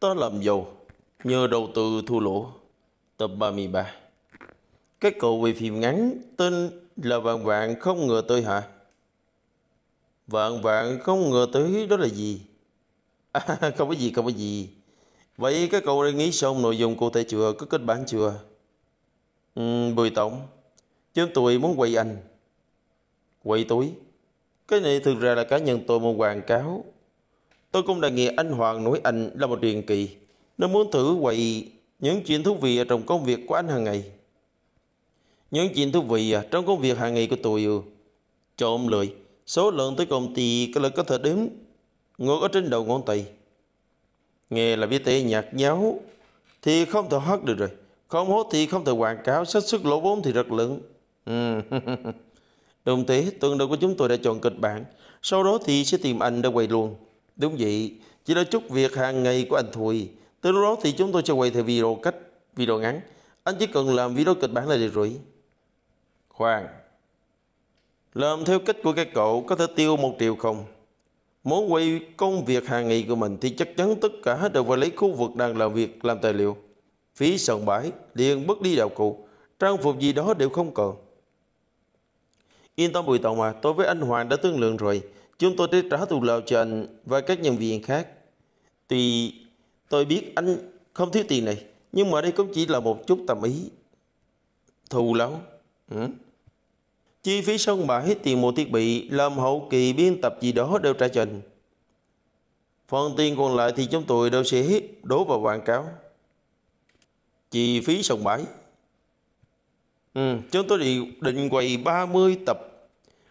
ta làm giàu nhờ đầu tư thua lỗ. Tập 33. Các cậu về phim ngắn tên là Vạn Vạn Không Ngờ Tới hả? Vạn Vạn Không Ngờ Tới đó là gì? À, không có gì. Vậy các cậu đã nghĩ xong nội dung cụ thể chưa? Có kịch bản chưa? Bùi Tổng, chúng tôi muốn quay anh. Quay túi? Cái này thực ra là cá nhân tôi muốn quảng cáo. Tôi cũng đã nghe anh Hoàng nói anh là một truyền kỳ, nó muốn thử quay những chuyện thú vị trong công việc của anh hàng ngày. Những chuyện thú vị trong công việc hàng ngày của tôi trộm lười, số lượng tới công ty cái là có thể đếm ngược ở trên đầu ngón tay. Nghe là biết tệ nhạt nháo thì không thể hát được rồi, không hốt thì không thể quảng cáo, xác suất lỗ vốn thì rất lớn. Đồng thế, tuần đầu của chúng tôi đã chọn kịch bản, sau đó thì sẽ tìm anh để quay luôn. Đúng vậy, chỉ là chút việc hàng ngày của anh thôi. Từ đó thì chúng tôi sẽ quay theo video cách, video ngắn. Anh chỉ cần làm video kịch bản là được rồi. Khoan, làm theo cách của các cậu có thể tiêu 1 triệu không? Muốn quay công việc hàng ngày của mình thì chắc chắn tất cả đều phải lấy khu vực đang làm việc làm tài liệu. Phí sòng bãi, liền bất đi đạo cụ, trang phục gì đó đều không còn. Yên tâm Bùi Tổng à, tôi với anh Hoàng đã thương lượng rồi. Chúng tôi sẽ trả thù lao cho anh và các nhân viên khác. Tuy tôi biết anh không thiếu tiền này, nhưng mà đây cũng chỉ là một chút tâm ý. Thù lao? Chi phí sân bãi, tiền mua thiết bị, làm hậu kỳ biên tập gì đó đều trả cho anh. Phần tiền còn lại thì chúng tôi đều sẽ đổ vào quảng cáo. Chi phí sân bãi? Chúng tôi định quay 30 tập,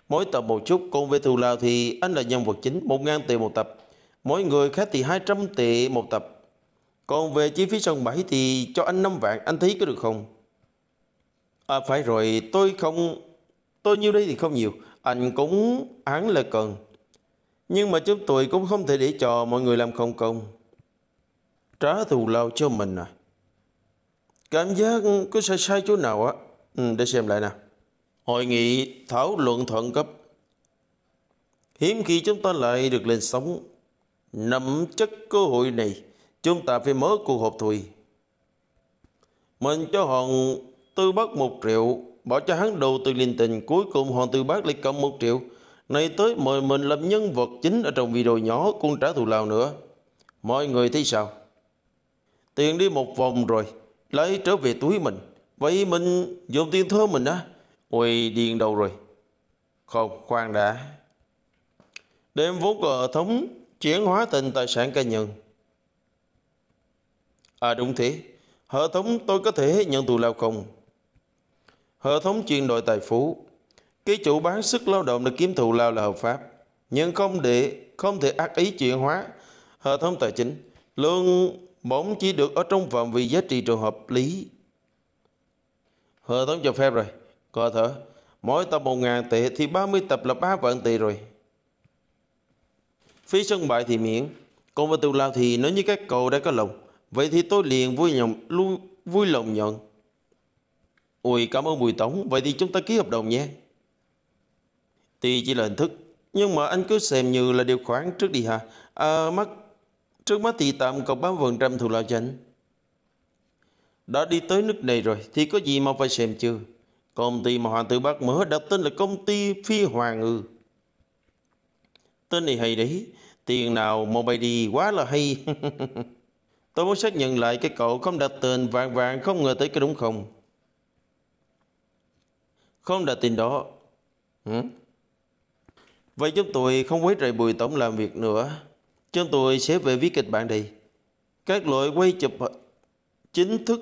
mỗi tập một chút. Còn về thù lao thì anh là nhân vật chính, 1.000 tệ một tập, mỗi người khác thì 200 tệ một tập. Còn về chi phí sân bãi thì cho anh 5 vạn, anh thấy có được không? À phải rồi, tôi nhiêu đây thì không nhiều, anh cũng án là cần, nhưng mà chúng tôi cũng không thể để cho mọi người làm không công. Trả thù lao cho mình à? Cảm giác có sai chỗ nào á? Để xem lại nào. Hội nghị thảo luận thuận cấp. Hiếm khi chúng ta lại được lên sóng, nắm chắc cơ hội này, chúng ta phải mở cuộc họp thôi. Mình cho Hoàng Tử Bác 1 triệu, bảo cho hắn đầu tư linh tinh, cuối cùng Hoàng Tử Bác lại cầm 1 triệu. Này tới mời mình làm nhân vật chính ở trong video nhỏ, cũng trả thù lao nữa. Mọi người thấy sao? Tiền đi một vòng rồi, lấy trở về túi mình. Vậy mình dùng tiền thơ mình á? Ôi điên đâu rồi. Không, khoan đã. Đem vốn của hệ thống chuyển hóa thành tài sản cá nhân. À đúng thế, hệ thống tôi có thể nhận thù lao không? Hệ thống chuyển đổi tài phú, cái chủ bán sức lao động để kiếm thù lao là hợp pháp, nhưng không thể ác ý chuyển hóa hệ thống tài chính. Lương bổng chỉ được ở trong phạm vi giá trị trường hợp lý. Hệ thống cho phép rồi. Có thể mỗi tập 1.000 tệ thì 30 tập là 3 vạn tệ rồi. Phí sân bãi thì miễn. Còn về tù lao thì nếu như các cậu đã có lòng, vậy thì tôi liền vui lòng nhận. Ôi cảm ơn Bùi Tổng, vậy thì chúng ta ký hợp đồng nhé. Tuy chỉ là hình thức, nhưng mà anh cứ xem như là điều khoản trước đi hả? Trước mắt thì tạm cộng 3% thù lao cho anh. Đã đi tới nước này rồi thì có gì mà phải xem chưa? Công ty mà Hoàng Tử Bác mở đặt tên là công ty Phi Hoàng ư? Tên này hay đấy, tiền nào mà bay đi quá là hay. Tôi muốn xác nhận lại, cái cậu không đặt tên Vạn Vạn Không Ngờ Tới cái đúng không? Không đặt tên đó. Vậy chúng tôi không quấy rầy Bùi Tổng làm việc nữa, chúng tôi sẽ về viết kịch bản đây. Các loại quay chụp chính thức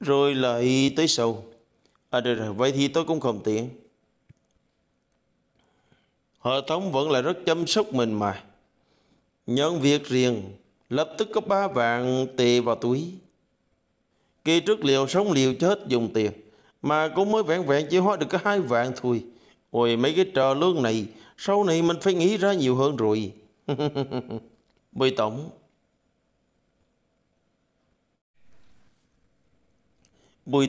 rồi lại tới sau. À được rồi, vậy thì tôi cũng không tiện. Hệ thống vẫn là rất chăm sóc mình mà. Nhận việc riêng, lập tức có 3 vạn tệ vào túi. Kỳ trước liều sống liều chết dùng tiền, mà cũng mới vẹn chỉ hóa được có 2 vạn thôi. Ôi mấy cái trò lương này, sau này mình phải nghĩ ra nhiều hơn rồi. Bùi Tổng. Bùi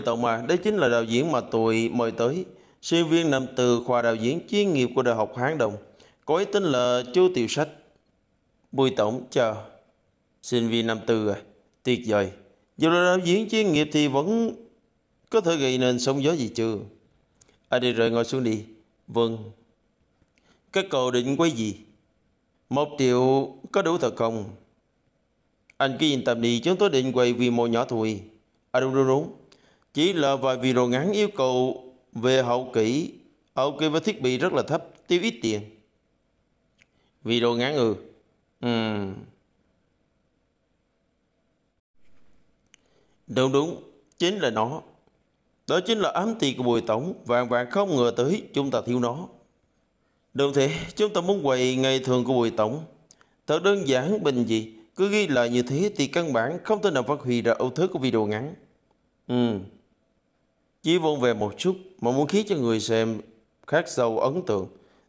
Tổng mà, đấy chính là đạo diễn mà tôi mời tới, sinh viên nằm từ khoa đạo diễn chuyên nghiệp của Đại học Hán Đông, có ý tên là Chu Tiểu Sách. Bùi Tổng chờ. Sinh viên năm tư à? Tuyệt vời. Dù là đạo diễn chuyên nghiệp thì vẫn có thể gây nên sóng gió gì chưa? À đi rồi, ngồi xuống đi. Vâng. Các cậu định quay gì? 1 triệu có đủ thật không? Anh cứ yên tâm đi, chúng tôi định quay vì mô nhỏ thôi. À đúng. Chỉ là vài video ngắn, yêu cầu về hậu kỳ và thiết bị rất là thấp, tiêu ít tiền. Video ngắn ư? Đúng, chính là nó. Đó chính là ám thị của Bùi Tổng. Vạn vạn không ngờ tới, chúng ta thiếu nó. Đồng thế, chúng ta muốn quay ngày thường của Bùi Tổng. Thật đơn giản, bình dị. Cứ ghi lại như thế thì căn bản không thể nào phát huy ra ưu thế của video ngắn. Chỉ vốn về một chút mà muốn khiến cho người xem khác sâu ấn tượng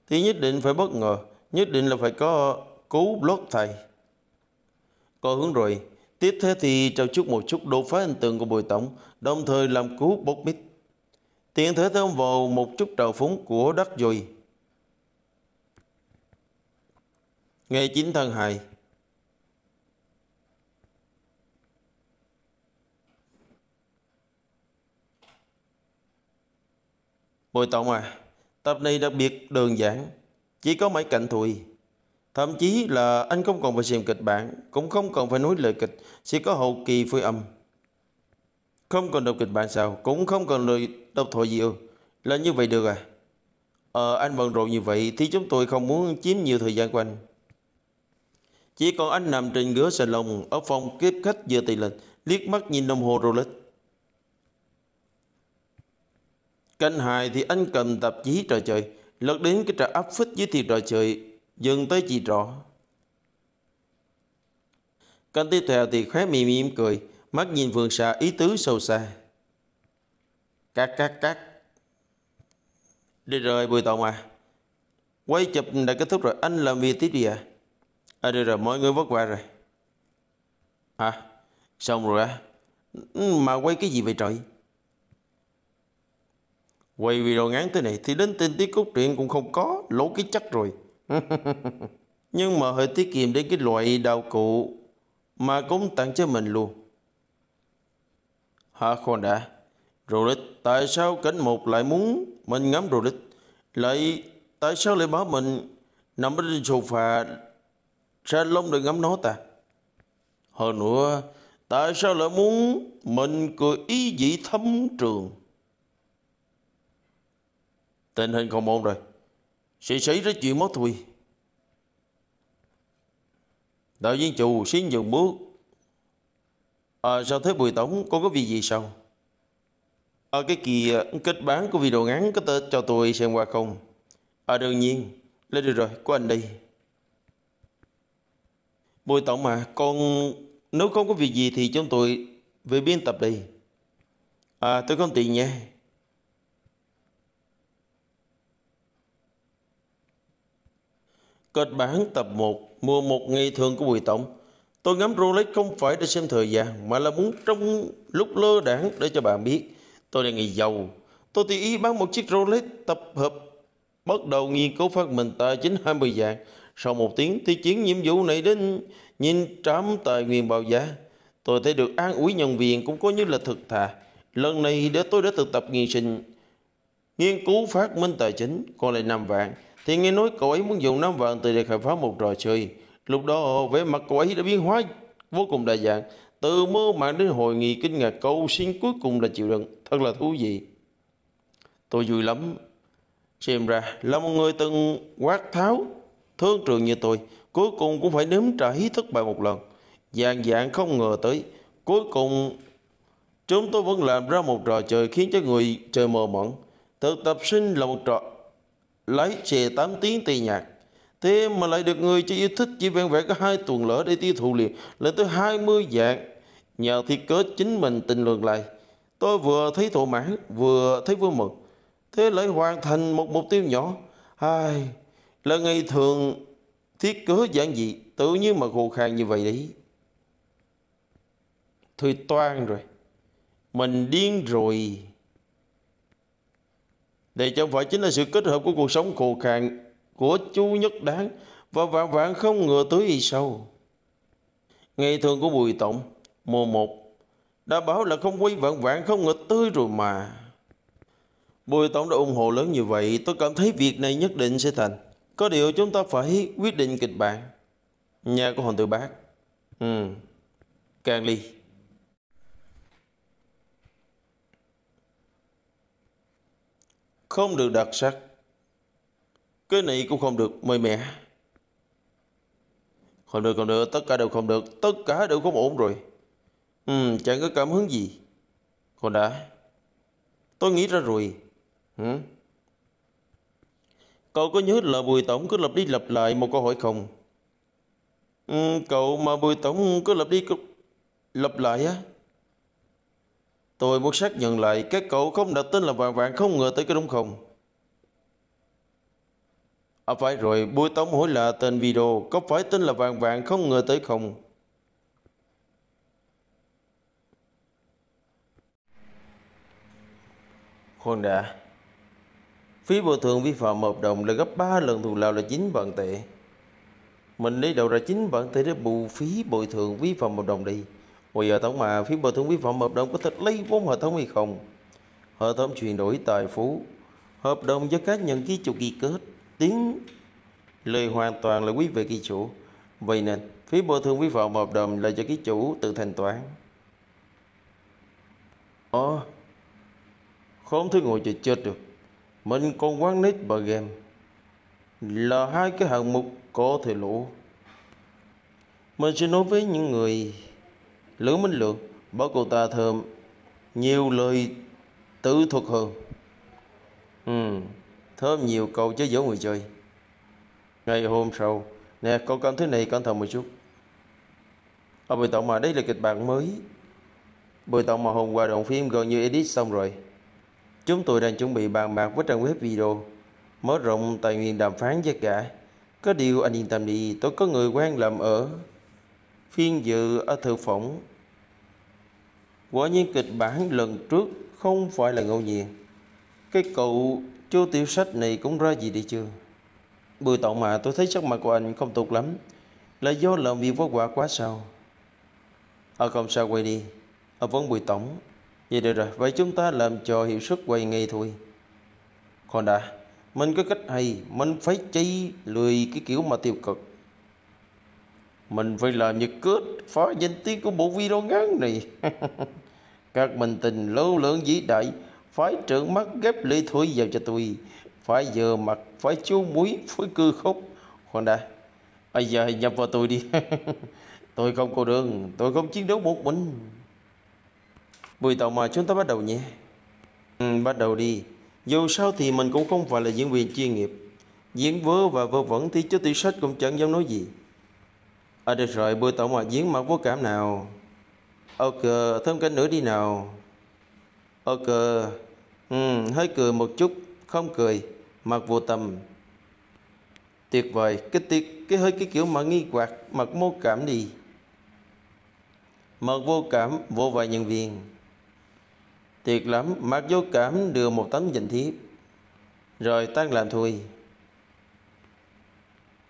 thì nhất định phải bất ngờ, nhất định là phải có cú blog thầy. Có hướng rồi. Tiếp theo thì trao chút một chút đột phá hình tượng của Bùi Tổng, đồng thời làm cú bốc mít. Tiện thể thêm vào một chút trào phúng của Đắc Dùi. Ngày 9 tháng 2. Bùi Tổng à, tập này đặc biệt đơn giản, chỉ có mấy cảnh thôi. Thậm chí là anh không còn phải xem kịch bản, cũng không còn phải nói lời kịch, sẽ có hậu kỳ phối âm. Không cần đọc kịch bản sao? Cũng không cần lời đọc thoại gì ư? Là như vậy được à? Anh bận rộn như vậy thì chúng tôi không muốn chiếm nhiều thời gian của anh. Chỉ còn anh nằm trên ghế salon ở phòng tiếp khách giờ tì lịch, liếc mắt nhìn đồng hồ Rolex. Canh hài thì anh cầm tạp chí trò chơi, lật đến cái trà áp phích với thiệt trò chơi, dừng tới chị trọ. Canh tiếp theo thì khóe mỉm mỉm cười, mắt nhìn vườn xa ý tứ sâu xa. Cắt. Đi rồi Bùi Tổng à, quay chụp đã kết thúc rồi, anh làm việc tiếp đi à? À đi rồi, mọi người vất vả rồi. Hả? Xong rồi à? Mà quay cái gì vậy trời? Quay video ngắn thế này thì đến tin tiết cốt truyện cũng không có, lỗ cái chắc rồi. Nhưng mà hơi tiết kiệm đến cái loại đạo cụ mà cũng tặng cho mình luôn. Hả con đã? Rolex, tại sao cảnh một lại muốn mình ngắm Rolex? Lại tại sao lại bảo mình nằm ở trên sofa salon để ngắm nó ta? Hơn nữa, tại sao lại muốn mình cười ý vị thâm trường? Tình hình không ổn rồi, sẽ xảy ra chuyện mất thôi. Đạo viên chủ xin dừng bước. Sao thế Bùi Tổng, con có việc gì sao? Ở cái kia kịch bản của video ngắn có thể cho tôi xem qua không? Đương nhiên. Lên được rồi, của anh đi. Bùi Tổng mà, con nếu không có việc gì thì chúng tôi về biên tập đi. Tôi không tiện nha. Kịch bản tập 1, mùa 1 ngày thường của Bùi Tổng. Tôi ngắm Rolex không phải để xem thời gian, mà là muốn trong lúc lơ đãng để cho bạn biết tôi là người giàu. Tôi tự ý bán một chiếc Rolex tập hợp, bắt đầu nghiên cứu phát minh tài chính 20 dạng. Sau một tiếng thi chiến nhiệm vụ này đến nhìn trám tài nguyên bào giá, tôi thấy được an ủi nhân viên cũng có như là thực thà. Lần này để tôi đã thực tập nghiên cứu phát minh tài chính, còn lại 5 vạn. Thì nghe nói cậu ấy muốn dùng 5 vạn từ để khám phá một trò chơi. Lúc đó vẻ mặt cậu ấy đã biến hóa vô cùng đa dạng, từ mơ màng đến hồi nghi kinh ngạc, cầu xin cuối cùng là chịu đựng. Thật là thú vị. Tôi vui lắm. Xem ra là một người từng quát tháo thương trường như tôi, cuối cùng cũng phải nếm trải thất bại một lần. Vạn vạn không ngờ tới, cuối cùng chúng tôi vẫn làm ra một trò chơi khiến cho người chơi mờ mẫn. Thực tập sinh là một trò lái xe 8 tiếng tây nhạc, thế mà lại được người chơi yêu thích. Chỉ vẹn vẹn có 2 tuần lỡ để tiêu thụ liền lên tới 20 dạng. Nhờ thiết kế chính mình tình lường lại, tôi vừa thấy thỏa mãn vừa thấy vui mừng. Thế lại hoàn thành một mục tiêu nhỏ. Ai là ngày thường thiết kế giản dị tự nhiên mà khô khan như vậy đấy. Thôi toan rồi, mình điên rồi. Đây chẳng phải chính là sự kết hợp của cuộc sống khô khan của chú Nhất Đáng và Vạn Vạn Không ngờ Tới y sâu. Ngày thường của Bùi Tổng, mùa 1, đã bảo là không quay Vạn Vạn Không ngờ Tới rồi mà. Bùi Tổng đã ủng hộ lớn như vậy, tôi cảm thấy việc này nhất định sẽ thành. Có điều chúng ta phải quyết định kịch bản. Nhà của Hoàng Tử Bác. Càng ly. Không được đặc sắc. Cái này cũng không được mời mẹ. Không được, tất cả đều không được. Tất cả đều không ổn rồi. Chẳng có cảm hứng gì. Còn đã, tôi nghĩ ra rồi. Cậu có nhớ là Bùi Tổng cứ lặp đi lặp lại một câu hỏi không? Cậu mà Bùi Tổng cứ lặp lại á. Tôi muốn xác nhận lại các cậu không đặt tên là Vạn Vạn Không ngờ Tới, cái đúng không? À phải rồi, Bùi Tổng hỏi là tên video có phải tên là Vạn Vạn Không ngờ Tới không? Khoan đã. Phí bồi thường vi phạm hợp đồng là gấp 3 lần thù lao là 9 vạn tệ. Mình lấy đầu ra 9 vạn tệ để bù phí bồi thường vi phạm hợp đồng đi. Bây giờ Tổng mà phí bồi thường vi phạm hợp đồng có thật lấy vốn hợp đồng hay không? Hợp đồng chuyển đổi tài phú, hợp đồng do cá nhân ký chủ ký kết, tiếng lời hoàn toàn là quý về ký chủ. Vậy nên phí bồi thường vi phạm hợp đồng là do ký chủ tự thanh toán. Không thể ngồi chờ chết được. Mình còn quán nít và game là hai cái hạng mục có thể lỗ. Mình sẽ nói với những người Lữ Minh Luận, bảo cô ta thơm nhiều lời tự thuật hơn. Thơm nhiều câu chứ dỗ người chơi. Ngày hôm sau, nè cậu cảm thấy này cẩn thận một chút. Bùi Tổng mà đây là kịch bản mới. Bùi Tổng mà hôm qua đoạn phim gần như edit xong rồi. Chúng tôi đang chuẩn bị bàn bạc với trang web video, mở rộng tài nguyên đàm phán giá cả. Có điều anh yên tâm đi, tôi có người quen làm ở phiên dự ở thư phỏng. Quả nhiên kịch bản lần trước không phải là ngẫu nhiên. Cái cậu Chu Tiểu Sách này cũng ra gì đi chưa? Bùi Tổng mà tôi thấy sắc mặt của anh không tốt lắm. Là do làm việc vất vả quá sao? Không sao, quay đi. Vấn Bùi Tổng. Vậy được rồi, vậy chúng ta làm cho hiệu suất quay ngay thôi. Còn đã, mình có cách hay, mình phải chây lười cái kiểu mà tiêu cực. Mình phải làm như kết phá danh tiếng của bộ video ngắn này. Các mình tình lâu lượng vĩ đại, phải trợn mắt ghép lệ thôi vào cho tôi. Phải giờ mặt, phải chú muối, phải cư khúc. Còn đã, giờ nhập vào tôi đi. Tôi không cô đơn, tôi không chiến đấu một mình. Bùi Tổng mà chúng ta bắt đầu nhé. Bắt đầu đi. Dù sao thì mình cũng không phải là diễn viên chuyên nghiệp. Diễn vớ và vớ vẩn thì chứ Tiểu Sách cũng chẳng dám nói gì. Được rồi, Bùi Tổng mà diễn mặt vô cảm nào. Thêm cảnh nữa đi nào. Hơi cười một chút. Không cười, mặt vô tâm. Tuyệt vời. Cái hơi cái kiểu mà nghi quạt, mặt vô cảm đi. Mặt vô cảm vô vài nhân viên. Tuyệt lắm, mặt vô cảm đưa một tấm danh thiếp. Rồi tan làm thôi.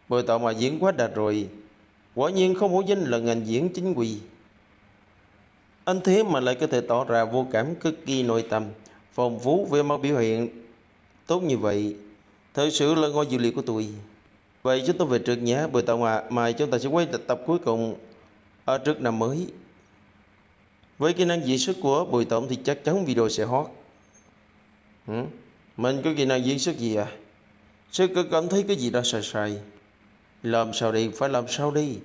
Bùi Tổng mà diễn quá đạt rồi. Quả nhiên không hổ danh là ngành diễn chính quy. Anh thế mà lại có thể tỏ ra vô cảm cực kỳ nội tâm, phong phú về mặt biểu hiện tốt như vậy. Thật sự là ngôi dự liệu của tôi. Vậy chúng tôi về trước nhé. Bùi Tổng à, mai chúng ta sẽ quay tập cuối cùng ở trước năm mới. Với kỹ năng diễn xuất của Bùi Tổng thì chắc chắn video sẽ hot. Mình có kỹ năng diễn xuất gì à? Sẽ cảm thấy cái gì đó sai sai. Làm sao đi, phải làm sao đi.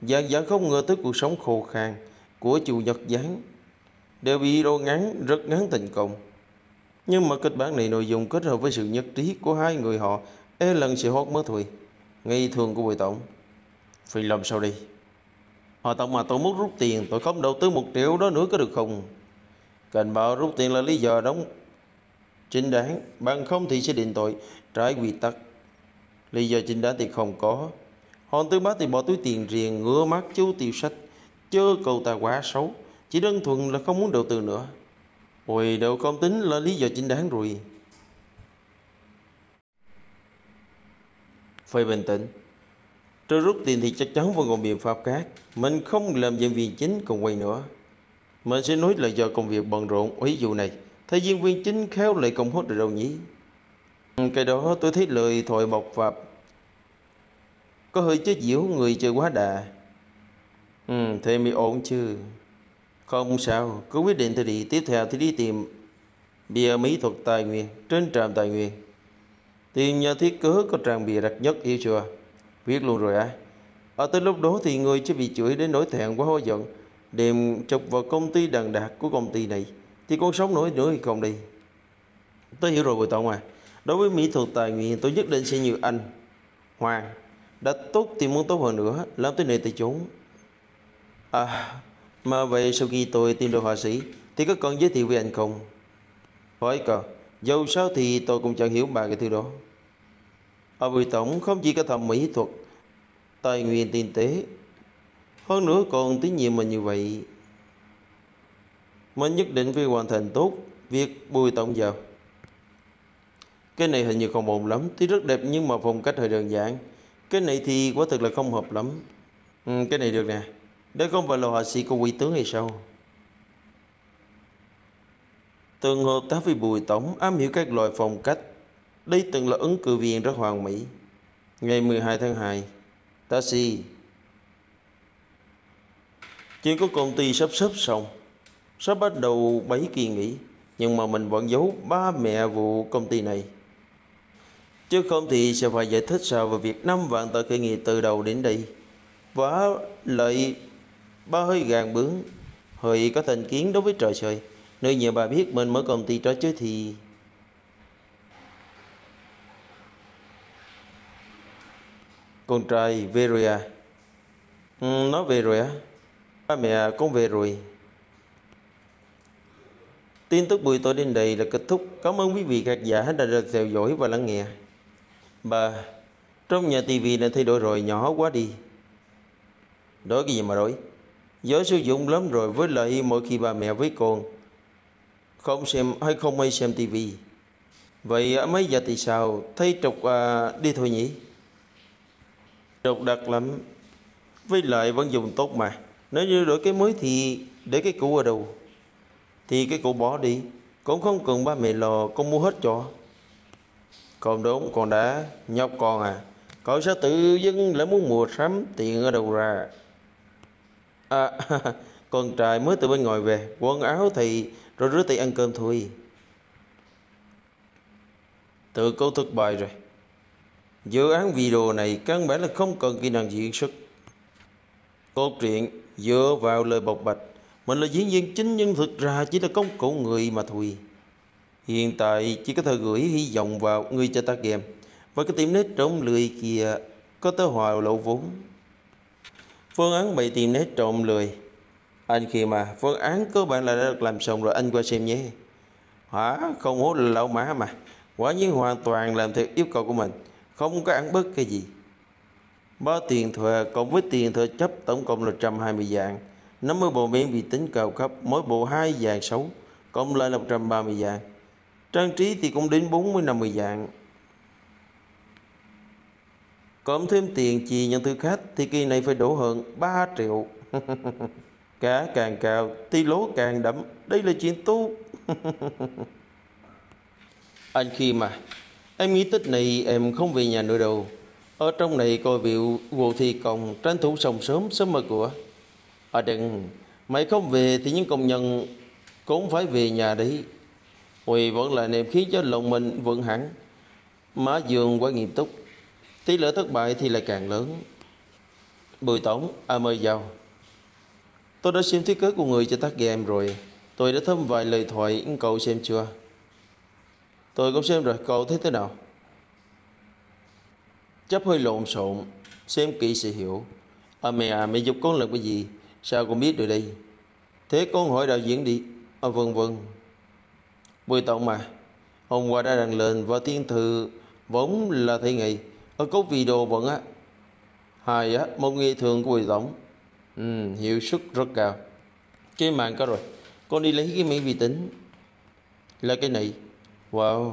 Vạn Vạn không ngờ tới cuộc sống khô khan của chủ Nhật Giáng đều bị video ngắn, rất ngắn thành công. Nhưng mà kịch bản này nội dung kết hợp với sự nhất trí của hai người họ e lần sẽ hot mới thôi. Ngày thường của Bùi Tổng phải làm sao đi. Họ Tổng mà tôi muốn rút tiền, tôi không đầu tư 1 triệu đó nữa có được không? Cảnh báo rút tiền là lý do đóng chính đáng, bằng không thì sẽ định tội trái quy tắc. Lý do chính đáng thì không có. Hoàng Tử Bác thì bỏ túi tiền riêng, ngửa mắt chú Tiểu Sách. Chứ cậu ta quá xấu, chỉ đơn thuần là không muốn đầu tư nữa. Ôi đều không tính là lý do chính đáng rồi. Phải bình tĩnh. Tôi rút tiền thì chắc chắn vẫn còn biện pháp khác. Mình không làm diễn viên chính còn quay nữa. Mình sẽ nói là do công việc bận rộn. Ví dụ này, thấy diễn viên chính khéo lại không hốt được đâu nhỉ. Cái đó tôi thấy lời thoại bộc và có hơi chế giễu người chơi quá đà. Thế mới ổn chứ. Không sao, cứ quyết định thì đi. Tiếp theo thì đi tìm bìa mỹ thuật tài nguyên trên trạm tài nguyên. Tìm nhà thiết kế có trang bìa đặc nhất, hiểu chưa? Biết luôn rồi á. Ở tới lúc đó thì người sẽ bị chửi đến nỗi thẹn quá hối giận. Đem chụp vào công ty Đằng Đạt của công ty này thì con sống nổi nữa hay không đi. Tôi hiểu rồi Bùi Tổng à. Đối với mỹ thuật tài nguyên tôi nhất định sẽ như anh Hoàng. Đã tốt thì muốn tốt hơn nữa. Làm tới nơi tới chốn. À, mà vậy sau khi tôi tìm được họa sĩ thì có cần giới thiệu với anh không? Hỏi cờ. Dẫu sao thì tôi cũng chẳng hiểu bà cái thứ đó. Ở Bùi Tổng không chỉ có thẩm mỹ thuật tài nguyên tinh tế, hơn nữa còn tín nhiệm mình như vậy. Mình nhất định phải hoàn thành tốt việc Bùi Tổng vào. Cái này hình như không ổn lắm. Tuy rất đẹp nhưng mà phong cách hơi đơn giản. Cái này thì quả thực là không hợp lắm. Cái này được nè. Đây không phải là họa sĩ của Quỳ Tướng hay sao? Từng hợp tác với Bùi Tổng, am hiểu các loại phong cách. Đây từng là ứng cử viên rất hoàn mỹ. Ngày 12 tháng 2, taxi. Chuyện của công ty sắp sắp xong, sắp bắt đầu 7 kỳ nghỉ. Nhưng mà mình vẫn giấu ba mẹ vụ công ty này. Chứ không thì sẽ phải giải thích sao về việc 5 vạn tờ khởi nghiệp từ đầu đến đây. Và lại ba hơi gàng bướng, hơi có thành kiến đối với trò chơi. Nếu như bà biết mình mở công ty trò chơi thì... Con trai về rồi à? Nó về rồi á. Ba mẹ con về rồi. Tin tức buổi tối đến đây là kết thúc. Cảm ơn quý vị khán giả đã theo dõi và lắng nghe. Bà, trong nhà tivi đã thay đổi rồi, nhỏ quá đi. Đổi cái gì mà đổi? Giỏi sử dụng lắm rồi, với lại mỗi khi bà mẹ với con không xem hay không hay xem tivi. Vậy mấy giờ thì sao? Thấy trục đi thôi nhỉ? Trục đặc lắm. Với lại vẫn dùng tốt mà. Nếu như đổi cái mới thì để cái cũ ở đâu? Thì cái cũ bỏ đi. Cũng không cần ba mẹ lò, con mua hết cho. Còn đúng, con đã nhóc con à. Cậu sao tự dưng lại muốn mua sắm, tiền ở đâu ra? À, con trai mới từ bên ngoài về, quần áo thì rồi rửa tay ăn cơm thôi. Tự câu thất bại rồi. Dự án video này căn bản là không cần kỹ năng diễn xuất. Cốt truyện dựa vào lời bộc bạch. Mình là diễn viên chính nhưng thực ra chỉ là công cụ người mà thôi. Hiện tại chỉ có thể gửi hy vọng vào người cho ta game. Và cái tiệm nét trộm lười kia có tới hòa lậu vốn. Phương án bày tiệm nét trộm lười. Anh khi mà phương án cơ bản là đã được làm xong rồi, anh qua xem nhé. Hả? Không hốt là lão má mà. Quả nhiên hoàn toàn làm theo yêu cầu của mình. Không có ăn bớt cái gì. Ba tiền thuê cộng với tiền thuê chấp tổng cộng là 120 vạn. 50 bộ miễn vi tính cao cấp, mỗi bộ 2 vạn 6, cộng lại là 130 vạn. Trang trí thì cũng đến 40-50 vạn. Cộng thêm tiền chi nhận thư khách thì kỳ này phải đổ hơn 3 triệu. Cá càng cao, tí lố càng đậm. Đây là chuyện tốt. Anh khi mà, em nghĩ Tết này em không về nhà nữa đâu. Ở trong này coi vụ vụ thi công, tranh thủ xong sớm sớm mở cửa. À đừng, mày không về thì những công nhân cũng phải về nhà đấy. Ôi vẫn là niềm khiến cho lòng mình vững hẳn. Má giường quá nghiêm túc. Tỷ lệ thất bại thì lại càng lớn. Bùi Tổng, mời vào. Tôi đã xem thiết kế của người cho tác game rồi. Tôi đã thấm vài lời thoại, cậu xem chưa? Tôi cũng xem rồi, cậu thấy thế nào? Chấp hơi lộn xộn, xem kỹ sẽ hiểu. Mẹ giúp con làm cái gì? Sao con biết được đây? Thế con hỏi đạo diễn đi. Vâng vâng. Bùi Tổng mà, hôm qua đã đăng lên và tiên thư vốn là thấy ngày. Ở cấu video vẫn á. Hài á, một nghệ thường của Bùi Tổng. Hiệu suất rất cao. Cái mạng có rồi. Con đi lấy cái máy vi tính. Là cái này. Wow.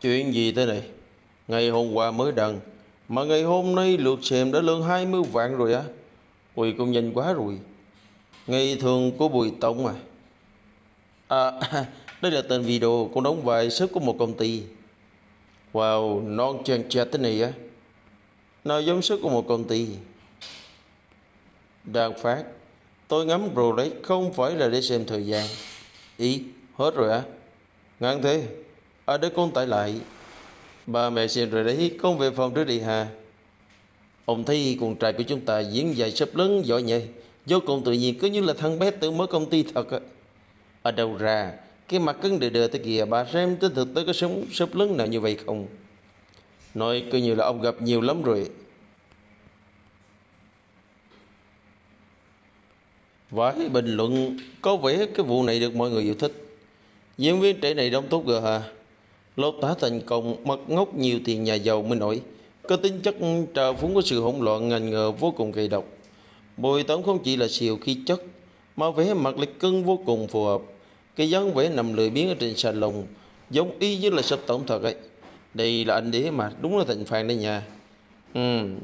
Chuyện gì thế này? Ngày hôm qua mới đần, mà ngày hôm nay lượt xem đã lên 20 vạn rồi á. Ui, cũng nhanh quá rồi. Ngày thường của Bùi Tổng à. Đây là tên video con đóng vai sếp của một công ty. Wow, non chàng trẻ thế này á. Nó giống sếp của một công ty. Đang phát, tôi ngắm rồi đấy, không phải là để xem thời gian. Ý, hết rồi á. Ngán thế, để con tải lại. Ba mẹ xem rồi đấy, con về phòng trước đi hà. Ông thấy con trai của chúng ta diễn dạy sắp lớn giỏi nhỉ, vô cùng tự nhiên, cứ như là thằng bé từ mới công ty thật. Ở đâu ra, cái mặt cứng đờ đờ thế kìa, bà xem trên thực tế có sống sắp lớn nào như vậy không? Nói cứ như là ông gặp nhiều lắm rồi. Vãi, bình luận có vẻ cái vụ này được mọi người yêu thích. Diễn viên trẻ này đóng tốt rồi hả? Lột tả thành công, mất ngốc nhiều tiền nhà giàu mới nổi. Có tính chất trào phúng của sự hỗn loạn ngành nghề vô cùng gây độc. Bùi Tổng không chỉ là siêu khí chất, mà vẻ mặt lịch cưng vô cùng phù hợp. Cái dáng vẻ nằm lười biếng ở trên salon, giống y như là sắp tổng thật ấy. Đây là anh đế mà, đúng là thành phàn đây nhà.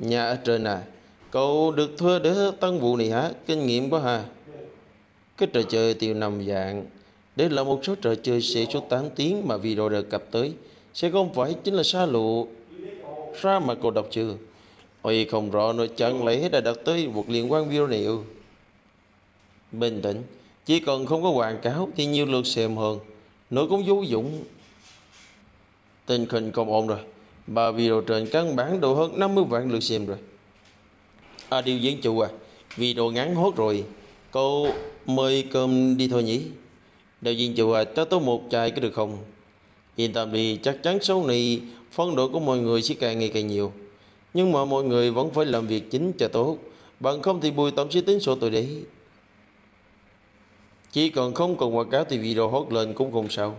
Nhà ở trên à. Cậu được thuê để tăng vụ này hả? Kinh nghiệm quá hả? Cái trò chơi tiêu nằm dạng. Đây là một số trò chơi sẽ số 8 tiếng mà video đề cập tới. Sẽ không phải chính là xa lộ Sa Mạc Cô Độc chưa? Ôi không rõ nữa, chẳng lẽ đã đặt tới một liên quan video này ư? Bình tĩnh, chỉ cần không có quảng cáo thì nhiều lượt xem hơn. Nó cũng vô dụng. Tình hình không ổn rồi. Ba video trên căn bản độ hơn 50 vạn lượt xem rồi. Điều diễn chủ à, video ngắn hốt rồi. Cô mời cơm đi thôi nhỉ? Đạo diễn chủ à, cho tôi một chai có được không? Yên tâm đi, chắc chắn sau này phân đội của mọi người sẽ càng ngày càng nhiều. Nhưng mà mọi người vẫn phải làm việc chính cho tốt. Bằng không thì Bùi Tổng sẽ tính sổ tôi đấy. Chỉ còn không còn quảng cáo thì video hot lên cũng không sao.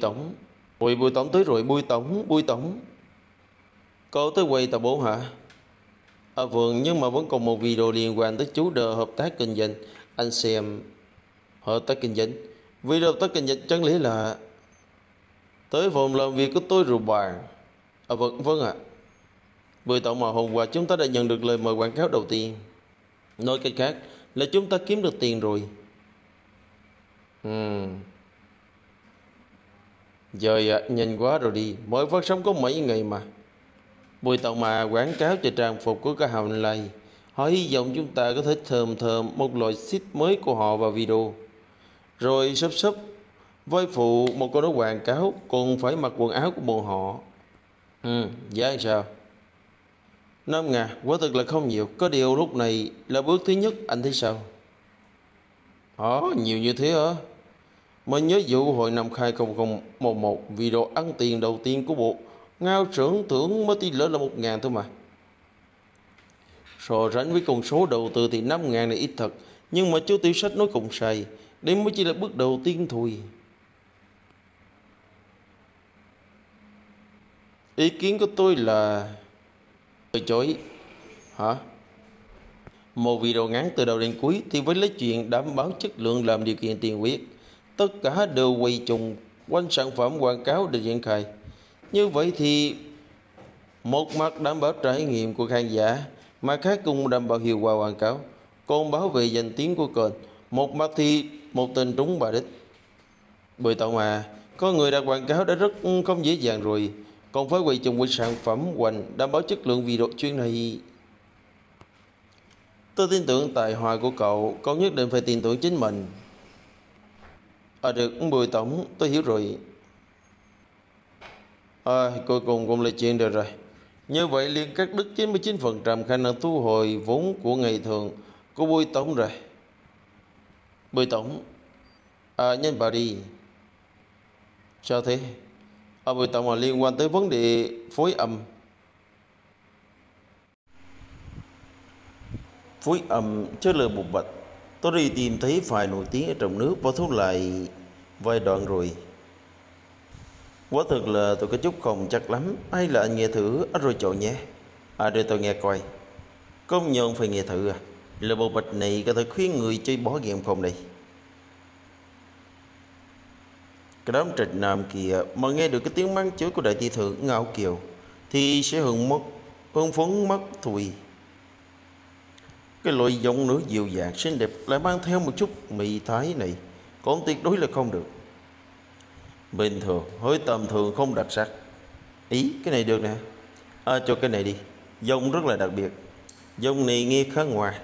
Tổng, Bùi Tổng tới rồi, Bùi Tổng. Cô tới quay tập 4 hả? Ở vườn, nhưng mà vẫn còn một video liên quan tới chủ đề hợp tác kinh doanh. Anh xem hợp tác kinh doanh. Video hợp tác kinh doanh chẳng lẽ là tới phòng làm việc của tôi rồi bà? Vâng ạ. Bùi Tổng mà hôm qua chúng ta đã nhận được lời mời quảng cáo đầu tiên. Nói cách khác là chúng ta kiếm được tiền rồi. Giời ạ, nhanh quá rồi đi. Mới phát sóng có mấy ngày mà. Bùi Tổng mà quảng cáo cho trang phục của các hành lầy. Họ hy vọng chúng ta có thể thơm thơm một loại xít mới của họ vào video. Rồi sắp sắp với phụ một con đối quảng cáo còn phải mặc quần áo của bọn họ. Giá sao? 5.000 quả thực là không nhiều. Có điều lúc này là bước thứ nhất, anh thấy sao? Nhiều như thế hả? Mình nhớ vụ hồi năm 2011 video ăn tiền đầu tiên của bộ Ngao trưởng tưởng mới tin lỡ là 1.000 thôi mà. So sánh với con số đầu tư thì 5.000 này ít thật. Nhưng mà chú tiểu sách nói cũng sai. Đây mới chỉ là bước đầu tiên thôi. Ý kiến của tôi là từ chối. Hả? Một video ngắn từ đầu đến cuối thì với lấy chuyện đảm bảo chất lượng làm điều kiện tiền quyết. Tất cả đều quay chung quanh sản phẩm quảng cáo để triển khai. Như vậy thì một mặt đảm bảo trải nghiệm của khán giả, mặt khác cũng đảm bảo hiệu quả quảng cáo, còn bảo vệ danh tiếng của kênh. Một mặt thì một tên trúng bà đích. Bùi Tổng à, có người đặt quảng cáo đã rất không dễ dàng rồi, còn phải quay chung với sản phẩm hoành đảm bảo chất lượng video chuyên này. Tôi tin tưởng tài hoa của cậu, cậu nhất định phải tin tưởng chính mình. Được, Bùi Tổng, tôi hiểu rồi. Cuối cùng cũng là chuyện được rồi. Như vậy liền cắt đứt 99% khả năng thu hồi vốn của ngày thường của Bùi Tổng rồi. Bùi Tổng, nhanh vào đi. Sao thế? Bùi Tổng là liên quan tới vấn đề phối âm. Phối âm chứ lời bục bạch. Tôi đi tìm thấy vài nổi tiếng ở trong nước và thu lại vài đoạn rồi. Quả thực là tôi có chút không chắc lắm. Hay là anh nghe thử rồi chọn nhé. Để tôi nghe coi. Công nhân phải nghe thử à? Lời bột bạch này có thể khuyên người chơi bỏ game không đây? Cái đám trịch nam kìa mà nghe được cái tiếng mắng chửi của đại tỷ thượng Ngạo Kiều thì sẽ hưởng phấn mất thùy. Cái loại giọng nữ dịu dàng xinh đẹp lại mang theo một chút mị thái này còn tuyệt đối là không được. Bình thường, hơi tầm thường không đặc sắc. Ý, cái này được nè. À, cho cái này đi. Giọng rất là đặc biệt. Giọng này nghe khá ngoài,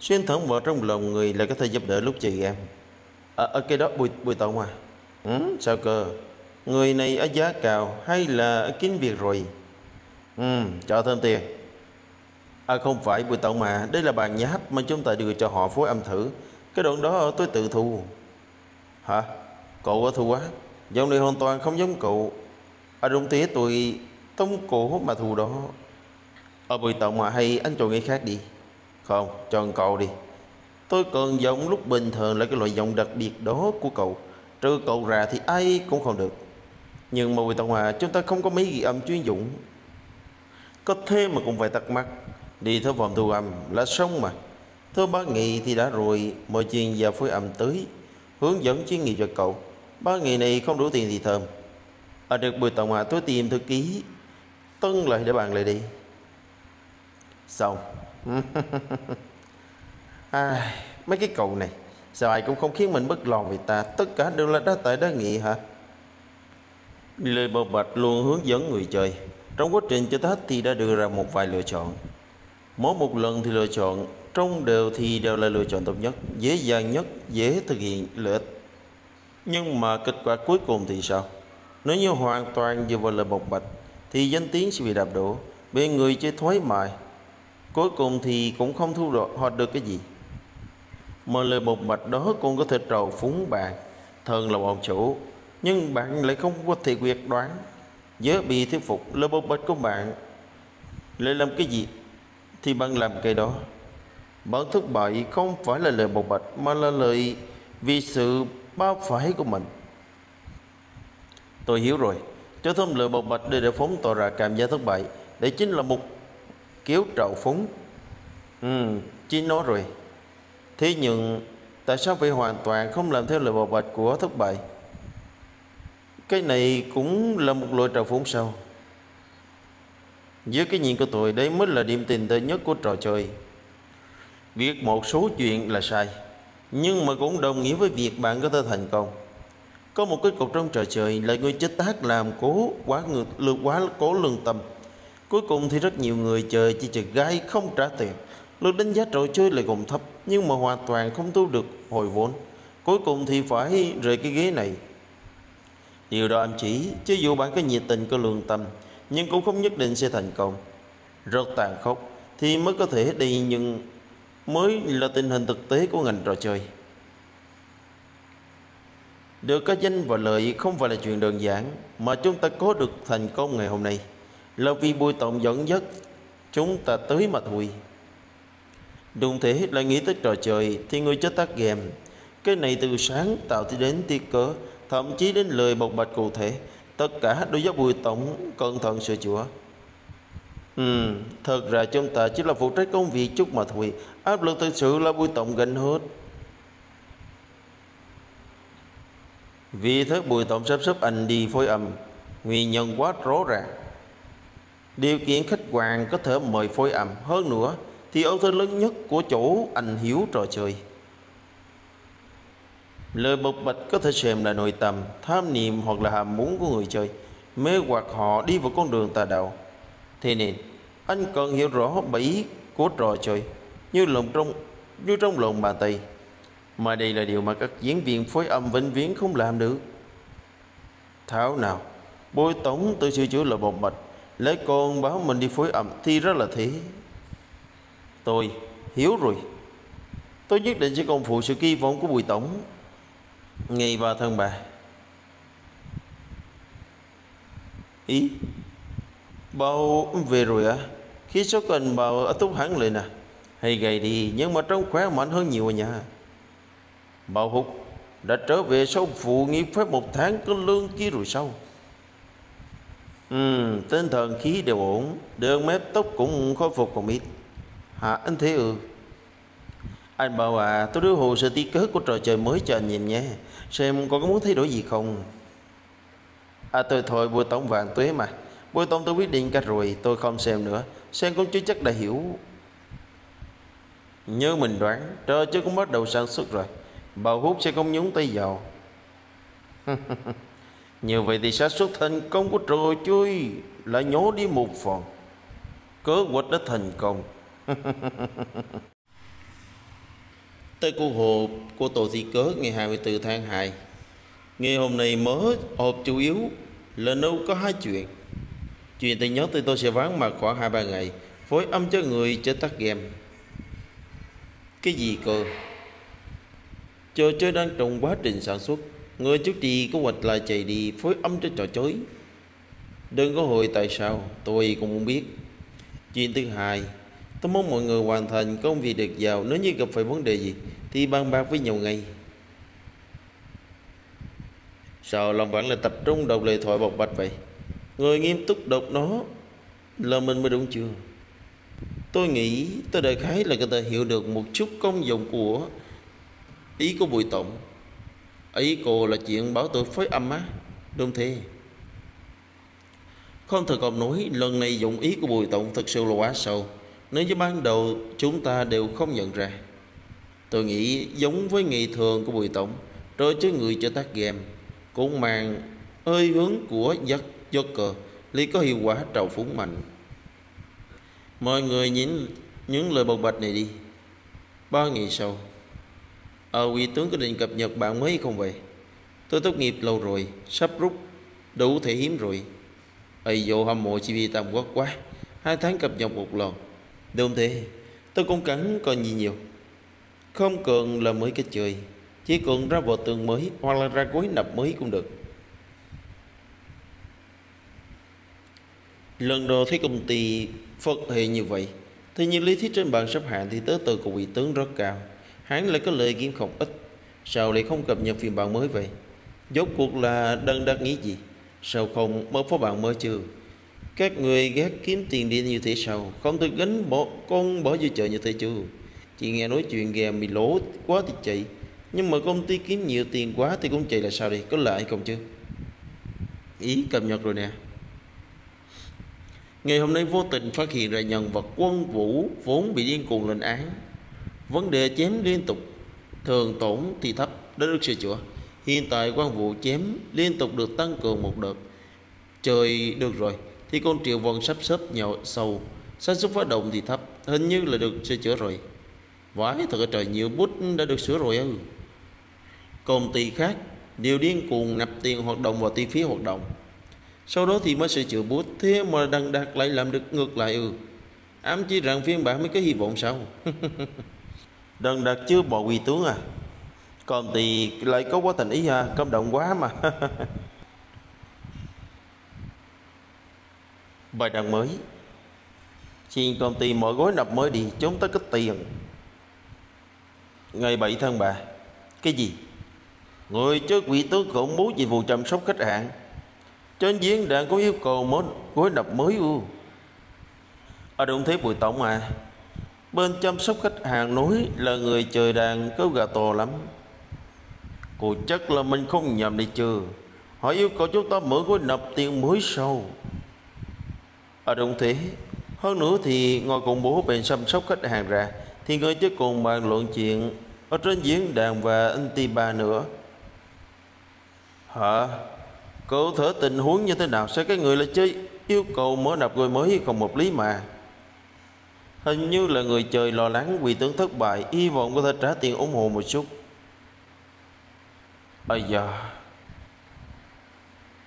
xuyên thẳng vào trong lòng người là có thể giúp đỡ lúc chị em. Ở cái đó Bùi Tổng à? Ừ, sao cơ? Người này ở giá cao hay là ở kín việc rồi? Ừ, cho thêm tiền. À không phải Bùi Tổng mà, đây là bàn nháp mà chúng ta đưa cho họ phối âm thử. Cái đoạn đó tôi tự thu. Hả? Cậu có thu á? Giọng này hoàn toàn không giống cậu. À đúng tía tôi tống cổ mà thu đó. Ở Bùi Tổng mà hay anh chọn người khác đi. Không, chọn cậu đi. Tôi còn giọng lúc bình thường là cái loại giọng đặc biệt đó của cậu. Trừ cậu ra thì ai cũng không được. Nhưng mà Bùi Tổng à, chúng ta không có mấy ghi âm chuyên dụng. Có thế mà cũng phải tắc mắc. Đi theo vòng thu âm là xong mà. Thưa bác nghị thì đã rồi. Mọi chuyện giờ phối âm tới. Hướng dẫn chuyên nghiệp cho cậu. Bác nghị này không đủ tiền thì thơm. À được Bùi Tổng à, tôi tìm thư ký Tân lại để bàn lại đi. Xong. À, mấy cái cậu này sao ai cũng không khiến mình bất lòng vì ta. Tất cả đều là đá tại đá nghị hả? Lời bầu bạch luôn hướng dẫn người chơi. Trong quá trình chơi thách thì đã đưa ra một vài lựa chọn. Mỗi một lần thì lựa chọn trong đều thì đều là lựa chọn tốt nhất, dễ dàng nhất, dễ thực hiện lợi ích. Nhưng mà kết quả cuối cùng thì sao? Nếu như hoàn toàn dựa vào lời bộc bạch thì danh tiếng sẽ bị đạp đổ, bị người chơi thoái mài. Cuối cùng thì cũng không thu hoạch được cái gì. Mà lời bộc bạch đó cũng có thể trào phúng bạn, thần lòng ông chủ, nhưng bạn lại không có thể quyết đoán. Dễ bị thuyết phục, lời bộc bạch của bạn lại làm cái gì thì bạn làm cái đó. Bạn thất bại không phải là lời bộc bạch mà là lời vì sự bao phải của mình. Tôi hiểu rồi. Cho thêm lời bộc bạch để phóng tỏ ra cảm giác thất bại. Đây chính là một kiểu trào phúng. Chỉ nói rồi. Thế nhưng tại sao phải hoàn toàn không làm theo lời bộc bạch của thất bại? Cái này cũng là một loại trào phúng sao? Với cái nhìn của tôi, đấy mới là điểm tình tệ nhất của trò chơi. Việc một số chuyện là sai, nhưng mà cũng đồng nghĩa với việc bạn có thể thành công. Có một cái cục trong trò chơi là người chết tác làm cố quá cố lương tâm. Cuối cùng thì rất nhiều người chơi chỉ trừ gai không trả tiền. Lượt đánh giá trò chơi lại cũng thấp, nhưng mà hoàn toàn không thu được hồi vốn. Cuối cùng thì phải rời cái ghế này. Điều đó em chỉ, chứ dù bạn có nhiệt tình, có lương tâm, nhưng cũng không nhất định sẽ thành công. Rất tàn khốc thì mới có thể đi, nhưng mới là tình hình thực tế của ngành trò chơi. Được cái danh và lợi không phải là chuyện đơn giản. Mà chúng ta có được thành công ngày hôm nay là vì Bùi Tổng dẫn dắt chúng ta tới mà thôi. Đúng thế, là nghĩ tới trò chơi thì người chế tác game, cái này từ sáng tạo đến tiết cỡ, thậm chí đến lời bộc bạch cụ thể, tất cả đối với Bùi Tổng cẩn thận sửa chữa. Thật ra chúng ta chỉ là phụ trách công việc chút mà thôi. Áp lực thực sự là Bùi Tổng gánh hết. Vì thế Bùi Tổng sắp xếp anh đi phối âm. Nguyên nhân quá rõ ràng. Điều kiện khách quan có thể mời phối âm. Hơn nữa thì ưu thế lớn nhất của chỗ anh hiểu trò chơi. Lời bộc bạch có thể xem là nội tâm, tham niệm hoặc là ham muốn của người chơi, mê hoặc họ đi vào con đường tà đạo. Thế nên anh cần hiểu rõ bảy ý của trò chơi như trong lòng bàn tay. Mà đây là điều mà các diễn viên phối âm vĩnh viễn không làm được. Thảo nào Bùi Tổng tự sửa chữa lời bộc bạch, lấy con báo mình đi phối âm thì rất là thế. Tôi hiểu rồi. Tôi nhất định sẽ không phụ sự kỳ vọng của Bùi Tổng. Ngày 3 tháng 3. Ý, Bao về rồi à? Khi số cần Bao ở túc hẳn lên nè. Hay gầy đi nhưng mà trông khỏe mạnh hơn nhiều nha. Bao Húc đã trở về sau phụ nghỉ phép 1 tháng có lương kia rồi sao? Tinh thần khí đều ổn, đường mép tóc cũng khôi phục còn ít. Hả anh thế ư? Anh Bao à, tôi đưa hồ sơ thiết kế của trò chơi mới cho anh nhìn nhé, xem có muốn thay đổi gì không. À tôi thôi Bùi Tổng vàng tuế mà. Bùi Tổng, tôi quyết định cả rồi, tôi không xem nữa. Xem cũng chưa chắc đã hiểu như mình đoán. Trời chứ cũng bắt đầu sản xuất rồi, bà Hút sẽ không nhúng tay vào. Như vậy thì sản xuất thành công của trò chơi là nhổ đi một phần. Cớ quật đã thành công. Tới cô hộp của tổ di cớ ngày 24 tháng 2. Ngày hôm nay mở hộp chủ yếu là đâu có hai chuyện. Chuyện tôi nhớ tới tôi sẽ vắng mặt khoảng 2-3 ngày, phối âm cho người chơi tắt game. Cái gì cơ? Trò chơi đang trong quá trình sản xuất. Người trước đi có hoạch lại chạy đi phối âm cho trò chơi. Đừng có hỏi tại sao, tôi cũng không biết. Chuyện thứ hai, tôi mong mọi người hoàn thành công việc được giàu. Nếu như gặp phải vấn đề gì thì bàn bạc với nhau ngay. Sao lòng vẫn là tập trung đọc lời thoại bộc bạch vậy? Người nghiêm túc đọc nó là mình mới đúng chưa? Tôi nghĩ tôi đại khái là người ta hiểu được một chút công dụng của ý của Bùi Tổng. Ý cô là chuyện bảo tôi phối âm á, đúng thế? Không thể còn nói lần này dụng ý của Bùi Tổng thật sự là quá sâu. Nếu như ban đầu chúng ta đều không nhận ra. Tôi nghĩ giống với ngày thường của Bùi Tổng, rồi chứ người chơi tác game cũng mang hơi hướng của giấc Joker lý có hiệu quả trào phúng mạnh. Mọi người nhìn những lời bộc bạch này đi. 3 ngày sau, Quỳ Tướng có định cập nhật bạn mới không vậy? Tôi tốt nghiệp lâu rồi, sắp rút đủ thể hiếm rồi. Ây dồ, hâm mộ chibi Tam Quốc quá, 2 tháng cập nhật một lần. Đúng thế, tôi cũng cắn còn gì nhiều. Không cần là mới cái chơi, chỉ cần ra vở tường mới hoặc là ra gối nạp mới cũng được. Lần đầu thấy công ty phật hệ như vậy, thì như lý thuyết trên bảng xếp hạng thì tớ từ của Quỳ Tướng rất cao. Hắn lại có lời kiếm không ít. Sao lại không cập nhật phiên bản mới vậy? Dốt cuộc là Đằng Đạt nghĩ gì? Sao không mở phó bản mới chưa? Các người ghét kiếm tiền đi như thế sao? Không thể gánh bỏ con bỏ vô chợ như thế chứ? Chị nghe nói chuyện gà mì lỗ quá thì chạy, nhưng mà công ty kiếm nhiều tiền quá thì cũng chạy là sao đây? Có lợi không chứ? Ý cập nhật rồi nè. Ngày hôm nay vô tình phát hiện ra nhân vật Quân Vũ vốn bị điên cuồng lên án. Vấn đề chém liên tục, thường tổn thì thấp, đã được sửa chữa. Hiện tại Quân Vũ chém liên tục được tăng cường một đợt. Trời được rồi, thì con Triệu Vân sắp xếp nhậu sâu, xác suất phát động thì thấp, hình như là được sửa chữa rồi. Vãi thật trời, nhiều bút đã được sửa rồi ư? Công ty khác đều điên cuồng nạp tiền hoạt động vào chi phí hoạt động, sau đó thì mới sửa chữa bút. Thế mà Đằng Đạt lại làm được ngược lại ư? Ám chỉ rằng phiên bản mới có hy vọng sao? Đằng Đạt chưa bỏ Quỳ Tướng à? Còn thì lại có quá thành ý ha, cảm động quá mà. Bài đăng mới. Xin công ty mọi gối nạp mới đi, chúng ta có tiền. Ngày 7 tháng 3. Cái gì? Người chứ Quỳ Tướng khủng bố dịch vụ chăm sóc khách hàng. Trên diễn đàn có yêu cầu mỗi gối nạp mới ư? Ở đúng thế Bùi Tổng à. Bên chăm sóc khách hàng nói là người chơi đàn có gà to lắm. Cô chắc là mình không nhầm đi chưa? Họ yêu cầu chúng ta mở gói nạp tiền mới sau. Ở đồng thế. Hơn nữa thì ngồi cùng bố bên chăm sóc khách hàng ra, thì người chơi cùng bàn luận chuyện ở trên diễn đàn và Antiba nữa. Hả? Cụ thể tình huống như thế nào? Sao cái người là chơi yêu cầu mở nạp gói mới không hợp lý mà? Hình như là người chơi lo lắng Quỳ Tướng thất bại, hy vọng có thể trả tiền ủng hộ một chút. Ây da.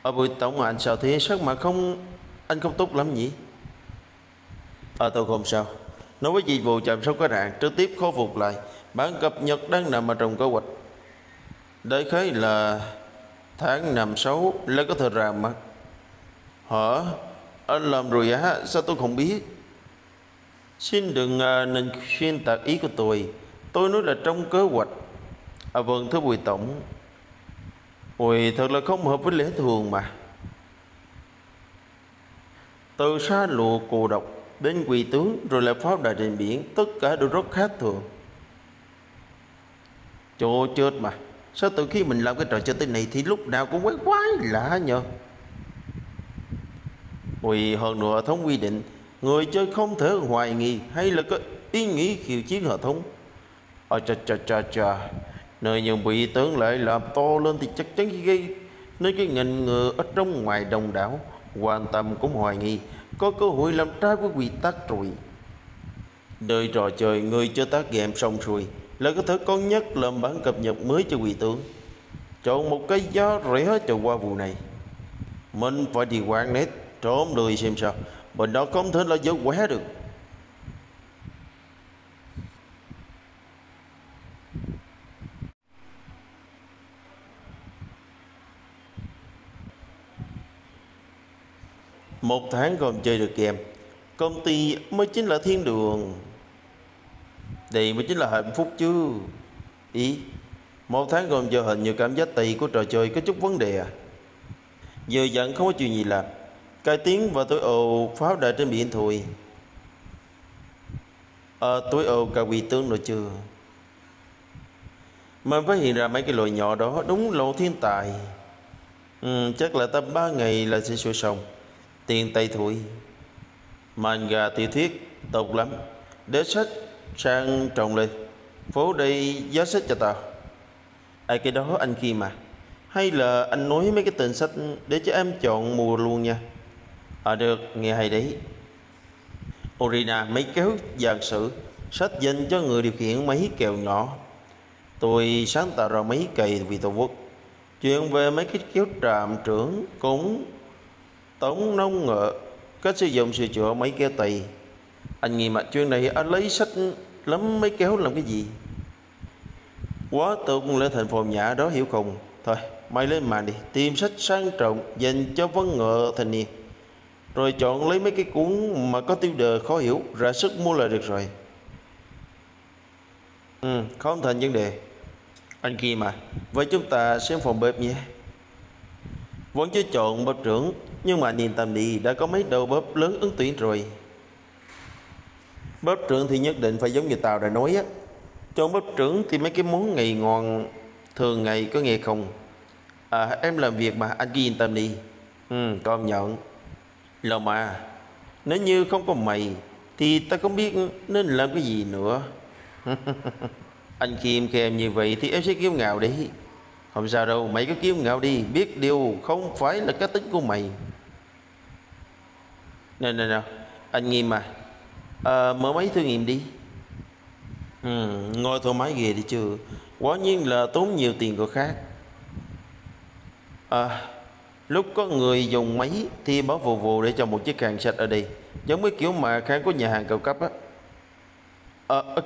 Ở Bùi Tổng anh sao thế? Sắc mặt anh không tốt lắm nhỉ? Tôi không sao. Nói với dịch vụ chăm sóc khách hàng, trực tiếp khôi phục lại bản cập nhật đang nằm ở trong kế hoạch. Đại khái là tháng 5-6 là có thể ra mắt. Hả? Anh làm rồi á? Sao tôi không biết? Xin đừng nên xuyên tạc ý của tôi. Tôi nói là trong kế hoạch. À vâng thưa Bùi Tổng. Ôi thật là không hợp với lẽ thường mà. Từ Sa Lụa Cô Độc đến Quỳ Tướng rồi là Pháo Đài Trên Biển, tất cả đều rất khác thường. Chỗ chết mà. Sao từ khi mình làm cái trò chơi tới này thì lúc nào cũng quái quái lạ nhờ. Vì hơn nữa hệ thống quy định người chơi không thể hoài nghi hay là có ý nghĩ khiêu chiến hệ thống. Nơi những vị tướng lại làm to lên thì chắc chắn khi gây nơi cái ngành ngừa ở trong ngoài đồng đảo hoàn tâm cũng hoài nghi có cơ hội làm trái với quy tắc rồi. Đời trò chơi người chơi tác game xong rồi là có thể con nhất làm bản cập nhật mới cho Quỳ Tướng. Chọn một cái giá rẻ cho qua vụ này. Mình phải đi quan nét trốn lười xem sao. Bên đó không thể là dấu quá được. Một tháng còn chơi được game, công ty mới chính là thiên đường. Đây mới chính là hạnh phúc chứ. Ý, một tháng gồm giờ hình như cảm giác tì của trò chơi có chút vấn đề à? Giờ dặn không có chuyện gì làm, cai tiếng và tối ồ pháo đài trên biển thôi. Tối ồ cả Quỳ Tướng rồi chưa? Mà phát hiện ra mấy cái loại nhỏ đó đúng lộ thiên tài. Chắc là tầm 3 ngày là sẽ sửa xong. Tiền tay thôi. Manga tiểu thuyết tốt lắm. Để sách sang trồng lên. Phố đây giá sách cho tao. Ai cái đó anh kia mà. Hay là anh nói mấy cái tên sách để cho em chọn mua luôn nha. Được, nghe hay đấy. Orina mấy kéo dạng sử. Sách dành cho người điều khiển máy kèo nhỏ. Tôi sáng tạo ra mấy cây vì tổ quốc. Chuyện về mấy cái kéo trạm trưởng cũng tổng nông ngợ. Cách sử dụng sửa chữa máy kéo tì. Anh nghĩ mà chuyện này anh lấy sách lắm mấy kéo làm cái gì. Quá tôi cũng lên thành phố nhà đó hiểu không. Thôi mày lên mạng đi. Tìm sách sang trọng dành cho văn ngựa thanh niên. Rồi chọn lấy mấy cái cuốn mà có tiêu đề khó hiểu ra sức mua là được rồi. Không thành vấn đề. Anh kia mà. Vậy chúng ta xem phòng bếp nhé. Vẫn chưa chọn bếp trưởng. Nhưng mà nhìn tầm đi đã có mấy đầu bếp lớn ứng tuyển rồi. Bếp trưởng thì nhất định phải giống như tao đã nói á. Chọn bếp trưởng thì mấy cái món ngày ngon thường ngày có nghe không. Em làm việc mà anh cứ yên tâm đi. Con nhận. Lò mà. Nếu như không có mày thì ta không biết nên làm cái gì nữa. Anh Kim kèm như vậy thì em sẽ kiêu ngạo đi. Không sao đâu, mày cứ kiêu ngạo đi. Biết điều không phải là cá tính của mày. Nè anh Nghiêm mà. Mở máy thử nghiệm đi. Ngồi thoải mái ghê đi chứ. Quả nhiên là tốn nhiều tiền của khác. Lúc có người dùng máy thì báo vụ để cho một chiếc khăn sạch ở đây. Giống với kiểu mà khăn của nhà hàng cao cấp á.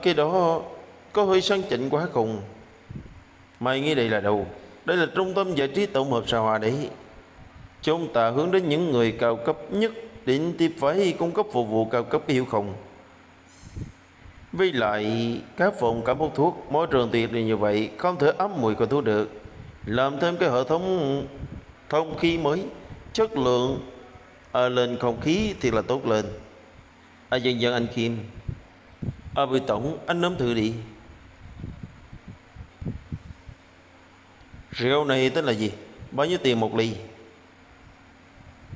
Cái đó có hơi sang chỉnh quá cùng. Mày nghĩ đây là đâu? Đây là trung tâm giải trí tổng hợp sao hòa đấy. Chúng ta hướng đến những người cao cấp nhất định thì phải cung cấp phục vụ cao cấp hiểu không? Với lại các phòng cảm hút thuốc môi trường tuyệt vời như vậy không thể ấm mùi của thuốc được. Làm thêm cái hệ thống thông khí mới chất lượng lên không khí thì là tốt lên. Dần dần anh Kim. Bùi Tổng anh nếm thử đi. Rượu này tên là gì? Bao nhiêu tiền một ly?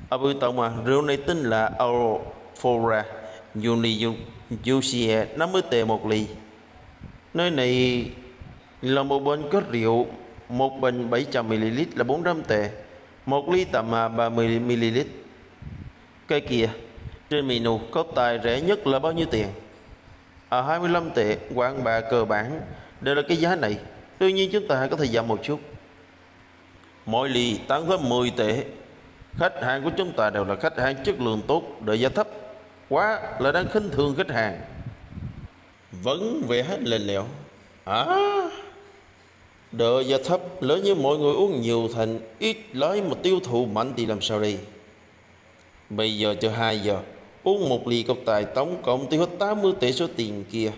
Bùi Tổng à, rượu này tên là Alfora Unijusie 50 tệ một ly. Nơi này là một bên có rượu. Một bình 700ml là 400 tệ. Một ly tầm 30ml. Cái kia trên menu có tài rẻ nhất là bao nhiêu tiền? 25 tệ. Quán bà cơ bản đều là cái giá này. Tuy nhiên chúng ta có thể giảm một chút. Mỗi ly tăng thêm 10 tệ. Khách hàng của chúng ta đều là khách hàng chất lượng tốt. Đợi giá thấp quá là đang khinh thường khách hàng. Vẫn vẽ lên lẹo. Đợi giá thấp. Lỡ như mọi người uống nhiều thành ít lái mà tiêu thụ mạnh thì làm sao đây? Bây giờ cho 2 giờ uống một ly cốc tài tổng cộng tiêu hết 80 tệ số tiền kia.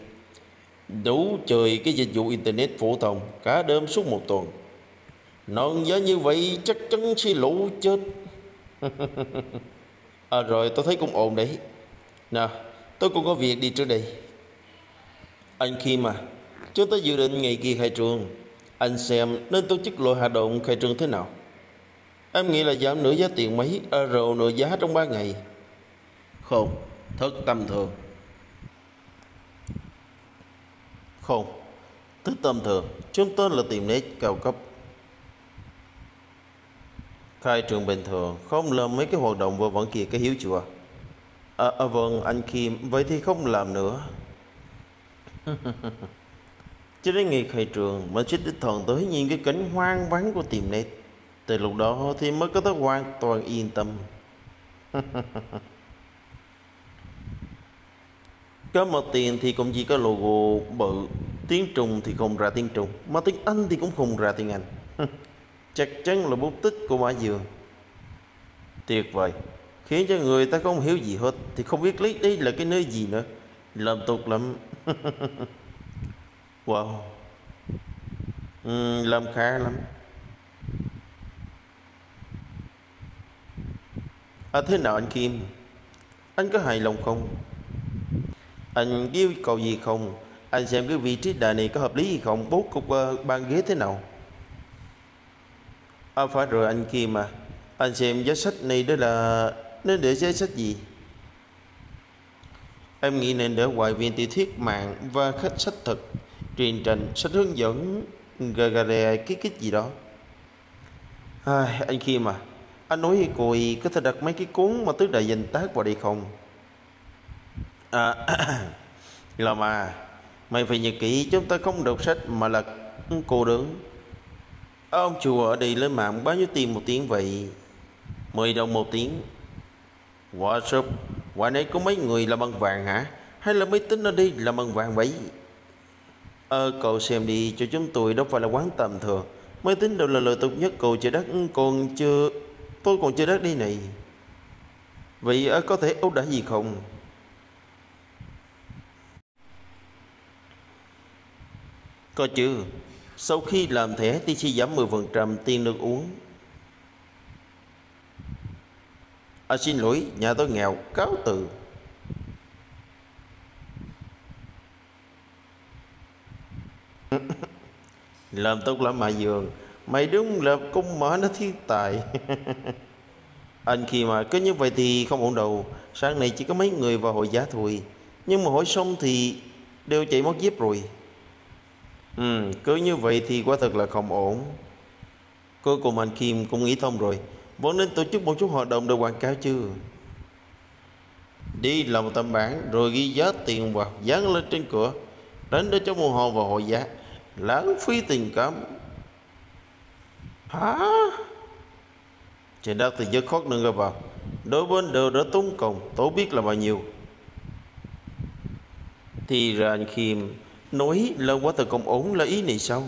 Đủ trời cái dịch vụ internet phổ thông cả đêm suốt một tuần. Nón giá như vậy chắc chắn sẽ lũ chết. Rồi tôi thấy cũng ổn đấy. Nào tôi cũng có việc đi trước đây. Anh Kim mà, chúng ta dự định ngày kia khai trương. Anh xem nên tổ chức loại hoạt động khai trương thế nào. Em nghĩ là giảm nửa giá tiền mấy. Rồi nửa giá trong 3 ngày. Khôn, thất tâm thường. Khôn, thất tâm thường, chúng tôi là tiệm nét cao cấp. Khai trường bình thường, không làm mấy cái hoạt động vô vẩn kia, cái hiếu chùa. Vâng, anh Kim, vậy thì không làm nữa. Chứ đến ngày khai trường, mà xích đích thần tới nhìn cái cảnh hoang vắng của tiệm nét. Từ lúc đó thì mới có thể hoàn toàn yên tâm. Có mặt tiền thì cũng chỉ có logo bự. Tiếng Trung thì không ra tiếng Trung, mà tiếng Anh thì cũng không ra tiếng Anh. Chắc chắn là bút tích của Mã Dường. Tuyệt vời, khiến cho người ta không hiểu gì hết, thì không biết lấy đây là cái nơi gì nữa. Làm tục lắm. Wow, làm khá lắm. Thế nào anh Kim, anh có hài lòng không? Anh yêu cầu gì không? Anh xem cái vị trí đài này có hợp lý gì không? Bố cục bàn ghế thế nào? Phải rồi anh Kim à, anh xem giá sách này đó là nên để giá sách gì? Em nghĩ nên để ngoài viên tiểu thuyết mạng và khách sách thực, truyền trình, sách hướng dẫn, gà kích gì đó. Anh Kim à, anh nói cô ý, có thể đặt mấy cái cuốn mà tứ đại danh tác vào đây không? Là mà mày phải nhớ kỹ, chúng ta không đọc sách mà là cô đứng. Ông chùa ở đây lên mạng bao nhiêu tiền một tiếng vậy? 10 đồng một tiếng. Quả sụp, quả nấy có mấy người làm bằng vàng hả? Hay là máy tính ở đây làm bằng vàng vậy? Cậu xem đi cho chúng tôi, đó phải là quán tầm thường. Máy tính đâu là lời tục nhất, cậu trời đất còn chưa... Tôi còn chưa đất đi này. Vậy có thể ưu đãi gì không? Có chứ, sau khi làm thẻ thì sẽ giảm 10% tiền nước uống. Xin lỗi, nhà tôi nghèo, cáo từ. Làm tốt lắm Mã Dường, mày đúng là cung mở nó thiên tài. Anh khi mà cứ như vậy thì không ổn đâu. Sáng nay chỉ có mấy người vào hội giá thôi, nhưng mà hỏi xong thì đều chạy mất dép rồi. Cứ như vậy thì quả thật là không ổn. Cô cùng anh Kim cũng nghĩ thông rồi, vẫn nên tổ chức một chút hoạt động để quảng cáo chứ. Đi làm một tấm bảng rồi ghi giá tiền và dán lên trên cửa, đánh để cho môn hồ và hội giá, lãng phí tình cảm. Hả? Trên đất thì dứt khoát nâng ra vào, đối bên đều đã tốn công, tổ biết là bao nhiêu. Thì ra anh Kim nói lâu quá thật không ổn là ý này sao?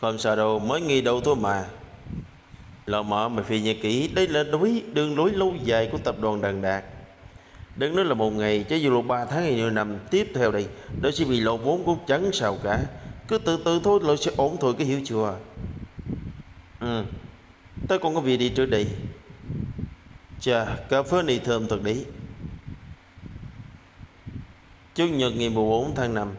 Không sao đâu, mới nghi đâu thôi mà. Lò mọ mày phải nhớ kỹ, đây là đường lối lâu dài của tập đoàn Đằng Đạt. Đừng nói là một ngày, cho dù là 3 tháng hay nhiều năm tiếp theo đây, đó sẽ bị lộ vốn cũng chẳng sao cả. Cứ từ từ thôi là sẽ ổn thôi, cái hiểu chưa? Tao còn có việc đi trước đây. Chà, cà phê này thơm thật đấy. Chủ nhật ngày 14 tháng 5.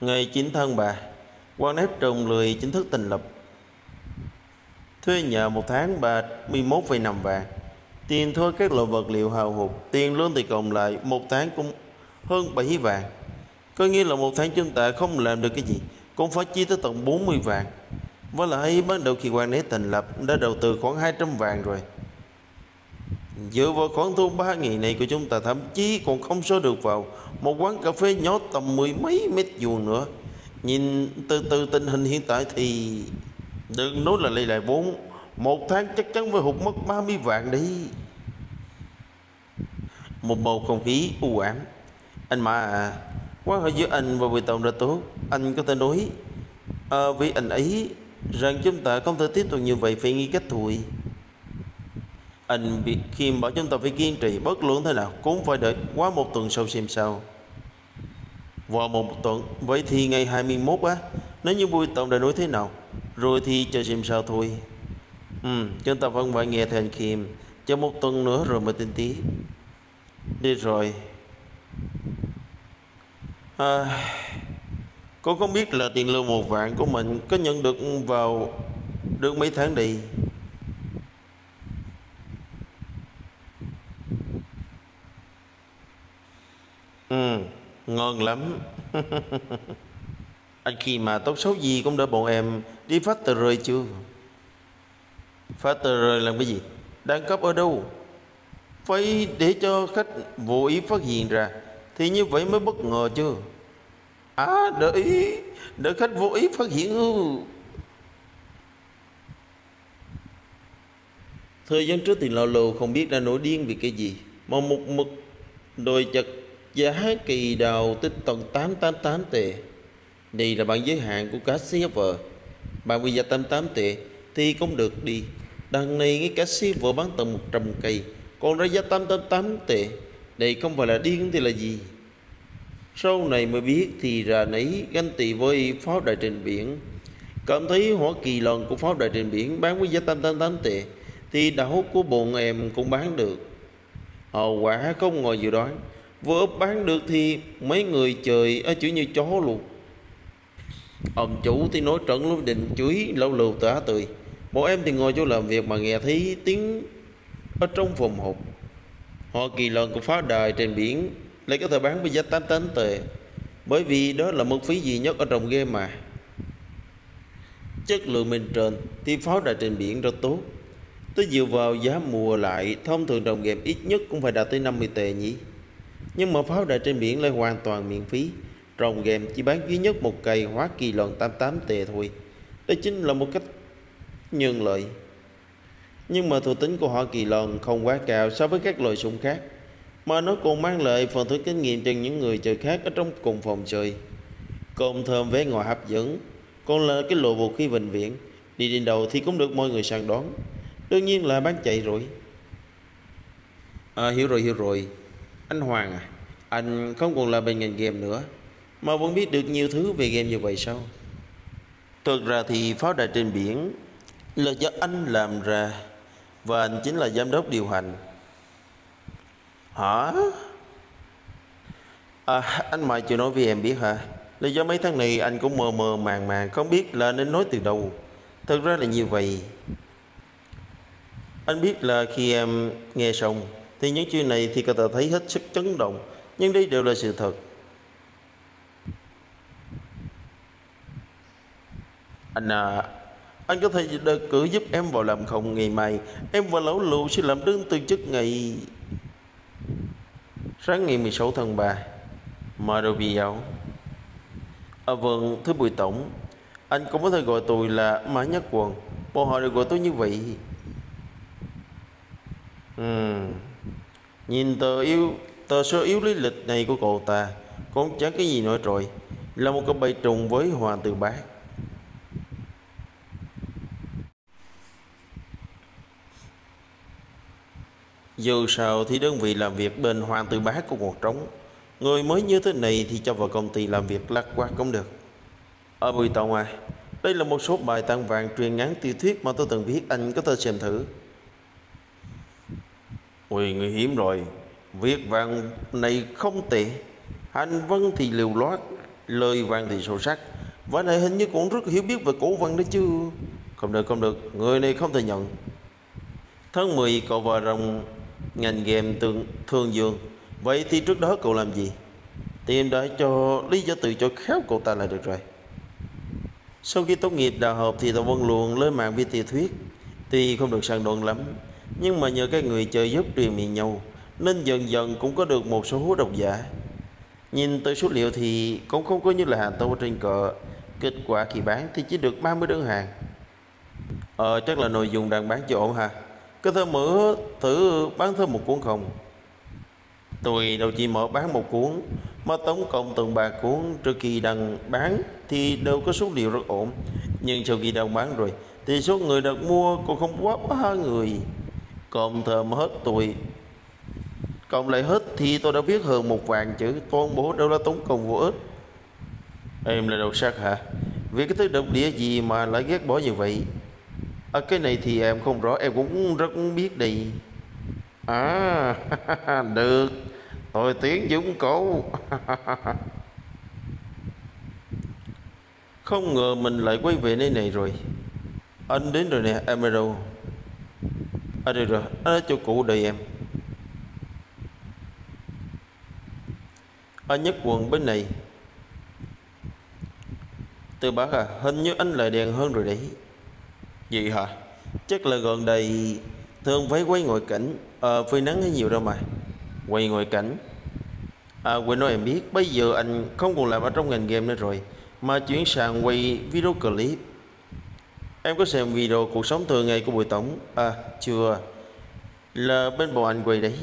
Ngày 9 tháng 3, Quan Nếp Trồng Lười chính thức thành lập. Thuê nhà 1 tháng 31,5 vàng. Tiền thuê các loại vật liệu hao hụt, tiền lương thì cộng lại 1 tháng cũng hơn 7 vàng. Có nghĩa là 1 tháng chúng ta không làm được cái gì, cũng phải chi tới tận 40 vàng. Với lại ban đầu khi Quan Nếp thành lập đã đầu tư khoảng 200 vàng rồi. Dựa vào khoản thu 3.000 này của chúng ta, thậm chí còn không số được vào một quán cà phê nhỏ tầm 10 mấy mét vuông nữa. Nhìn từ từ tình hình hiện tại thì đừng nói là lấy lại vốn, 1 tháng chắc chắn phải hụt mất 30 vạn đi. Một bầu không khí u ám. Anh Mã à, quan hệ giữa anh và Bùi Tổng đã tốt. Anh có thể nói với anh ấy rằng chúng ta không thể tiếp tục như vậy, phải nghĩ cách thôi. Anh Kim bảo chúng ta phải kiên trì, bất luận thế nào cũng phải đợi quá 1 tuần sau xem sao. Vào 1 tuần, vậy thì ngày 21 á, nếu như Bùi Tổng đã nói thế nào rồi thì chờ xem sao thôi. Chúng ta vẫn phải nghe theo anh Kim, chờ 1 tuần nữa rồi mới tính tí. Đi rồi. Cô không biết là tiền lương 1 vạn của mình có nhận được vào được mấy tháng đi. ngon lắm. Anh khi mà tốt xấu gì cũng đỡ bọn em đi phát tờ rơi chưa? Phát tờ rơi làm cái gì? Đang cấp ở đâu? Phải để cho khách vô ý phát hiện ra thì như vậy mới bất ngờ chứ. À, đợi khách vô ý phát hiện ư? Thời gian trước thì lão lù không biết đã nổi điên vì cái gì mà một mực đòi chặt giá kỳ đào tích tận 888 tệ. Đây là bản giới hạn của cá sĩ vợ. Bạn bây giờ 88 tệ thì không được đi. Đằng này cái cá sĩ vợ bán tận 100 cây, còn ra giá 888 tệ. Đây không phải là điên thì là gì? Sau này mới biết thì ra nấy ganh tị với pháo đài trên biển. Cảm thấy hỏa kỳ lòn của pháo đài trên biển bán với giá 888 tệ thì đảo của bọn em cũng bán được. Hậu quả không ngồi dự đoán. Vừa bán được thì mấy người trời ở chửi như chó luôn. Ông chủ thì nói trận lúc định chửi lâu lù tả tươi. Bọn em thì ngồi chỗ làm việc mà nghe thấy tiếng ở trong phòng hộp. Họ kỳ lợn của pháo đài trên biển lại có thể bán với giá 88 tệ, bởi vì đó là mức phí duy nhất ở trong game mà. Chất lượng bên trên thì pháo đài trên biển rất tốt. Tôi dựa vào giá mùa lại thông thường trong game ít nhất cũng phải đạt tới 50 tệ nhỉ. Nhưng mà pháo đài trên biển lại hoàn toàn miễn phí. Trong game chỉ bán duy nhất một cây hóa kỳ lợn 88 tệ thôi. Đó chính là một cách nhân lợi. Nhưng mà thuộc tính của họ kỳ lợn không quá cao so với các loại súng khác, mà nó còn mang lại phần thưởng kinh nghiệm cho những người chơi khác ở trong cùng phòng chơi. Cơm thơm vé ngồi hấp dẫn, còn là cái lộ vũ khí vĩnh viễn, đi đến đầu thì cũng được mọi người săn đón. Đương nhiên là bán chạy rồi. À, hiểu rồi. Anh Hoàng à, anh không còn là bên ngành game nữa mà vẫn biết được nhiều thứ về game như vậy sao? Thực ra thì pháo đài trên biển là do anh làm ra, và anh chính là giám đốc điều hành. Hả? À, anh mà chưa nói với em biết hả? Là do mấy tháng này anh cũng mờ màng không biết là nên nói từ đâu. Thực ra là như vậy. Anh biết là khi em nghe xong thì những chuyện này thì có thể thấy hết sức chấn động, nhưng đây đều là sự thật. Anh à, anh có thể cử giúp em vào làm không? Ngày mai em và lão lụ sẽ làm đơn từ chức ngày sáng ngày 16 tháng 3. Mà đâu bị dạo. À vâng, thưa Bùi Tổng, anh cũng có thể gọi tôi là Mã Nhất Quần. Bọn họ đều gọi tôi như vậy. Nhìn tờ sơ yếu lý lịch này của cậu ta cũng chẳng cái gì nổi trội. Là một cặp bài trùng với Hoàng Tử Bác. Dù sao thì đơn vị làm việc bên Hoàng Tử Bác của một trống. Người mới như thế này thì cho vào công ty làm việc lắc quắc cũng được. Ở Bùi Tổng à, đây là một số bài tản vàng truyền ngắn tiểu thuyết mà tôi từng viết, anh có thể xem thử. Ui, nguy hiểm rồi. Viết văn này không tệ. Hành văn thì liều loát, lời văn thì sâu sắc. Và này hình như cũng rất hiểu biết về cổ văn đó chứ. Không được, người này không thể nhận. Tháng 10 cậu vào rồng ngành game Thương Dương. Vậy thì trước đó cậu làm gì? Tìm đã cho lý do từ chối khéo cậu ta là được rồi. Sau khi tốt nghiệp đại học thì tôi vẫn luôn lên mạng viết tiểu thuyết. Tuy không được săn đón lắm, nhưng mà nhờ các người chơi giúp truyền miệng nhau nên dần dần cũng có được một số độc giả. Nhìn tới số liệu thì cũng không có như là hàng tô trên cờ. Kết quả khi bán thì chỉ được 30 đơn hàng. Chắc là nội dung đang bán chưa ổn hả? Có thể mở thử bán thêm một cuốn không? Tôi đâu chỉ mở bán một cuốn, mà tổng cộng từng 3 cuốn. Trước khi đăng bán thì đều có số liệu rất ổn, nhưng sau khi đăng bán rồi thì số người đặt mua còn không quá 3 người. Cộng thêm hết tôi, cộng lại hết thì tôi đã viết hơn 1.000 chữ, toàn bộ đâu là tốn công vô ích. Em là độc sắc hả? Vì cái thứ độc địa gì mà lại ghét bỏ như vậy? À, cái này thì em không rõ, em cũng rất muốn biết đi. À, được, tôi tiến dũng cậu. Không ngờ mình lại quay về nơi này rồi. Anh đến rồi nè, em ở đâu? À, được rồi, anh ở chỗ cũ đợi em. Anh Nhất Quần bên này. Tư Bác à, hình như anh lại đèn hơn rồi đấy. Vậy hả? Chắc là gần đây thường phải quay ngoại cảnh. Phơi nắng hay nhiều đâu mà. Quay ngoại cảnh à? Quên nói em biết, bây giờ anh không còn làm ở trong ngành game nữa rồi, mà chuyển sang quay video clip. Em có xem video cuộc sống thường ngày của Bùi Tổng? À chưa, là bên bộ anh quay đấy.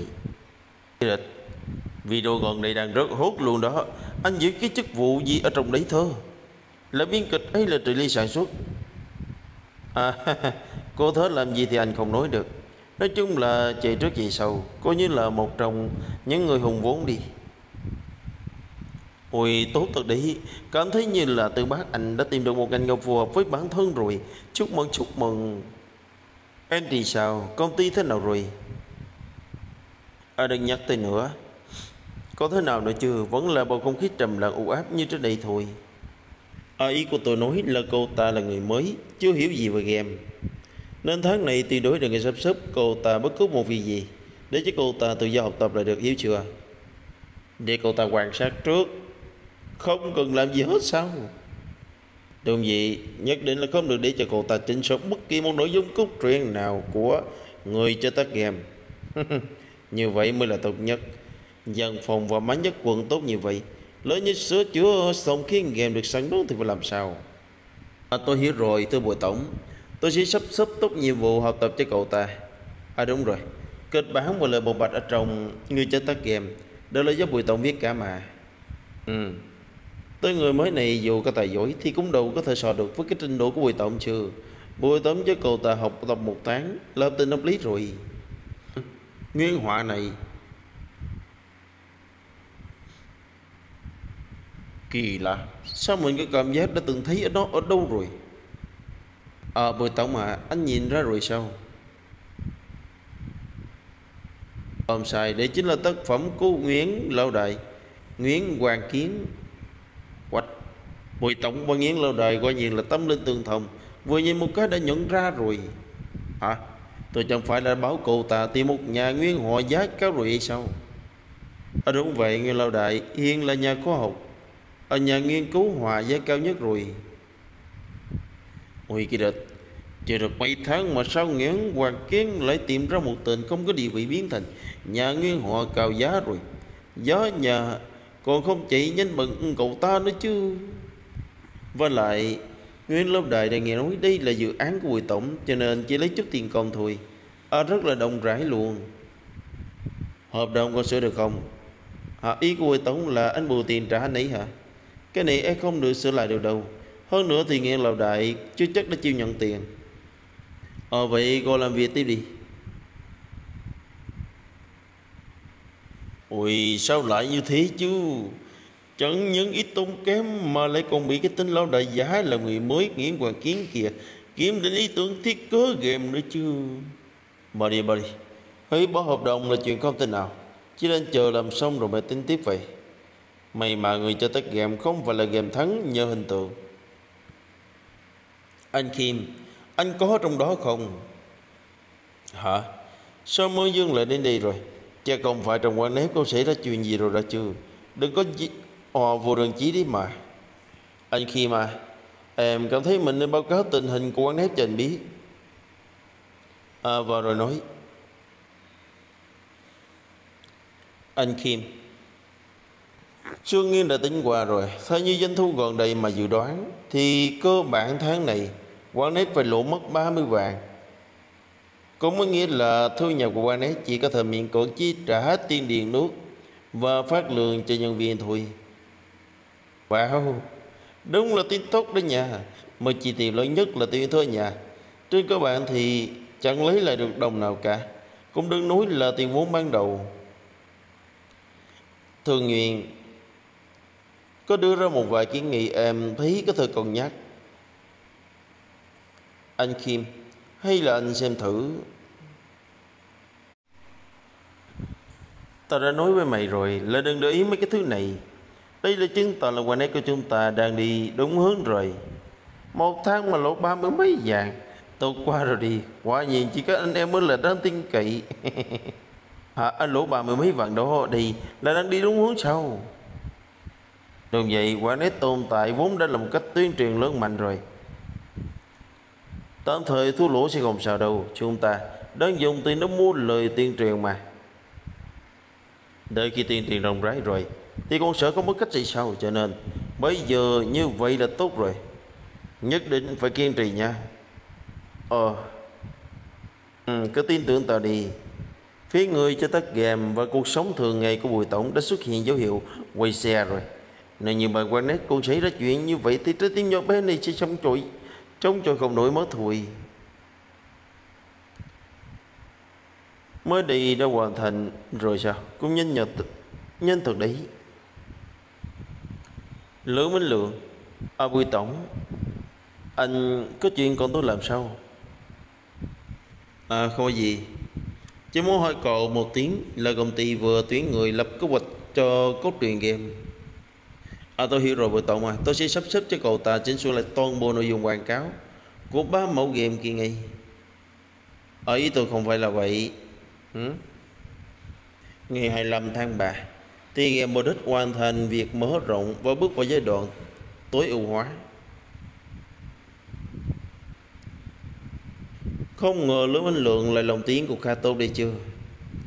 Video gần đây đang rất hốt luôn đó. Anh giữ cái chức vụ gì ở trong đấy thơ? Là biên kịch hay là trợ lý sản xuất? À cô Thết làm gì thì anh không nói được. Nói chung là chạy trước gì sau, coi như là một trong những người hùng vốn đi. Ôi tốt thật đấy, cảm thấy như là Tư Bác anh đã tìm được một ngành nghề phù hợp với bản thân rồi. Chúc mừng, chúc mừng. Em thì sao, công ty thế nào rồi? À đừng nhắc tới nữa. Có thế nào nữa chưa? Vẫn là bầu không khí trầm lặng u áp như trước đây thôi. À ý của tôi nói là cô ta là người mới, chưa hiểu gì về game, nên tháng này tuyệt đối đừng sắp xếp cô ta bất cứ một việc gì, để cho cô ta tự do học tập là được, hiểu chưa? Để cô ta quan sát trước, không cần làm gì hết sao? Đúng vậy, nhất định là không được để cho cô ta chỉnh sửa bất kỳ một nội dung cốt truyện nào của người chế tác game. Như vậy mới là tốt nhất. Dân phòng và Mã Nhất Quần tốt như vậy, lỡ như sửa chữa xong khiến game được sẵn đó thì phải làm sao? À, tôi hiểu rồi thưa Bùi Tổng, tôi sẽ sắp xếp tốt nhiệm vụ học tập cho cậu ta. À đúng rồi, kịch bản và lời bộc bạch ở trong người chế tác game đều là do Bùi Tổng viết cả mà. Tới người mới này dù có tài giỏi thì cũng đâu có thể so được với cái trình độ của Bùi Tổng chưa. Bùi Tổng cho cậu ta học tập một tháng là hợp tình hợp lý rồi. Nguyên họa này kỳ lạ, sao mình cái cảm giác đã từng thấy ở đó ở đâu rồi? À Bùi Tổng à, anh nhìn ra rồi sao? Không sai, đây chính là tác phẩm của Nguyễn Lão Đại, Nguyễn Hoàng Kiến. Quạch, Bùi Tổng và Nguyễn Lão Đại coi như là tâm linh tương thông, vừa nhìn một cái đã nhận ra rồi. Hả? Tôi chẳng phải là báo cậu ta tìm một nhà nguyên họ giá cao rồi hay sao? À đúng vậy, Nguyễn Lão Đại hiện là nhà khoa học, ở nhà nghiên cứu hòa giá cao nhất rồi. Ôi kỳ địch, chờ được mấy tháng mà sao Nguyễn Hoàng Kiến lại tìm ra một tên không có địa vị biến thành nhà nguyên họ cao giá rồi. Giá nhà còn không chạy nhanh bằng cậu ta nữa chứ. Và lại Nguyễn Lão Đại đã nghe nói đây là dự án của Bùi Tổng, cho nên chỉ lấy chút tiền công thôi. À rất là đồng rãi luôn. Hợp đồng có sửa được không? À ý của Bùi Tổng là anh bù tiền trả anh ấy hả? Cái này em không được sửa lại được đâu. Hơn nữa thì Nguyễn Lão Đại chưa chắc đã chịu nhận tiền. Vậy cô làm việc tiếp đi. Ôi sao lại như thế chứ? Chẳng những ít tốn kém mà lại còn bị cái tên Lão Đại giả là người mới Nguyễn Hoàng Kiến kìa kiếm đến ý tưởng thiết kế game nữa chứ. Bà đi, bà đi. Hãy bỏ hợp đồng là chuyện không thể nào, chỉ nên chờ làm xong rồi mới tính tiếp vậy. May mà người cho tách game không phải là game thắng nhờ hình tượng. Anh Kim, anh có trong đó không? Hả? Sao Mơ Dương lại đến đây rồi? Chắc không phải trong quán nếp có xảy ra chuyện gì rồi đã chưa? Đừng có vô đơn chí đi mà. Anh Kim à, em cảm thấy mình nên báo cáo tình hình của quán nếp cho anh biết. À và rồi nói. Anh Kim, Sương Nghiên đã tính qua rồi, theo như doanh thu gần đây mà dự đoán thì cơ bản tháng này Warnet phải lỗ mất 30 vạn. Cũng có nghĩa là thu nhập của Warnet chỉ có thể miễn cưỡng chi trả tiền điện nước và phát lương cho nhân viên thôi. Wow, đúng là tin tốt đó nha. Mà chi tiêu lớn nhất là tiền thuê nhà. Trên cơ bản thì chẳng lấy lại được đồng nào cả, cũng đừng nói là tiền vốn ban đầu. Thường Nguyện có đưa ra một vài kiến nghị em thấy có thể cân nhắc. Anh Kim, hay là anh xem thử. Ta đã nói với mày rồi là đừng để ý mấy cái thứ này. Đây là chứng tỏ là quán này của chúng ta đang đi đúng hướng rồi. Một tháng mà lỗ 30 mấy vạn, tốt quá rồi đi. Quả nhiên chỉ có anh em mới là đáng tin cậy. Hả, anh lỗ 30 mấy vạn đó đi là đang đi đúng hướng sao? Đường vậy quả nét tồn tại vốn đã là một cách tuyên truyền lớn mạnh rồi. Tạm thời thua lỗ sẽ không sợ đâu, chúng ta đang dùng tiền nó mua lời tuyên truyền mà. Đợi khi tuyên truyền rộng rãi rồi thì con sợ không có cách gì sao, cho nên bây giờ như vậy là tốt rồi. Nhất định phải kiên trì nha. Cứ tin tưởng ta đi. Phía người cho tắt ghèm và cuộc sống thường ngày của Bùi Tổng đã xuất hiện dấu hiệu quay xe rồi. Nếu như mà quan nét cô xảy ra chuyện như vậy thì trái tim nhỏ bé này sẽ chống chọi không nổi mất thùi. Mới đi đã hoàn thành rồi sao? Cũng nhân thật đấy. Lữ Minh Luận: Bùi Tổng, anh có chuyện còn tôi làm sao? Không có gì, chỉ muốn hỏi cậu một tiếng là công ty vừa tuyển người lập kế hoạch cho cốt truyện game. Tôi hiểu rồi Bùi Tổng à, tôi sẽ sắp xếp cho cậu ta chỉnh sửa lại toàn bộ nội dung quảng cáo của 3 mẫu game kia ngay. Ý tôi không phải là vậy. Ngày 25 tháng 3 thì game Modus hoàn thành việc mở rộng và bước vào giai đoạn tối ưu hóa. Không ngờ Lữ Minh Luận lại lồng tiếng của khá tốt đây chưa.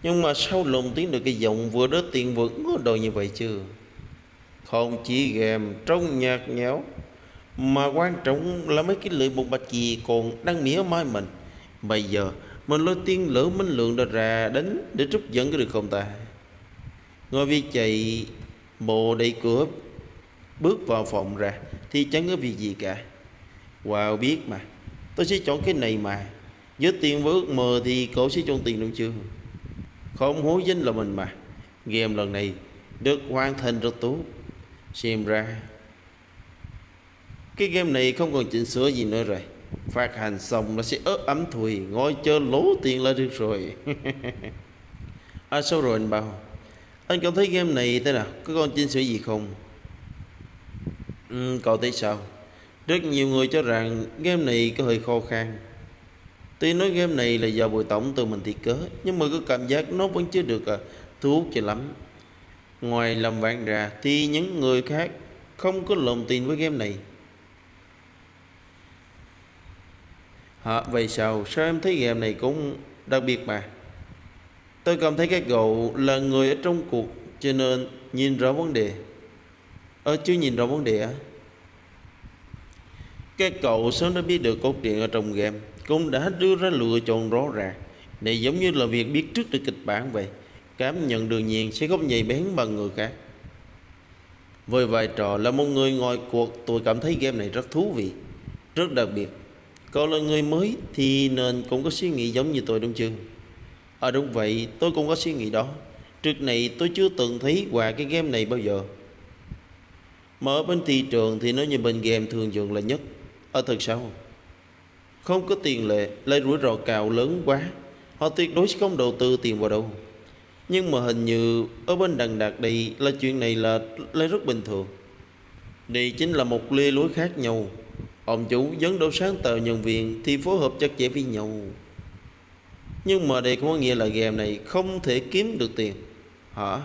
Nhưng mà sao lồng tiếng được cái giọng vừa đớt tiền vừa ngứa đầu như vậy chưa? Không chỉ game trong nhạt nhẽo mà quan trọng là mấy cái lời bột bạch gì còn đang mỉa mai mình. Bây giờ mình lôi tiếng Lữ Minh Luận đã ra đánh để trút giận cái được không ta? Ngồi vì chạy bộ đẩy cửa bước vào phòng ra thì chẳng có việc gì cả. Wow, biết mà, tôi sẽ chọn cái này mà. Với tiền với ước mơ thì cậu sẽ chọn tiền đúng chưa? Không hối danh là mình mà. Game lần này được hoàn thành rất tốt. Xem ra cái game này không còn chỉnh sửa gì nữa rồi. Phát hành xong nó sẽ ớt ấm thùi, ngồi chờ lố tiền là được rồi. Sao rồi anh Bảo? Anh cảm thấy game này thế nào? Có còn chỉnh sửa gì không? Cậu thấy sao? Rất nhiều người cho rằng game này có hơi khô khan. Tuy nói game này là do Bùi Tổng tự mình thiết kế, nhưng mà cứ cảm giác nó vẫn chưa được thu hút cho lắm. Ngoài làm vạn ra thì những người khác không có lòng tin với game này. Vậy sao em thấy game này cũng đặc biệt mà. Tôi cảm thấy các cậu là người ở trong cuộc cho nên nhìn rõ vấn đề. Chưa nhìn rõ vấn đề á? Các cậu sớm đã biết được cốt truyện ở trong game, cũng đã đưa ra lựa chọn rõ ràng. Này giống như là việc biết trước được kịch bản vậy. Cảm nhận đương nhiên sẽ không nhạy bén bằng người khác. Với vai trò là một người ngoài cuộc, tôi cảm thấy game này rất thú vị, rất đặc biệt. Cậu là người mới thì nên cũng có suy nghĩ giống như tôi đúng chưa? Đúng vậy, tôi cũng có suy nghĩ đó. Trước này tôi chưa từng thấy qua cái game này bao giờ. Mà ở bên thị trường thì nó như bên game Thương Dương là nhất. Thật sao? Không có tiền lệ, lại rủi ro cao lớn quá. Họ tuyệt đối sẽ không đầu tư tiền vào đâu. Nhưng mà hình như ở bên Đằng Đạt đây là chuyện này là lại rất bình thường. Đây chính là một lê lối khác nhau. Ông chủ dẫn đầu sáng tạo nhân viên thì phối hợp chặt chẽ với nhau. Nhưng mà đây có nghĩa là game này không thể kiếm được tiền. Hả?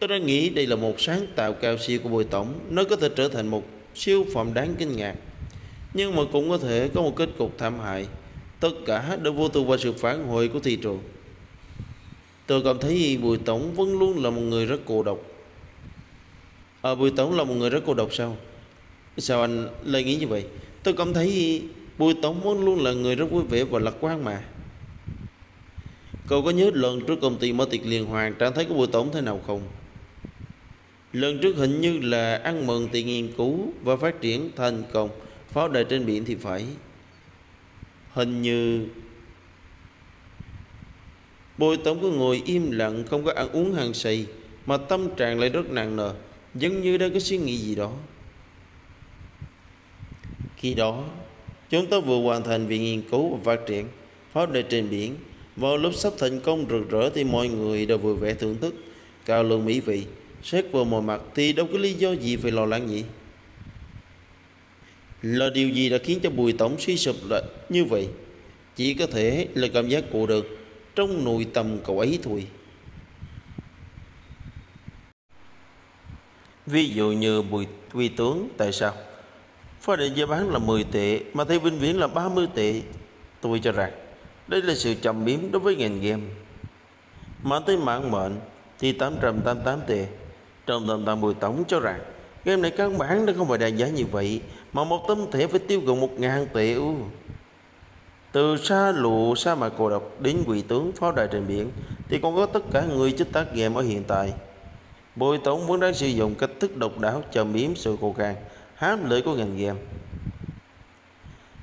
Tôi đã nghĩ đây là một sáng tạo cao siêu của Bùi Tổng. Nó có thể trở thành một siêu phẩm đáng kinh ngạc, nhưng mà cũng có thể có một kết cục thảm hại. Tất cả đều vô tư và sự phản hồi của thị trường. Tôi cảm thấy Bùi Tổng vẫn luôn là một người rất cô độc. Bùi Tổng là một người rất cô độc sao? Sao anh lại nghĩ như vậy? Tôi cảm thấy Bùi Tổng vẫn luôn là người rất vui vẻ và lạc quan mà. Cậu có nhớ lần trước công ty mở tiệc liên hoàn trạng thái của Bùi Tổng thế nào không? Lần trước hình như là ăn mừng tiệc nghiên cứu và phát triển thành công Pháo Đài Trên Biển thì phải. Hình như Bùi Tổng cứ ngồi im lặng, không có ăn uống hàng say, mà tâm trạng lại rất nặng nề, giống như đang có suy nghĩ gì đó. Khi đó chúng ta vừa hoàn thành việc nghiên cứu và phát triển Pháo Đài Trên Biển. Vào lúc sắp thành công rực rỡ thì mọi người đều vui vẻ thưởng thức cao lương mỹ vị. Xét vào mọi mặt thì đâu có lý do gì phải lo lắng nhỉ? Là điều gì đã khiến cho Bùi Tổng suy sụp lại như vậy? Chỉ có thể là cảm giác cô đơn trong nội tâm cậu ấy thôi. Ví dụ như Quỳ Tướng, tại sao phá định giá bán là 10 tệ mà thấy vĩnh viễn là 30 tệ? Tôi cho rằng đây là sự chầm biếm đối với ngành game. Mà tới mạng mệnh thì 888 tệ. Trong tầm tầm Bùi Tổng cho rằng game này căn bản nó không phải đại giá như vậy, mà một tấm thẻ phải tiêu gần 1000 tệ. Từ xa lụ Sa Mạc Cô Độc đến Quỳ Tướng, Pháo Đài Trên Biển thì còn có tất cả người chế tác game ở hiện tại. Bùi Tổng vẫn đang sử dụng cách thức độc đáo chầm biếm sự khô khan, hám lợi của ngành game.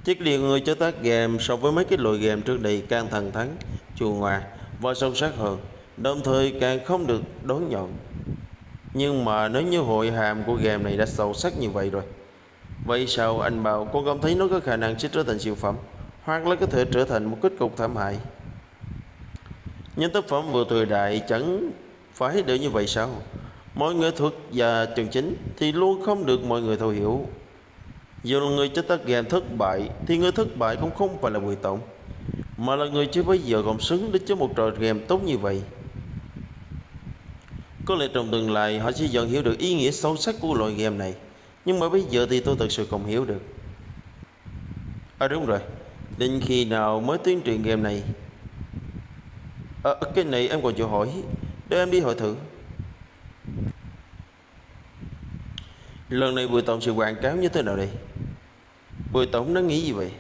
Chất liệu người chế tác game so với mấy cái loại game trước đây càng thẳng thắn, chua ngoa và sâu sắc hơn, đồng thời càng không được đối nhộn. Nhưng mà nếu như hội hàm của game này đã sâu sắc như vậy rồi, vậy sao anh bảo cô cảm thấy nó có khả năng sẽ trở thành siêu phẩm, hoặc là có thể trở thành một kết cục thảm hại? Những tác phẩm vừa thời đại chẳng phải đều như vậy sao? Mọi nghệ thuật và chân chính thì luôn không được mọi người thấu hiểu. Dù là người chế tác game thất bại thì người thất bại cũng không phải là Bùi Tổng, mà là người chưa bao giờ còn xứng để chơi một trò game tốt như vậy. Có lẽ trong tương lai họ sẽ dần hiểu được ý nghĩa sâu sắc của loại game này, nhưng mà bây giờ thì tôi thật sự không hiểu được. À đúng rồi, đến khi nào mới tuyên truyền game này? Cái này em còn chưa hỏi, để em đi hỏi thử. Lần này Bùi Tổng sẽ quảng cáo như thế nào đây? Bùi Tổng nó nghĩ gì vậy?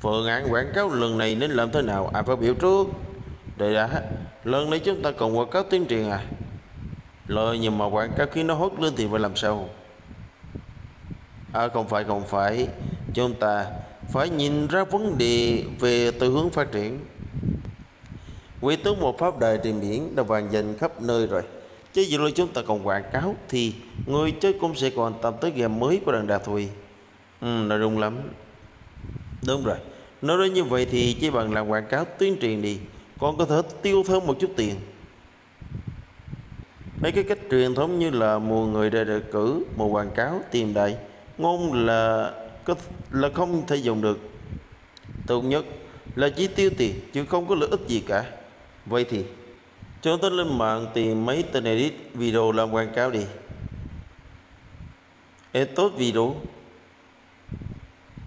Phương án quảng cáo lần này nên làm thế nào? À, phát biểu trước. Để đã, lần này chúng ta còn quảng cáo tuyên truyền à? Lời nhưng mà quảng cáo khi nó hốt lên thì phải làm sao? À không phải, chúng ta phải nhìn ra vấn đề về từ hướng phát triển. Quỷ tướng một Pháp Đài Trên Biển đã vang danh khắp nơi rồi, chứ dù là chúng ta còn quảng cáo thì người chơi cũng sẽ còn tập tới game mới của Đằng Đạt thôi. Nó đúng lắm. Đúng rồi, nói đến như vậy thì chỉ bằng làm quảng cáo tuyên truyền đi, còn có thể tiêu thêm một chút tiền. Mấy cái cách truyền thống như là mùa người đề cử, mùa quảng cáo, tìm đại ngôn là không thể dùng được. Tốt nhất là chỉ tiêu tiền chứ không có lợi ích gì cả. Vậy thì chúng ta lên mạng tìm mấy tên edit video làm quảng cáo đi. Edit video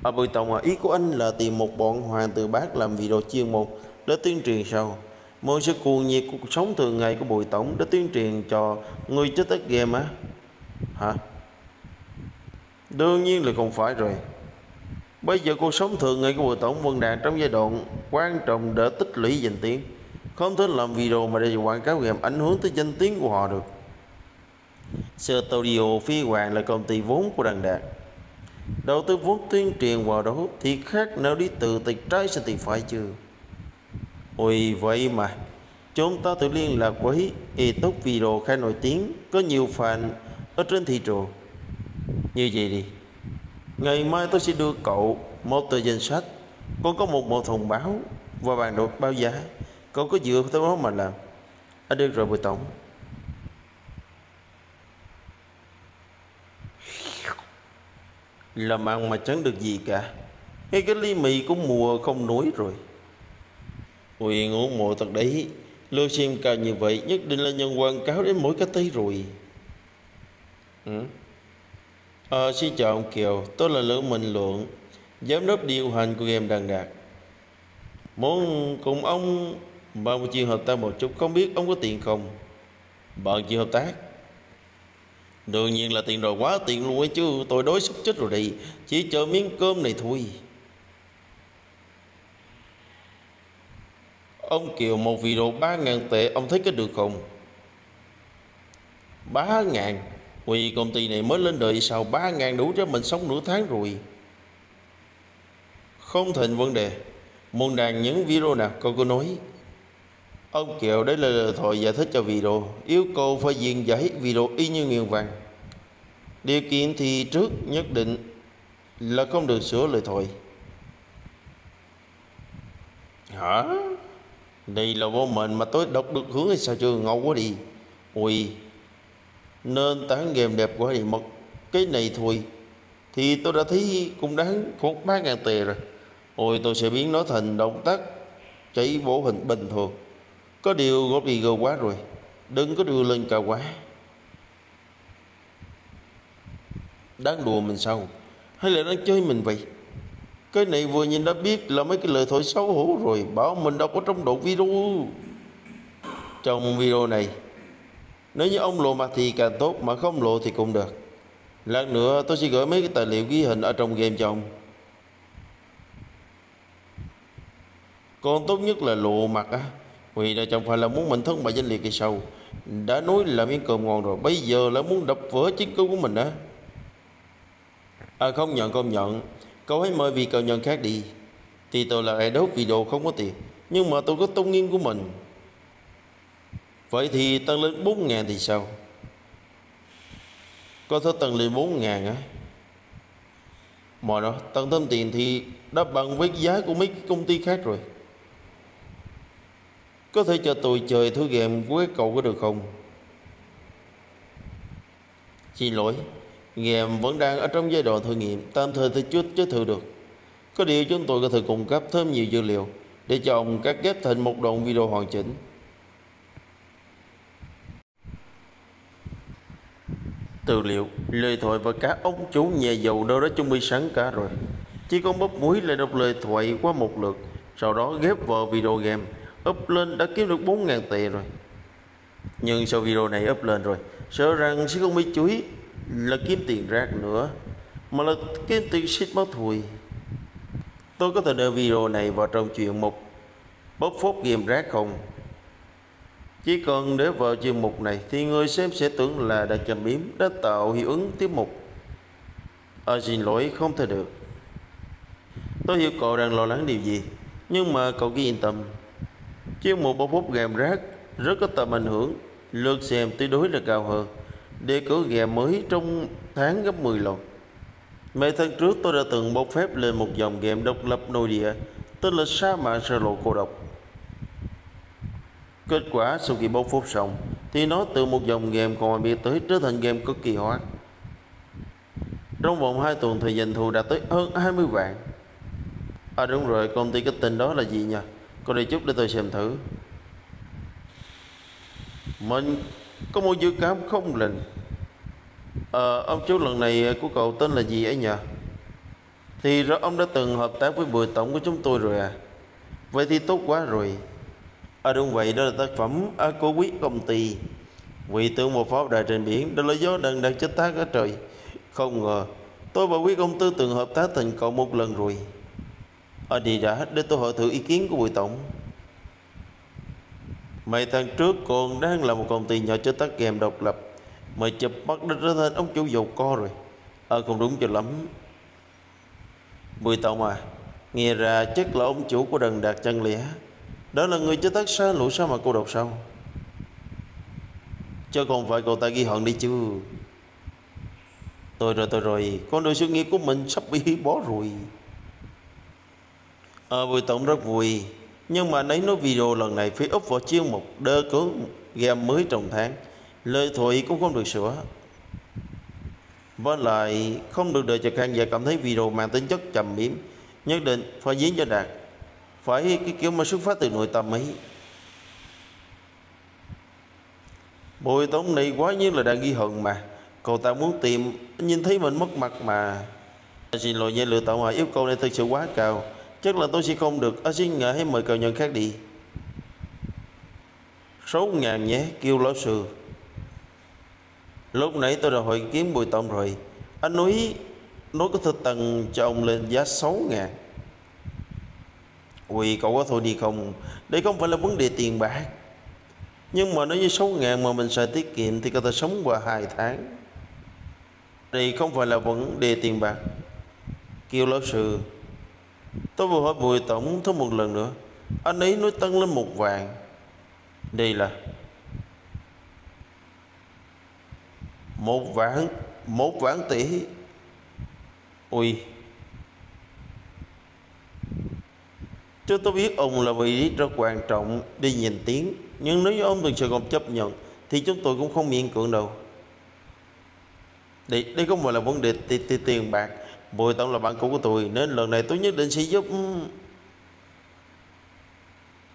ở Bùi Tổng à, ý của anh là tìm một bọn Hoàng Tử Bác làm video chuyên môn để tuyên truyền sau mọi sự cuồng nhiệt cuộc sống thường ngày của Bùi Tổng để tuyên truyền cho người chế tác game á? Hả? Đương nhiên là không phải rồi. Bây giờ cuộc sống thường ngày của Bùi Tổng vẫn đang trong giai đoạn quan trọng để tích lũy danh tiếng, không thể làm video mà để quảng cáo game ảnh hưởng tới danh tiếng của họ được. Studio Phi Hoàng là công ty vốn của Đằng Đạt, đầu tư vốn tuyên truyền vào đó thì khác nào đi từ tay trái sang tay phải chưa? Ôi vậy mà chúng ta tự liên lạc với edit video khá nổi tiếng, có nhiều fan ở trên thị trường. Như vậy đi, ngày mai tôi sẽ đưa cậu một tờ danh sách, còn có một bộ thông báo và bản đồ báo giá. Cậu có dựa theo đó mà làm. À được rồi Bùi Tổng. Làm ăn mà chẳng được gì cả, ngay cái ly mì cũng mùa không nổi rồi. Ui ngủ mùa thật đấy, lưu xem cao như vậy nhất định là nhân quảng cáo đến mỗi cái tay rồi. Xin chào ông Kiều, tôi là Lữ Minh Luận, giám đốc điều hành của game Đằng Đạt. Muốn cùng ông bàn một chuyện hợp tác một chút, không biết ông có tiền không? Bàn chuyện hợp tác? Đương nhiên là tiền rồi, quá tiền luôn ấy chứ, tôi đói sắp chết rồi đây, chỉ chờ miếng cơm này thôi. Ông Kiều, một video 3000 tệ, ông thấy có được không? 3000? Vì công ty này mới lên đời sao 3000 đủ cho mình sống nửa tháng rồi. Không thành vấn đề. Muốn đàn những video nào cậu cứ nói. Ông Kiều, đấy là lời thoại giải thích cho video, yêu cầu phải diễn giải video y như nguyên văn. Điều kiện thì trước nhất định là không được sửa lời thoại. Hả? Đây là vô mệnh mà tôi đọc được hướng hay sao chưa? Ngầu quá đi. Ui, nên tán game đẹp quá thì mất cái này thôi thì tôi đã thấy cũng đáng khoảng 3000 tệ rồi. Ôi tôi sẽ biến nó thành động tác chạy bộ hình bình thường, Có điều góp đi gồ quá rồi, đừng có đưa lên cao quá. Đáng đùa mình sao, hay là đang chơi mình vậy? Cái này vừa nhìn đã biết là mấy cái lời thổi xấu hổ rồi, bảo mình đâu có trong đoạn video. Trong video này, nếu như ông lộ mặt thì càng tốt, mà không lộ thì cũng được. Lát nữa tôi sẽ gửi mấy cái tài liệu ghi hình ở trong game cho ông. Còn tốt nhất là lộ mặt á, vì là chẳng phải là muốn mình thân bại danh liệt kỳ sau. Đã nói là miếng cơm ngon rồi, bây giờ là muốn đập vỡ chiến cứu của mình á. À không nhận, cậu hãy mời vị cậu nhận khác đi. Thì tôi là edit video không có tiền, nhưng mà tôi có tôn nghiêm của mình. Vậy thì tăng lên 4.000 thì sao? Có thể tăng lên 4.000 á. Mọi đó, tăng thêm tiền thì đã bằng với giá của mấy công ty khác rồi. Có thể cho tôi chơi thứ game với cậu có được không? Xin lỗi, game vẫn đang ở trong giai đoạn thử nghiệm, tạm thời thì chưa thử được. Có điều chúng tôi có thể cung cấp thêm nhiều dữ liệu để cho ông cắt ghép thành một đoạn video hoàn chỉnh. Tư liệu, lời thoại và cả ống chú nhà giàu đâu đã chuẩn bị sẵn cả rồi. Chỉ có bóp muối lại đọc lời thoại qua một lượt, sau đó ghép vào video game, up lên đã kiếm được 4.000 tệ rồi. Nhưng sau video này up lên rồi, sợ rằng sẽ không bị chuối là kiếm tiền rác nữa, mà là kiếm tiền shit máu thùi. Tôi có thể đưa video này vào trong chuyên mục bóp phốt game rác không? Chỉ cần để vào chuyên mục này thì người xem sẽ tưởng là đã châm biếm, đã tạo hiệu ứng tiết mục. Xin lỗi, không thể được. Tôi hiểu cậu đang lo lắng điều gì, nhưng mà cậu cứ yên tâm. Chuyên mục bóp phốt game rác rất có tầm ảnh hưởng, lượt xem tuyệt đối là cao hơn. Đề cử game mới trong tháng gấp 10 lần. Mấy tháng trước tôi đã từng bốc phép lên một dòng game độc lập nội địa tên là Sa Mạc Cô Độc. Kết quả sau khi bốc phốt xong thì nó từ một dòng game còn biết tới trở thành game cực kỳ hot. Trong vòng 2 tuần thì doanh thu đã tới hơn 20 vạn. À đúng rồi, công ty cái tên đó là gì nhỉ? Có đi chút để tôi xem thử. Mình có một dự cảm không lành. Ông chú lần này của cậu tên là gì ấy nhỉ? Thì rõ ông đã từng hợp tác với Bùi Tổng của chúng tôi rồi à? Vậy thì tốt quá rồi. Đúng vậy, đó là tác phẩm của quý công ty. Quỳ Tướng một Pháo Đài Trên Biển, đó là do Đằng Đạt chế tác ở trời. Không ngờ tôi và quý công tư từng hợp tác thành công một lần rồi. Đi đã, để tôi hỏi thử ý kiến của Bùi Tổng. Mấy tháng trước còn đang là một công ty nhỏ chế tác game độc lập, mà chụp bắt đã trở thành ông chủ giàu co rồi. Không đúng cho lắm. Bùi Tổng à, nghe ra chắc là ông chủ của Đằng Đạt chăng lẽ? Đó là người chế tác xa lũ Sao Mà Cô Độc sao? Chứ còn phải cậu ta ghi hận đi chứ. Tôi rồi, con đường sự nghiệp của mình sắp bị hủy bỏ rồi. Bùi Tổng rất vui, nhưng mà nấy nói video lần này phải up vào chuyên mục đơ cứng game mới trong tháng. Lời thoại cũng không được sửa, với lại không được đợi cho khán giả cảm thấy video mang tính chất chầm biếm. Nhất định phải diễn cho đạt, phải cái kiểu mà xuất phát từ nội tâm ấy. Bùi Tổng này quá nhiên là đang ghi hận mà. Cậu ta muốn tìm nhìn thấy mình mất mặt mà. Xin lỗi nha Lựa Tổng à, yêu cầu này thực sự quá cao, chắc là tôi sẽ không được. Xin ngài hãy mời cậu nhân khác đi. 6.000 nhé Kiều Lão Sư. Lúc nãy tôi đã hỏi kiếm Bùi Tổng rồi, anh nói có thể tăng cho ông lên giá 6.000. Ui, cậu có thôi đi không? Đây không phải là vấn đề tiền bạc, nhưng mà nếu như 6.000 mà mình xài tiết kiệm thì có thể sống qua 2 tháng. Đây không phải là vấn đề tiền bạc Kiều Lão Sư. Tôi vừa hỏi Bùi Tổng thêm một lần nữa, anh ấy nói tăng lên 1 vạn. Đây là 1 vạn, 1 vạn tỷ. Ui, chứ tôi biết ông là vị trí rất quan trọng đi nhìn tiếng, nhưng nếu như ông thực sự không chấp nhận thì chúng tôi cũng không miễn cưỡng đâu. Đây không phải là vấn đề tiền bạc. Bùi Tổng là bạn cũ của tôi, nên lần này tôi nhất định sẽ giúp.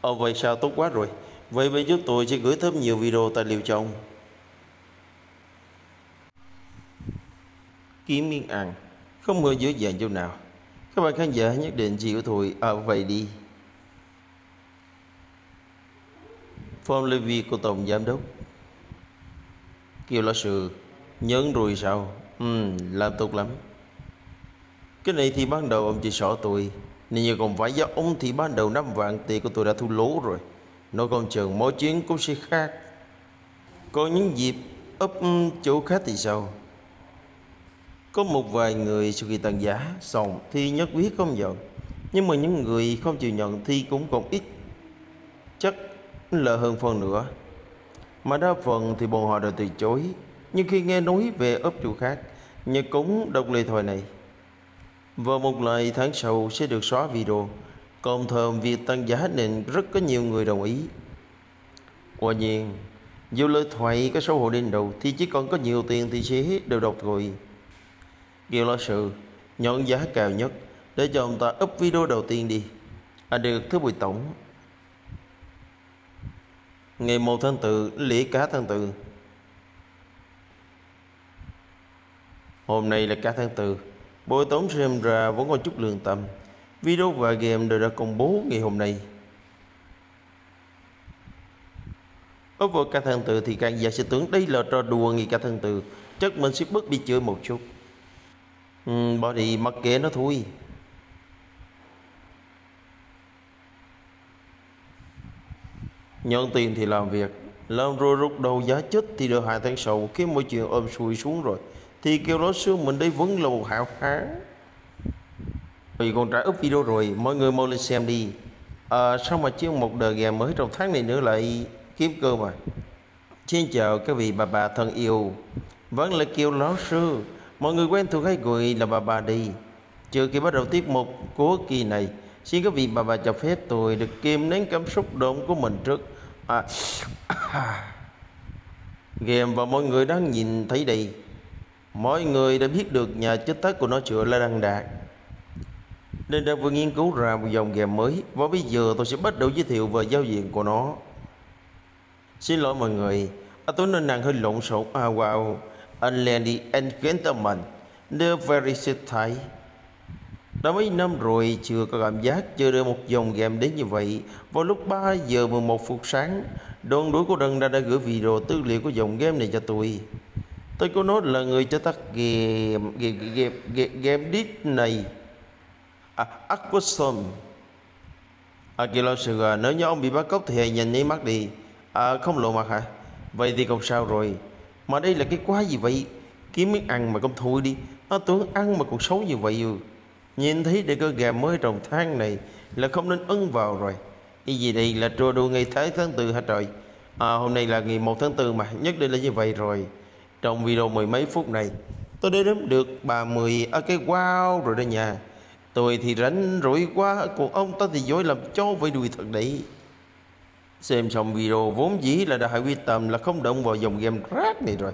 Vậy sao, tốt quá rồi. Vậy bây giờ tôi sẽ gửi thêm nhiều video tài liệu cho ông. Kiếm Miên ăn không mơ dưới dạng chỗ nào. Các bạn khán giả nhất định chịu thôi ở vậy đi. Phong Lê Vi của Tổng Giám Đốc Kiều Lão Sư nhấn rồi sao? Làm tốt lắm. Cái này thì ban đầu ông chỉ sợ tôi, nên như còn phải do ông thì ban đầu 5 vạn tiền của tôi đã thu lỗ rồi. Nói con chừng mỗi chuyến cũng sẽ khác. Có những dịp ấp chỗ khác thì sao? Có một vài người sau khi tăng giá xong thì nhất quyết không nhận, nhưng mà những người không chịu nhận thì cũng còn ít, chắc là hơn phần nữa. Mà đa phần thì bọn họ đều từ chối. Nhưng khi nghe nói về ấp chỗ khác, nhờ cúng độc lệ thoại này, vào một lại tháng sau sẽ được xóa video. Cộng thêm việc tăng giá nên rất có nhiều người đồng ý. Quả nhiên, dù lời thoại có xấu hổ đến đầu thì chỉ còn có nhiều tiền thì sẽ đều đọc rồi. Kiều Lão Sư nhận giá cao nhất để cho ông ta up video đầu tiên đi. Được thưa Bùi Tổng. Ngày 1 tháng 4, lễ cá tháng 4. Hôm nay là cá tháng 4. Bùi Tổng xem ra vẫn còn chút lương tâm. Video và game đều đã công bố ngày hôm nay. Ở vào cả tháng 4 thì khán giả sẽ tưởng đây là trò đùa ngày cả tháng 4. Chắc mình sẽ bớt đi chơi một chút. Bỏ đi mặc kệ nó thôi. Nhận tiền thì làm việc, làm rồi rút đầu giá chết thì được 2 tháng sau. Khi mọi chuyện ôm xuôi xuống rồi thì kêu nó xương mình đây vẫn là một hảo hán. Vì con trả up video rồi, mọi người mau lên xem đi. Sao mà chiêu một đời gà mới trong tháng này nữa lại kiếm cơ mà. Xin chào các vị bà thân yêu. Vẫn là Kiều Lão Sư. Mọi người quen thuộc hay gọi là bà đi. Trừ khi bắt đầu tiết mục của kỳ này, xin các vị bà cho phép tôi được kiềm nén cảm xúc động của mình trước. Game và mọi người đang nhìn thấy đây. Mọi người đã biết được nhà chế tác của nó chữa là Đằng Đạt, nên đã vừa nghiên cứu ra một dòng game mới. Và bây giờ tôi sẽ bắt đầu giới thiệu về giao diện của nó. Xin lỗi mọi người, tôi nên nàng hơi lộn xộn. Wow, Unlandy and Gentleman, The Very City. Đã mấy năm rồi chưa có cảm giác chơi được một dòng game đến như vậy. Vào lúc 3 giờ 11 phút sáng, đoàn đuổi của Đằng đã gửi video tư liệu của dòng game này cho tôi. Tôi có nói là người chế tác game disc này Aquastorm. Kiều Lão Sư, nếu như ông bị bắt cóc thì hãy nhìn nháy mắt đi. Không lộ mặt hả? Vậy thì không sao rồi. Mà đây là cái quái gì vậy? Kiếm miếng ăn mà không thôi đi. Tưởng ăn mà còn xấu như vậy. Nhìn thấy để cơ gà mới trồng thang này là không nên ấn vào rồi. Cái gì đây là trò đùa ngày tháng 4 hả trời? Hôm nay là ngày 1 tháng 4 mà, nhất định là như vậy rồi. Trong video mười mấy phút này, tôi đã đếm được 30 cái wow rồi đó nha. Tôi thì rảnh rỗi quá, còn ông ta thì dối làm cho với đuôi thật đấy. Xem xong video vốn dĩ là đã hại quy tầm là không động vào dòng game rác này rồi,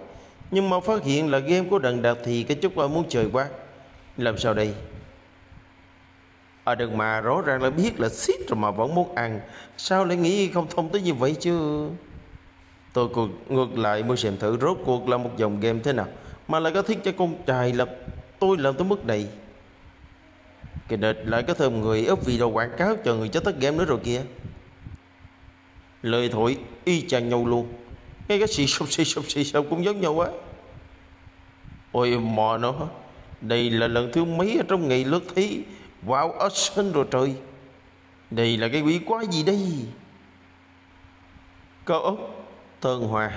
nhưng mà phát hiện là game của Đằng Đạt thì cái chút muốn chơi quá. Làm sao đây? Đừng mà rõ ràng là biết là shit rồi mà vẫn muốn ăn. Sao lại nghĩ không thông tới như vậy chứ? Tôi ngược lại muốn xem thử rốt cuộc là một dòng game thế nào mà lại có thích cho con trai là tôi làm tới mức này. Cái đợt lại có thêm người ấp video quảng cáo cho người chế tác game nữa rồi kìa. Lời thổi y chang nhau luôn. Ngay cái xì xông cũng giống nhau quá. Ôi mò nó, đây là lần thứ mấy ở trong ngày lướt thấy wow action rồi trời. Đây là cái quỷ quái gì đây? Cao ốc Tân Hòa.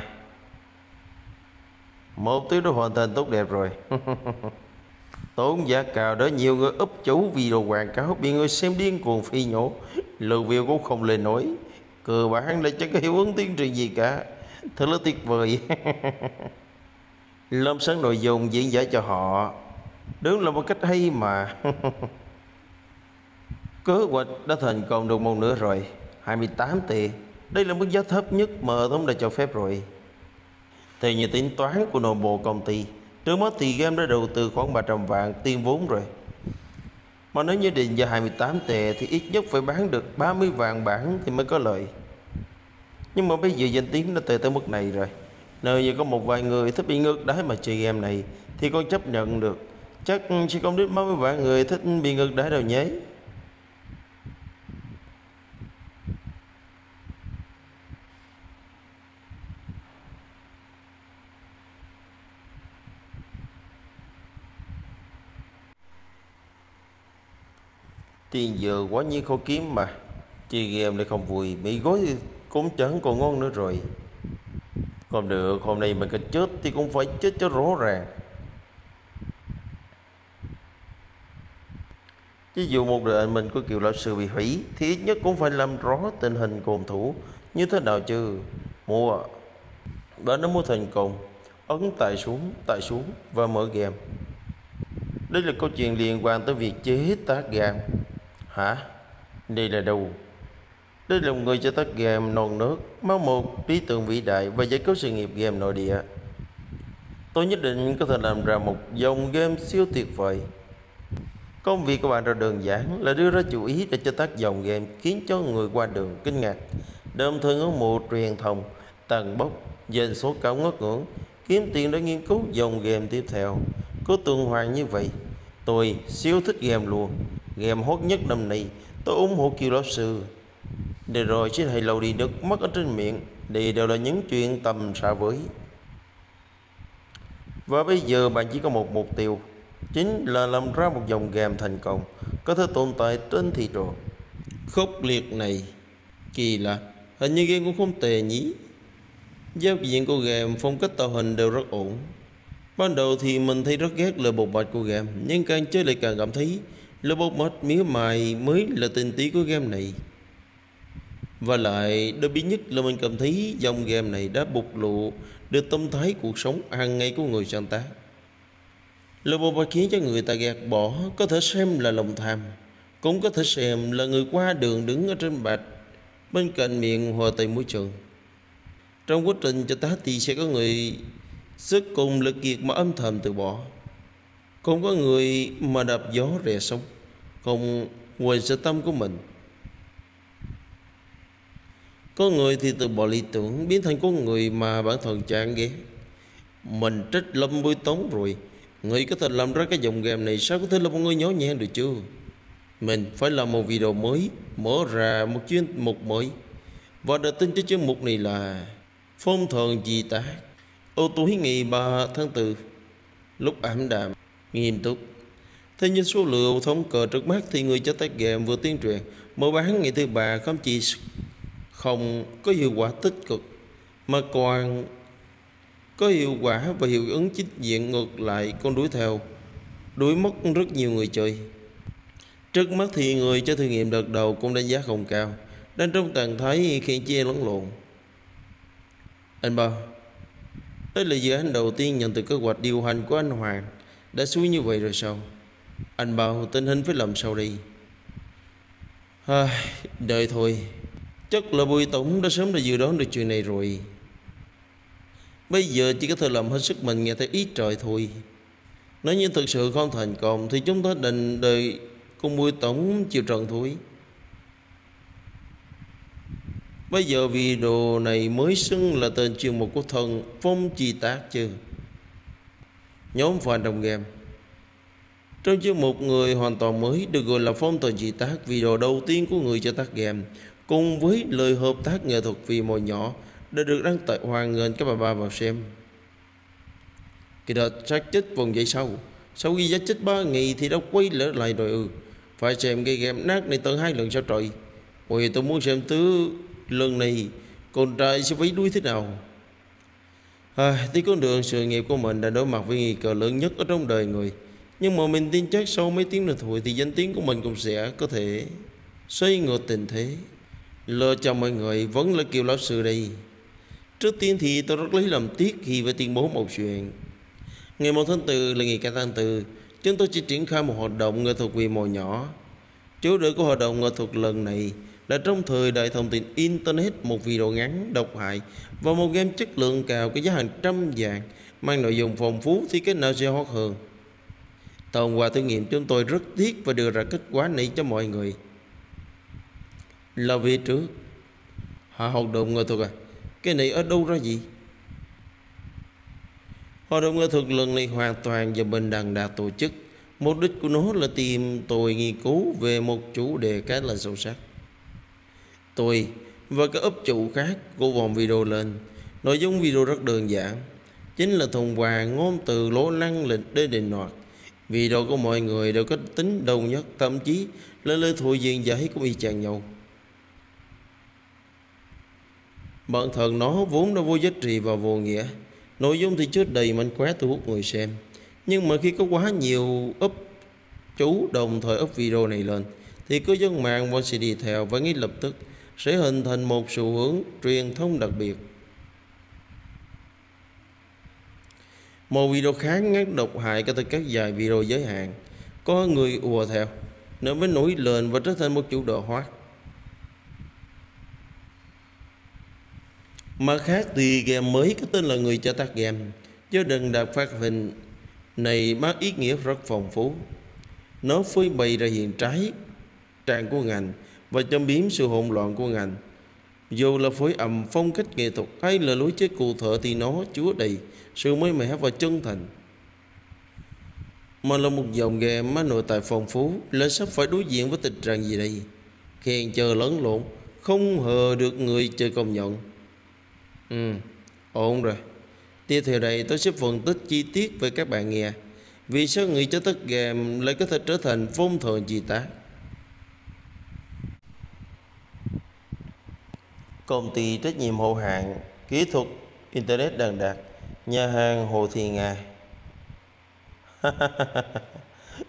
Một tiếng đó hoàn thành tốt đẹp rồi. Tốn giá cao đó, nhiều người úp chú video quảng cáo bị người xem điên cuồng phi nhổ. Lượt view cũng không lên nổi. Cơ bản là chẳng có hiệu ứng tuyên truyền gì cả. Thật là tuyệt vời. Lâm sáng nội dung diễn giải cho họ, đúng là một cách hay mà. Kế hoạch đã thành công được một nửa rồi. 28 tỷ. Đây là mức giá thấp nhất mà hệ thống đã cho phép rồi. Theo như tính toán của nội bộ công ty, trước mắt thì game đã đầu tư khoảng 300 vạn tiền vốn rồi. Mà nếu như định giá 28 tệ thì ít nhất phải bán được 30 vạn bản thì mới có lợi. Nhưng mà bây giờ danh tiếng nó tệ tới mức này rồi, nơi giờ có một vài người thích bị ngược đáy mà chơi game này thì con chấp nhận được. Chắc chỉ không đến 30 vạn người thích bị ngược đáy đâu nhé. Tiền giờ quá nhiên khô kiếm mà, chơi game lại không vui, bị gối cũng chẳng còn ngon nữa rồi. Còn được, hôm nay mình có chết thì cũng phải chết cho rõ ràng. Chứ dù một đời mình của Kiều Lão Sư bị hủy thì ít nhất cũng phải làm rõ tình hình cồn thủ như thế nào chứ. Mua bà nó mua thành công, ấn tài xuống và mở game. Đây là câu chuyện liên quan tới việc chế tác game. Hả? Đây là đâu? Đây là một người chế tác game non nước, mang một lý tưởng vĩ đại và giải cứu sự nghiệp game nội địa. Tôi nhất định có thể làm ra một dòng game siêu tuyệt vời. Công việc của bạn rất đơn giản là đưa ra chủ ý để chế tác dòng game khiến cho người qua đường kinh ngạc, đồng thời ngưỡng mộ truyền thông, tàn bốc, dành số cao ngất ngưỡng, kiếm tiền để nghiên cứu dòng game tiếp theo. Cứ tuần hoàn như vậy. Tôi siêu thích game luôn. Game hot nhất năm nay. Tôi ủng hộ Kiều Lão Sư. Để rồi chứ thầy lâu đi đứt mất ở trên miệng. Đây đều là những chuyện tầm xả với. Và bây giờ bạn chỉ có một mục tiêu, chính là làm ra một dòng game thành công, có thể tồn tại trên thị trường. Khốc liệt này. Kỳ lạ, hình như game cũng không tệ nhỉ. Giao diện của game, phong cách tạo hình đều rất ổn. Ban đầu thì mình thấy rất ghét lời bột bạch của game, nhưng càng chơi lại càng cảm thấy lời bột bạch mỉa mài mới là tinh túy của game này. Và lại, đặc biệt nhất là mình cảm thấy dòng game này đã bộc lộ được tâm thái cuộc sống hàng ngày của người sáng tác. Lời bột bạch khiến cho người ta gạt bỏ có thể xem là lòng tham, cũng có thể xem là người qua đường đứng ở trên bạch bên cạnh miệng hòa tay mũi chừng. Trong quá trình cho tá thì sẽ có người sức cùng lực kiệt mà âm thầm từ bỏ, không có người mà đạp gió rè sóng, không quên sự tâm của mình. Có người thì từ bỏ lý tưởng biến thành con người mà bản thân chán ghét. Mình trách Lâm Bùi Tổng rồi, người có thể làm ra cái dòng game này sao có thể là một người nhỏ nhẹ được chứ. Mình phải làm một video mới, mở ra một chuyên mục mới, và đặt tên cho chuyên mục này là Phong thần dị tác. Ô tối ngày 3 tháng 4, lúc ảm đạm, nghiêm túc. Thế nhưng số lượng thống kê trước mắt thì người chế tác game vừa tuyên truyền mở bán ngày thứ ba không chỉ không có hiệu quả tích cực mà còn có hiệu quả và hiệu ứng chính diện ngược lại, còn đuổi theo, đuổi mất rất nhiều người chơi. Trước mắt thì người cho thử nghiệm đợt đầu cũng đánh giá không cao, đang trong trạng thái khiến chia lẫn lộn. Anh Ba, đây là dự án đầu tiên nhận từ kế hoạch điều hành của anh Hoàng. Đã xuống như vậy rồi sao? Anh bảo tình hình phải làm sao đi? Đợi thôi. Chắc là Bùi Tổng đã sớm đã dự đoán được chuyện này rồi. Bây giờ chỉ có thể làm hết sức mình nghe thấy ý trời thôi. Nếu như thực sự không thành công thì chúng ta định đợi cùng Bùi Tổng chịu trận thôi. Bây giờ video này mới xưng là tên chuyên mục của thần Phong Chi Tác chứ. Nhóm fan đồng game. Trong chuyên mục người hoàn toàn mới được gọi là Phong Thần Chi Tác, video đầu tiên của người chế tác game, cùng với lời hợp tác nghệ thuật vì mồi nhỏ đã được đăng tải, hoan nghênh các bà vào xem. Kỳ đợt xác chết vòng dậy sau khi giá chết 3 ngày thì đã quay lỡ lại rồi. Phải xem cái game nát này tận 2 lần sao trời? Ôi tôi muốn xem tứ lần này con trai sẽ vấy đuôi thế nào. Tuy con đường sự nghiệp của mình đã đối mặt với nguy cơ lớn nhất ở trong đời người, nhưng mà mình tin chắc sau mấy tiếng nữa thôi thì danh tiếng của mình cũng sẽ có thể xoay ngược tình thế. Lơ chào mọi người, vẫn là Kiều Lão Sư đây. Trước tiên thì tôi rất lấy làm tiếc khi phải tuyên bố một chuyện. Ngày 1 tháng 4 là ngày cả tháng 4, chúng tôi chỉ triển khai một hoạt động nghệ thuật quy mô nhỏ. Chủ đề của hoạt động nghệ thuật lần này là trong thời đại thông tin Internet, một video ngắn độc hại và một game chất lượng cao có giá hàng trăm vạn, mang nội dung phong phú thì cái nào sẽ hot hơn. Thông qua thử nghiệm chúng tôi rất tiếc và đưa ra kết quả này cho mọi người. Là vì trước hoạt động nghệ thuật Cái này ở đâu ra gì? Hoạt động nghệ thuật lần này hoàn toàn do bên Đằng Đạt tổ chức. Mục đích của nó là tìm tôi nghiên cứu về một chủ đề cái là sâu sắc. Tôi và các ấp chủ khác của vòng video lên. Nội dung video rất đơn giản, chính là thông qua ngôn từ lỗ năng lịch để định đoạt. Video của mọi người đều có tính đầu nhất, thậm chí là lời thụ diện giải cũng y chang nhau. Bản thân nó vốn đã vô giá trị và vô nghĩa. Nội dung thì trước đầy mạnh quá thu hút người xem, nhưng mà khi có quá nhiều up chú đồng thời up video này lên thì cứ dân mạng vẫn sẽ đi theo và ngay lập tức sẽ hình thành một xu hướng truyền thông đặc biệt. Một video kháng ngắt độc hại cho các dài video giới hạn, có người ùa theo nó mới nổi lên và trở thành một chủ đồ hóa. Mà khác thì game mới có tên là Người Chế Tác Game do Đằng Đạt phát hình này mang ý nghĩa rất phong phú. Nó phơi bày ra hiện trái trạng của ngành và châm biếm sự hỗn loạn của ngành. Dù là phối âm phong cách nghệ thuật hay là lối chơi cụ thể thì nó chứa đầy sự mới mẻ và chân thành. Mà là một dòng game mà nội tại phong phú lại sắp phải đối diện với tình trạng gì đây? Khen chờ lẫn lộn, không hờ được người chơi công nhận. Ổn rồi. Tiếp theo đây tôi sẽ phân tích chi tiết về các bạn nghe. Vì sao Người Chế Tác Game lại có thể trở thành phong thần chi tác? Công ty trách nhiệm hữu hạn kỹ thuật Internet Đằng Đạt, nhà hàng Hồ Thị Nga.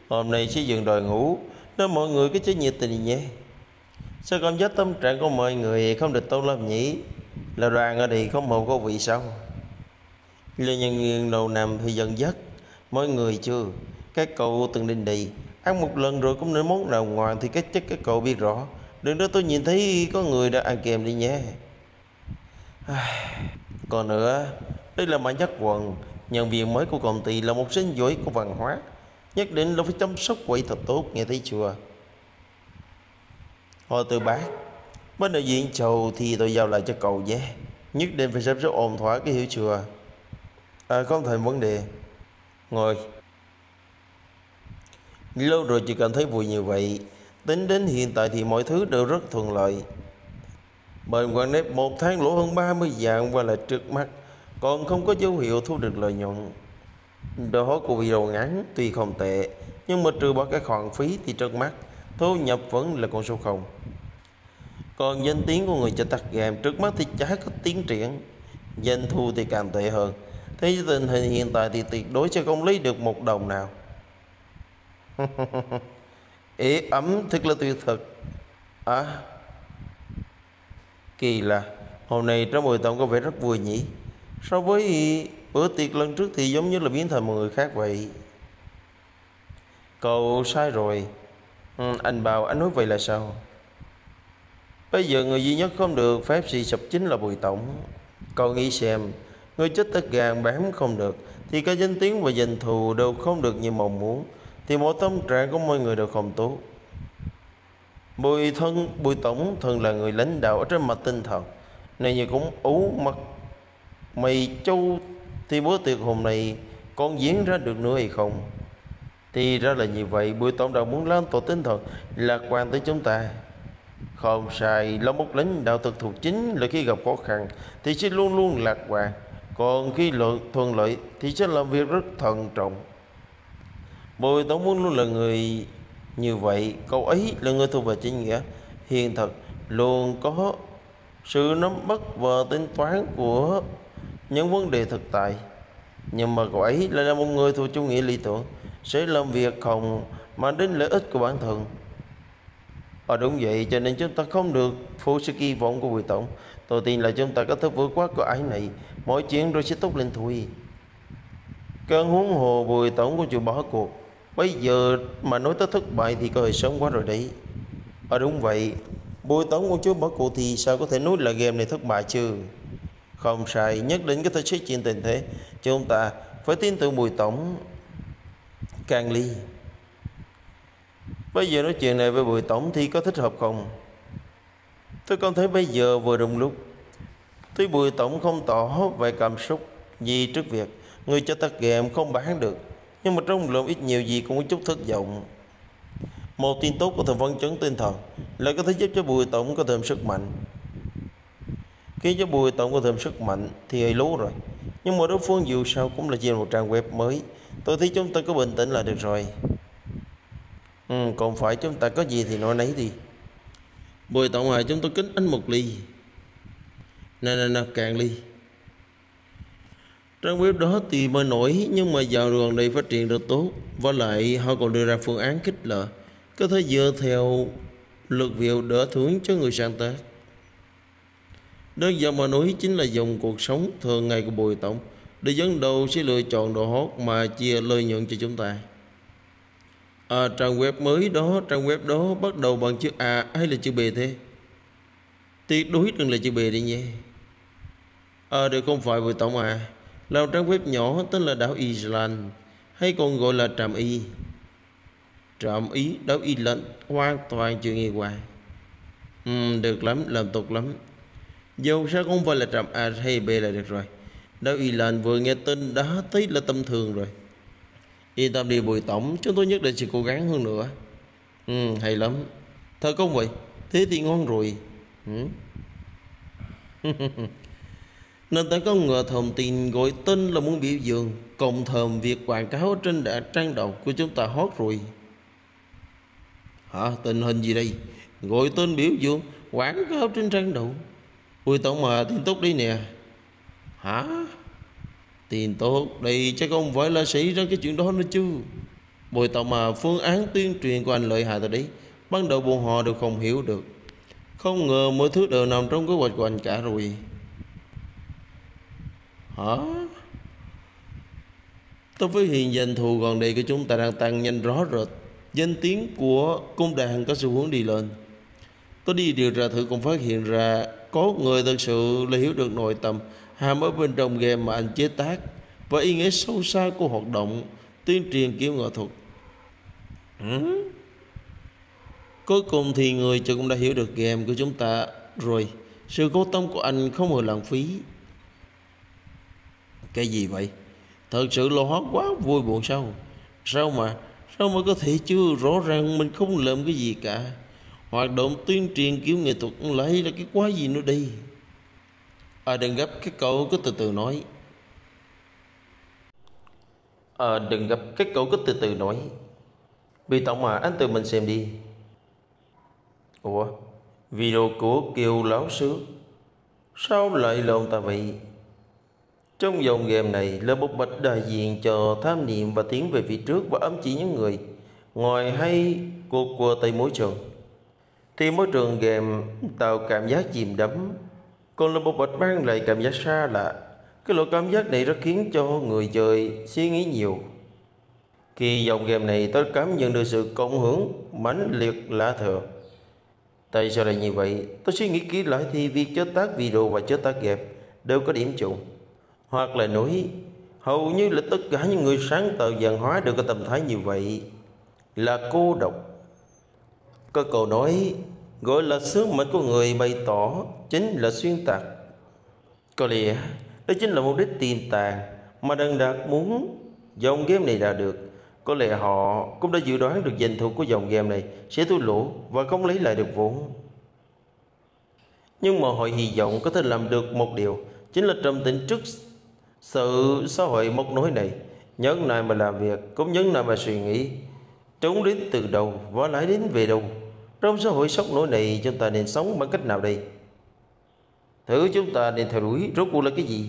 Hôm nay sẽ dừng đòi ngủ, nên mọi người cứ chơi nhiệt tình nhé. Sao cảm giác tâm trạng của mọi người không được tốt lắm nhỉ? Là đoàn ở đây có một cô vị sao? Lê nhân viên đầu nằm thì dần dắt mọi người chưa. Các cậu từng đến đây ăn một lần rồi cũng nên món nào ngoan thì các chắc các cậu biết rõ. Đừng đó tôi nhìn thấy có người đã ăn kèm đi nhé. Còn nữa, đây là Mã Nhất Quần, nhân viên mới của công ty, là một sinh giỏi của văn hóa. Nhất định là phải chăm sóc quậy thật tốt, nghe thấy chưa? Hoàng Tử Bác, bên đại diện chầu thì tôi giao lại cho cậu nhé. Nhất định phải sắp xếp ổn thỏa, cái hiểu chưa? Không thành vấn đề. Ngồi. Lâu rồi chỉ cảm thấy vui như vậy. Tính đến hiện tại thì mọi thứ đều rất thuận lợi. Bên Quảng Nếp một tháng lỗ hơn 30 vạn và là trước mắt, còn không có dấu hiệu thu được lợi nhuận. Đó của video ngắn tuy không tệ, nhưng mà trừ bỏ các khoản phí thì trước mắt thu nhập vẫn là con số 0. Còn danh tiếng của Người Chế Tác Game trước mắt thì chả có tiến triển, doanh thu thì càng tệ hơn. Thế tình hình hiện tại thì tuyệt đối sẽ không lấy được một đồng nào. Ế ấm thật là tuyệt thật. Kỳ lạ, hôm nay trong buổi tổng có vẻ rất vui nhỉ. So với bữa tiệc lần trước thì giống như là biến thành một người khác vậy. Cậu sai rồi. Anh bảo anh nói vậy là sao? Bây giờ người duy nhất không được phép xì sụp chính là Bùi Tổng. Cậu nghĩ xem, Người Chết Tất Gàng bán không được thì cả danh tiếng và danh thù đều không được như mong muốn, thì mọi tâm trạng của mọi người đều không tốt. Bùi Tổng thường là người lãnh đạo ở trên mặt tinh thần, này như cũng ấu mặt mày châu thì bữa tiệc hôm nay còn diễn ra được nữa hay không? Thì ra là như vậy. Bùi Tổng đã muốn lan tỏa tinh thần lạc quan tới chúng ta. Không sai, là một lãnh đạo thực thụ chính là khi gặp khó khăn thì sẽ luôn luôn lạc quan, còn khi thuận lợi thì sẽ làm việc rất thận trọng. Bùi Tổng muốn luôn là người như vậy. Cậu ấy là người thuộc về chính nghĩa, hiền thật, luôn có sự nắm bắt và tính toán của những vấn đề thực tại. Nhưng mà cậu ấy lại là một người thuộc chủ nghĩa lý tưởng, sẽ làm việc không mà đến lợi ích của bản thân. Đúng vậy, cho nên chúng ta không được phụ sự kỳ vọng của Bùi Tổng. Tôi tin là chúng ta có thể vượt qua cửa ải này, mọi chuyện rồi sẽ tốt lên thôi. Cơn huống hồ Bùi Tổng của chịu bỏ cuộc. Bây giờ mà nói tới thất bại thì có hơi sớm quá rồi đấy. Đúng vậy, Bùi Tổng của chú bỏ cuộc thì sao có thể nói là game này thất bại chứ? Không sai, nhất định có thể xét chuyện tình thế. Chúng ta phải tin tưởng Bùi Tổng. Càng Ly, bây giờ nói chuyện này với Bùi Tổng thì có thích hợp không? Tôi cảm thấy bây giờ vừa đúng lúc. Tuy Bùi Tổng không tỏ về cảm xúc gì trước việc người cho tắt game không bán được, nhưng mà trong lòng ít nhiều gì cũng có chút thất vọng. Một tin tốt của thẩm vấn chấn tinh thần lại có thể giúp cho Bùi Tổng có thêm sức mạnh. Khi cho Bùi Tổng có thêm sức mạnh thì hơi lú rồi, nhưng mà đối phương dù sao cũng là trên một trang web mới. Tôi thấy chúng ta cứ bình tĩnh là được rồi. Còn phải chúng ta có gì thì nói nấy đi. Bùi Tổng hãy chúng tôi kính anh một ly. Nè, càng ly. Trang web đó thì mới nổi, nhưng mà dạo gần đây phát triển được tốt. Và lại họ còn đưa ra phương án khích lệ, có thể dựa theo lượt view đỡ thưởng cho người sáng tác. Đơn giản mà nói chính là dùng cuộc sống thường ngày của Bùi Tổng để dẫn đầu sẽ lựa chọn đồ hot mà chia lợi nhuận cho chúng ta. Trang web đó bắt đầu bằng chữ A hay là chữ B thế? Tuyệt đối đừng là chữ B đi nhé. Đều không phải Bùi Tổng à. Là trang web nhỏ tên là Đảo Iceland, hay còn gọi là Trạm Y. Trạm Y, Đảo Iceland, hoàn toàn chuyện nghe qua. Được lắm, làm tốt lắm. Dẫu sao không phải là Trạm A hay B là được rồi. Đảo Iceland vừa nghe tin đã thấy là tâm thường rồi. Yên tâm đi Bùi Tổng, chúng tôi nhất định sẽ cố gắng hơn nữa. Hay lắm. Thật không vậy? Thế thì ngon rồi. Nền tảng công nghệ thông tin gọi tin là muốn biểu dương cộng thầm việc quảng cáo trên trang đầu của chúng ta hot rồi. Hả? Tình hình gì đây? Gọi tin biểu dương quảng cáo trên trang đầu. Bùi Tổng mà tin tốt đi nè. Hả? Tin tốt đây chắc không phải là xảy ra cái chuyện đó nữa chứ. Bùi Tổng mà phương án tuyên truyền của anh lợi hại rồi đấy. Ban đầu bọn họ đều không hiểu được. Không ngờ mọi thứ đều nằm trong kế hoạch của anh cả rồi. Hả? Tôi với hiện danh thù gần đây của chúng ta đang tăng nhanh rõ rệt. Danh tiếng của cung đàn có xu hướng đi lên. Tôi đi điều tra thử cũng phát hiện ra có người thật sự là hiểu được nội tâm hàm ở bên trong game mà anh chế tác và ý nghĩa sâu xa của hoạt động tuyên truyền kiểu nghệ thuật. Cuối cùng thì người chơi cũng đã hiểu được game của chúng ta rồi. Sự cố tâm của anh không hề lãng phí. Cái gì vậy? Thật sự lo hóa quá vui buồn sao? Sao mà có thể chứ? Rõ ràng mình không làm cái gì cả. Hoạt động tuyên truyền kiểu nghệ thuật lấy là cái quá gì nữa đây? Đừng gấp, cái cậu cứ từ từ nói. Bùi Tổng mà anh tự mình xem đi. Ủa? Video của Kiều Lão Sư? Sao lại là ông ta vậy? Trong dòng game này là một bạch đại diện cho tham niệm và tiến về phía trước và ám chỉ những người ngoài hay của tây môi trường. Thì môi trường game tạo cảm giác chìm đắm, còn là một bạch mang lại cảm giác xa lạ. Cái loại cảm giác này rất khiến cho người chơi suy nghĩ nhiều. Khi dòng game này tôi cảm nhận được sự cộng hưởng mãnh liệt lạ thường. Tại sao lại như vậy? Tôi suy nghĩ kỹ lại thì việc chế tác video và chế tác game đều có điểm chung. Hoặc là nói, hầu như là tất cả những người sáng tạo văn hóa đều có tâm thái như vậy, là cô độc. Có câu nói gọi là sứ mệnh của người bày tỏ chính là xuyên tạc. Có lẽ đó chính là mục đích tiềm tàng mà Đằng Đạt muốn dòng game này đạt được. Có lẽ họ cũng đã dự đoán được doanh thu của dòng game này sẽ thua lỗ và không lấy lại được vốn. Nhưng mà họ hy vọng có thể làm được một điều, chính là trầm tĩnh trước sự xã hội móc nối này, nhẫn nại mà làm việc, cũng nhẫn nại mà suy nghĩ. Trốn đến từ đầu và lại đến về đâu? Trong xã hội sốc nổi này chúng ta nên sống bằng cách nào đây? Thử chúng ta nên theo đuổi rốt cuộc là cái gì?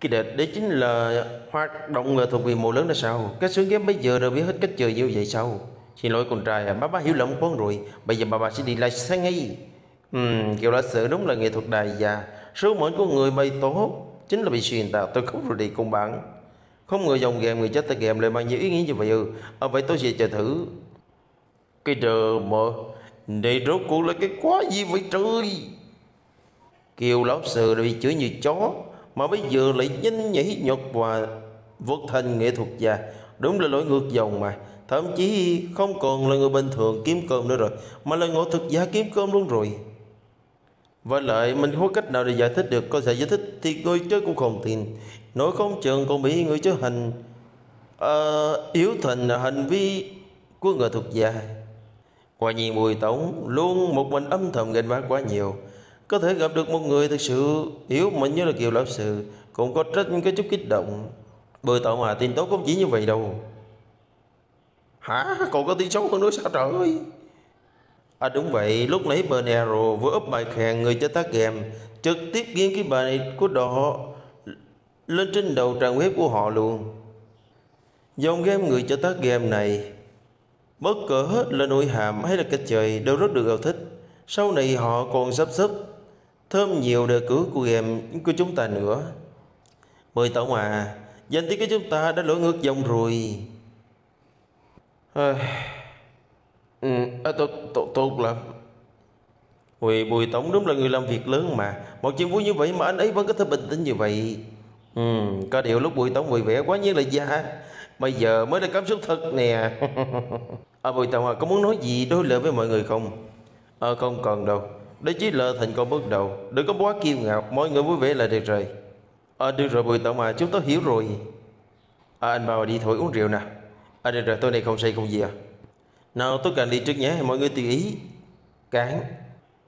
Cái đệt đấy chính là hoạt động nghệ thuật quy mô lớn là sao? Các xưởng game bây giờ đều biết hết cách chơi như vậy sao? Xin lỗi con trai, ba hiểu lầm con rồi. Bây giờ ba sẽ đi live sáng ngay. Kiểu là sự đúng là nghệ thuật đại gia. Số mệnh của người bày tỏ chính là bị xuyên tạc. Tôi khóc rồi đi cùng bạn. Không ngờ dòng game người chết ta game lại bao nhiêu ý nghĩa như vậy. Vậy tôi sẽ chờ thử. Cái đờ mờ này rốt cuộc là cái quá gì vậy trời? Kiều Lão Sư đã bị chửi như chó, mà bây giờ lại nhanh nhảy nhột và vượt thành nghệ thuật già. Đúng là lỗi ngược dòng mà. Thậm chí không còn là người bình thường kiếm cơm nữa rồi, mà là ngộ thực gia kiếm cơm luôn rồi. Với lại mình có cách nào để giải thích được? Con sẽ giải thích thì ngươi chứ cũng không tin, nói không chừng còn bị người chứ hành yếu thành hành vi của người thuộc gia. Quả nhiên Bùi Tổng luôn một mình âm thầm nghênh bác quá nhiều. Có thể gặp được một người thực sự yếu mình như là Kiều Lão Sư cũng có trách những cái chút kích động. Bùi Tổng à, tin tốt không chỉ như vậy đâu. Hả? Còn có tin xấu hơn nữa sao trời ơi? À đúng vậy, lúc nãy Bernero vừa úp bài khen người chế tác game, trực tiếp ghi cái bài của họ lên trên đầu trang web của họ luôn. Dòng game người chế tác game này, bất cỡ hết là nội hàm hay là cách chơi đều rất được yêu thích. Sau này họ còn sắp xếp thêm nhiều đề cử của game của chúng ta nữa. Mời Tổng à, danh tiếng của chúng ta đã lỗi ngược dòng rồi. Tốt lắm. Bùi Tổng đúng là người làm việc lớn mà. Một chuyện vui như vậy mà anh ấy vẫn có thể bình tĩnh như vậy. Có điều lúc Bùi Tổng vui vẻ quá nhiên là già. Bây giờ mới là cảm xúc thật nè. Bùi Tổng à, có muốn nói gì đối lời với mọi người không? Không cần đâu. Đấy chỉ là thành công bước đầu, đừng có quá kiêu ngạo. Mọi người vui vẻ là được rồi. Được rồi Bùi Tổng à, chúng tôi hiểu rồi. Anh bảo đi thôi uống rượu nè. Được rồi, tối nay không say không gì à? Nào tôi cần đi trước nhé, mọi người tùy ý. Cán.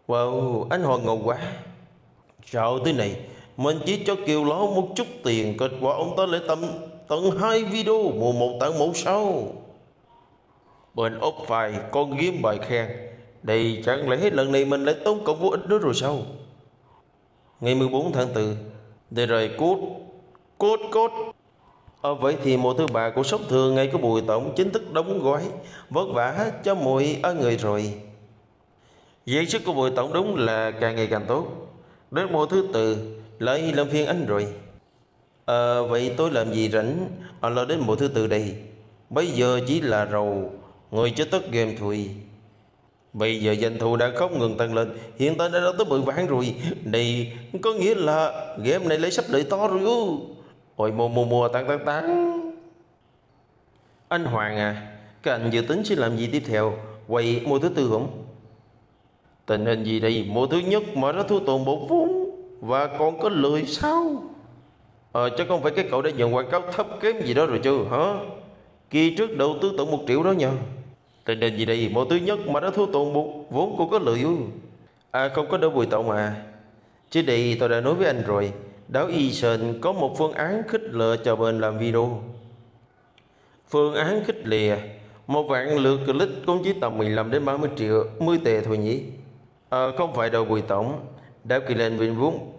Wow, anh Hoàng ngầu quá. Sao tới này, mình chỉ cho Kiều Lão một chút tiền, kết quả ông ta lại tận 2 video, mùa 1 tặng mẫu 6. Bên ốc vài, con ghim bài khen. Đây chẳng lẽ hết lần này mình lại tốn cộng vô ích nữa rồi sao? Ngày 14 tháng 4. Để rồi cốt. Vậy thì mùa thứ 3 của sốc thường ngày của Bùi Tổng chính thức đóng gói, vất vả cho mỗi người rồi. Diễn xuất của Bùi Tổng đúng là càng ngày càng tốt. Đến mùa thứ 4 lại làm phiên anh rồi. Vậy tôi làm gì rảnh lo đến mùa thứ 4 đây. Bây giờ chỉ là rầu người chế tác game thôi. Bây giờ doanh thu đã không ngừng tăng lên, hiện tại đã tới 10 vạn rồi. Này có nghĩa là game này lấy sắp đợi to rồi. Ôi mùa tăng. Anh Hoàng à, các anh dự tính sẽ làm gì tiếp theo? Quay mùa thứ 4 không? Tình hình gì đây? Mùa thứ nhất mà nó thu tồn bộ vốn và còn có lười sao? Chắc không phải cái cậu đã nhận quảng cáo thấp kém gì đó rồi chứ hả? Kỳ trước đầu tư tận 1 triệu đó nhờ. Tình hình gì đây? Mùa thứ nhất mà nó thu tồn bộ vốn còn có lười. Không có đâu Bùi Tổng à. Chứ đây tôi đã nói với anh rồi, Đảo Iceland có một phương án khích lệ cho bên làm video. Phương án khích lệ 1 vạn lượt click cũng chỉ tầm 15 đến 30 triệu 10 tệ thôi nhỉ? Không phải đâu Bùi Tổng. Đảo Iceland vì vốn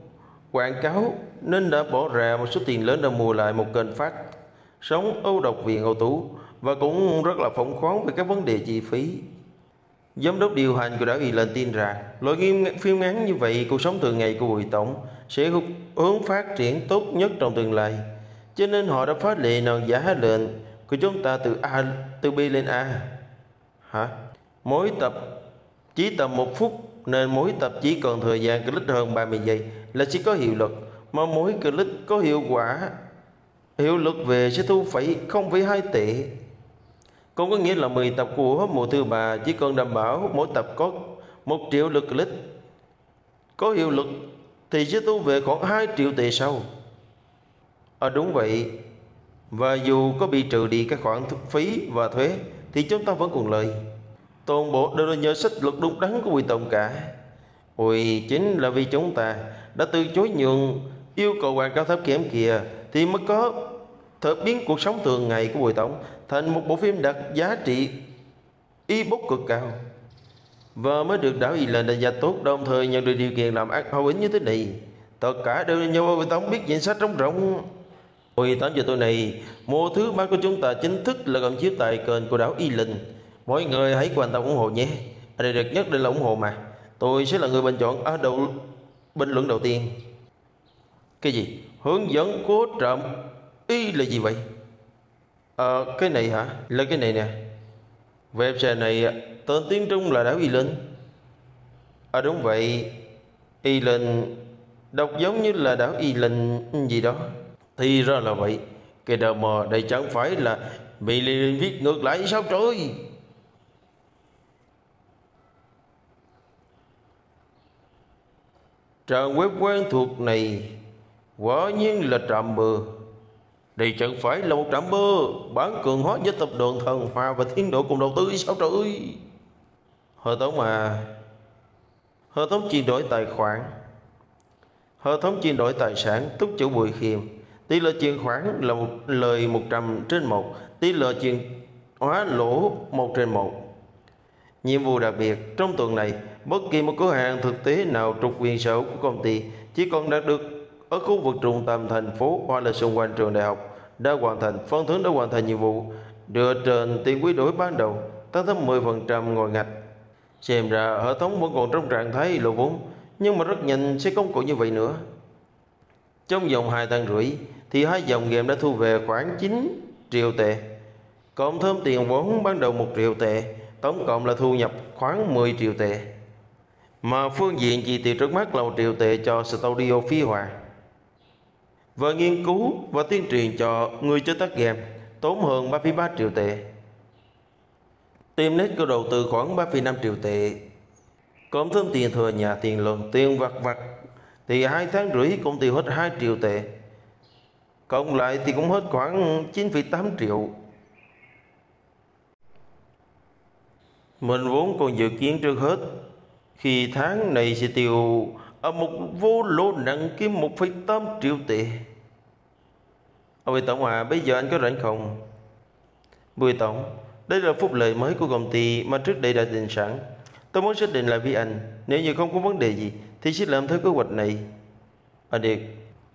quảng cáo nên đã bỏ ra một số tiền lớn để mua lại một kênh phát sóng ưu độc viện ưu tú, và cũng rất là phỏng khoáng về các vấn đề chi phí. Giám đốc điều hành của Đảo Iceland tin rằng loại phim ngắn như vậy, cuộc sống thường ngày của Bùi Tổng sẽ hướng phát triển tốt nhất trong tương lai. Cho nên họ đã phát lệ nâng giá lệnh của chúng ta từ B lên A. Hả? Mỗi tập chỉ tầm 1 phút nên mỗi tập chỉ còn thời gian click hơn 30 giây là chỉ có hiệu lực, mà mỗi click có hiệu lực về sẽ thu phải 0,2 tệ. Cũng có nghĩa là 10 tập của mùa thứ 3 chỉ cần đảm bảo mỗi tập có 1 triệu lượt click có hiệu lực thì sẽ thu về khoảng 2 triệu tệ sau. Đúng vậy. Và dù có bị trừ đi các khoản phí và thuế thì chúng ta vẫn còn lời. Toàn bộ đều là nhờ sách luật đúng đắn của Bùi Tổng cả. Ôi, chính là vì chúng ta đã từ chối nhường yêu cầu quảng cáo thấp kém kìa thì mới có thể biến cuộc sống thường ngày của Bùi Tổng thành một bộ phim đạt giá trị e-book cực cao, và mới được Đảo Iceland đánh giá tốt, đồng thời nhận được điều kiện làm ăn hậu hĩnh như thế này. Tất cả đều nhờ Bùi Tổng biết danh sách trống rỗng. 18 giờ tối nay, mùa thứ 3 của chúng ta chính thức là gồm chiếu tại kênh của Đảo Iceland. Mọi người hãy quan tâm ủng hộ nhé. Đây được nhất định là ủng hộ mà. Tôi sẽ là người bình chọn ở bình luận đầu tiên. Cái gì? Hướng dẫn của Trạm Y là gì vậy? Cái này hả? Là cái này nè. Website này tên tiếng Trung là Đảo Iceland. Đúng vậy. Iceland đọc giống như là Đảo Iceland gì đó. Thì ra là vậy. Cái đờ mờ đây chẳng phải là bị liên viết ngược lại sao trời? Trang web quen thuộc này quả nhiên là trạm bờ. Đây chẳng phải là một trạm bờ bán cường hóa với tập đoàn Thần Hòa và Thiên Độ cùng đầu tư sao trời ơi. Hệ thống mà. Hệ thống chuyển đổi tài khoản. Hệ thống chuyển đổi tài sản túc chủ Bùi Khiêm. Tỷ lệ chuyển khoản là một lời 100/1. Tỷ lệ chuyển hóa lỗ 1/1. Nhiệm vụ đặc biệt trong tuần này, bất kỳ một cửa hàng thực tế nào trục quyền sở hữu của công ty chỉ còn đạt được ở khu vực trung tâm thành phố hoặc là xung quanh trường đại học đã hoàn thành. Phần thưởng đã hoàn thành nhiệm vụ dựa trên tiền quy đổi ban đầu, tăng thêm 10% ngồi ngạch. Xem ra hệ thống vẫn còn trong trạng thái lỗ vốn, nhưng mà rất nhanh sẽ không còn như vậy nữa. Trong vòng 2 tháng rưỡi thì hai dòng game đã thu về khoảng 9 triệu tệ, cộng thêm tiền vốn ban đầu 1 triệu tệ, tổng cộng là thu nhập khoảng 10 triệu tệ. Mà phương diện chi tiêu trước mắt là 1 triệu tệ cho Studio Phi Hoàng và nghiên cứu và tuyên truyền cho người chơi tác game, tốn hơn 3,3 triệu tệ. Team Net có đầu tư khoảng 3,5 triệu tệ. Cộng thêm tiền thừa nhà, tiền lương, tiền vặt thì 2 tháng rưỡi công ty hết 2 triệu tệ. Cộng lại thì cũng hết khoảng 9,8 triệu. Mình vốn còn dự kiến trước hết khi tháng này sẽ tiêu ở một vô lô nặng kiếm 1,8 triệu tệ. Bùi Tổng à, bây giờ anh có rảnh không? Bùi Tổng, đây là phúc lợi mới của công ty mà trước đây đã định sẵn. Tôi muốn xác định lại với anh, nếu như không có vấn đề gì thì sẽ làm theo kế hoạch này. À được,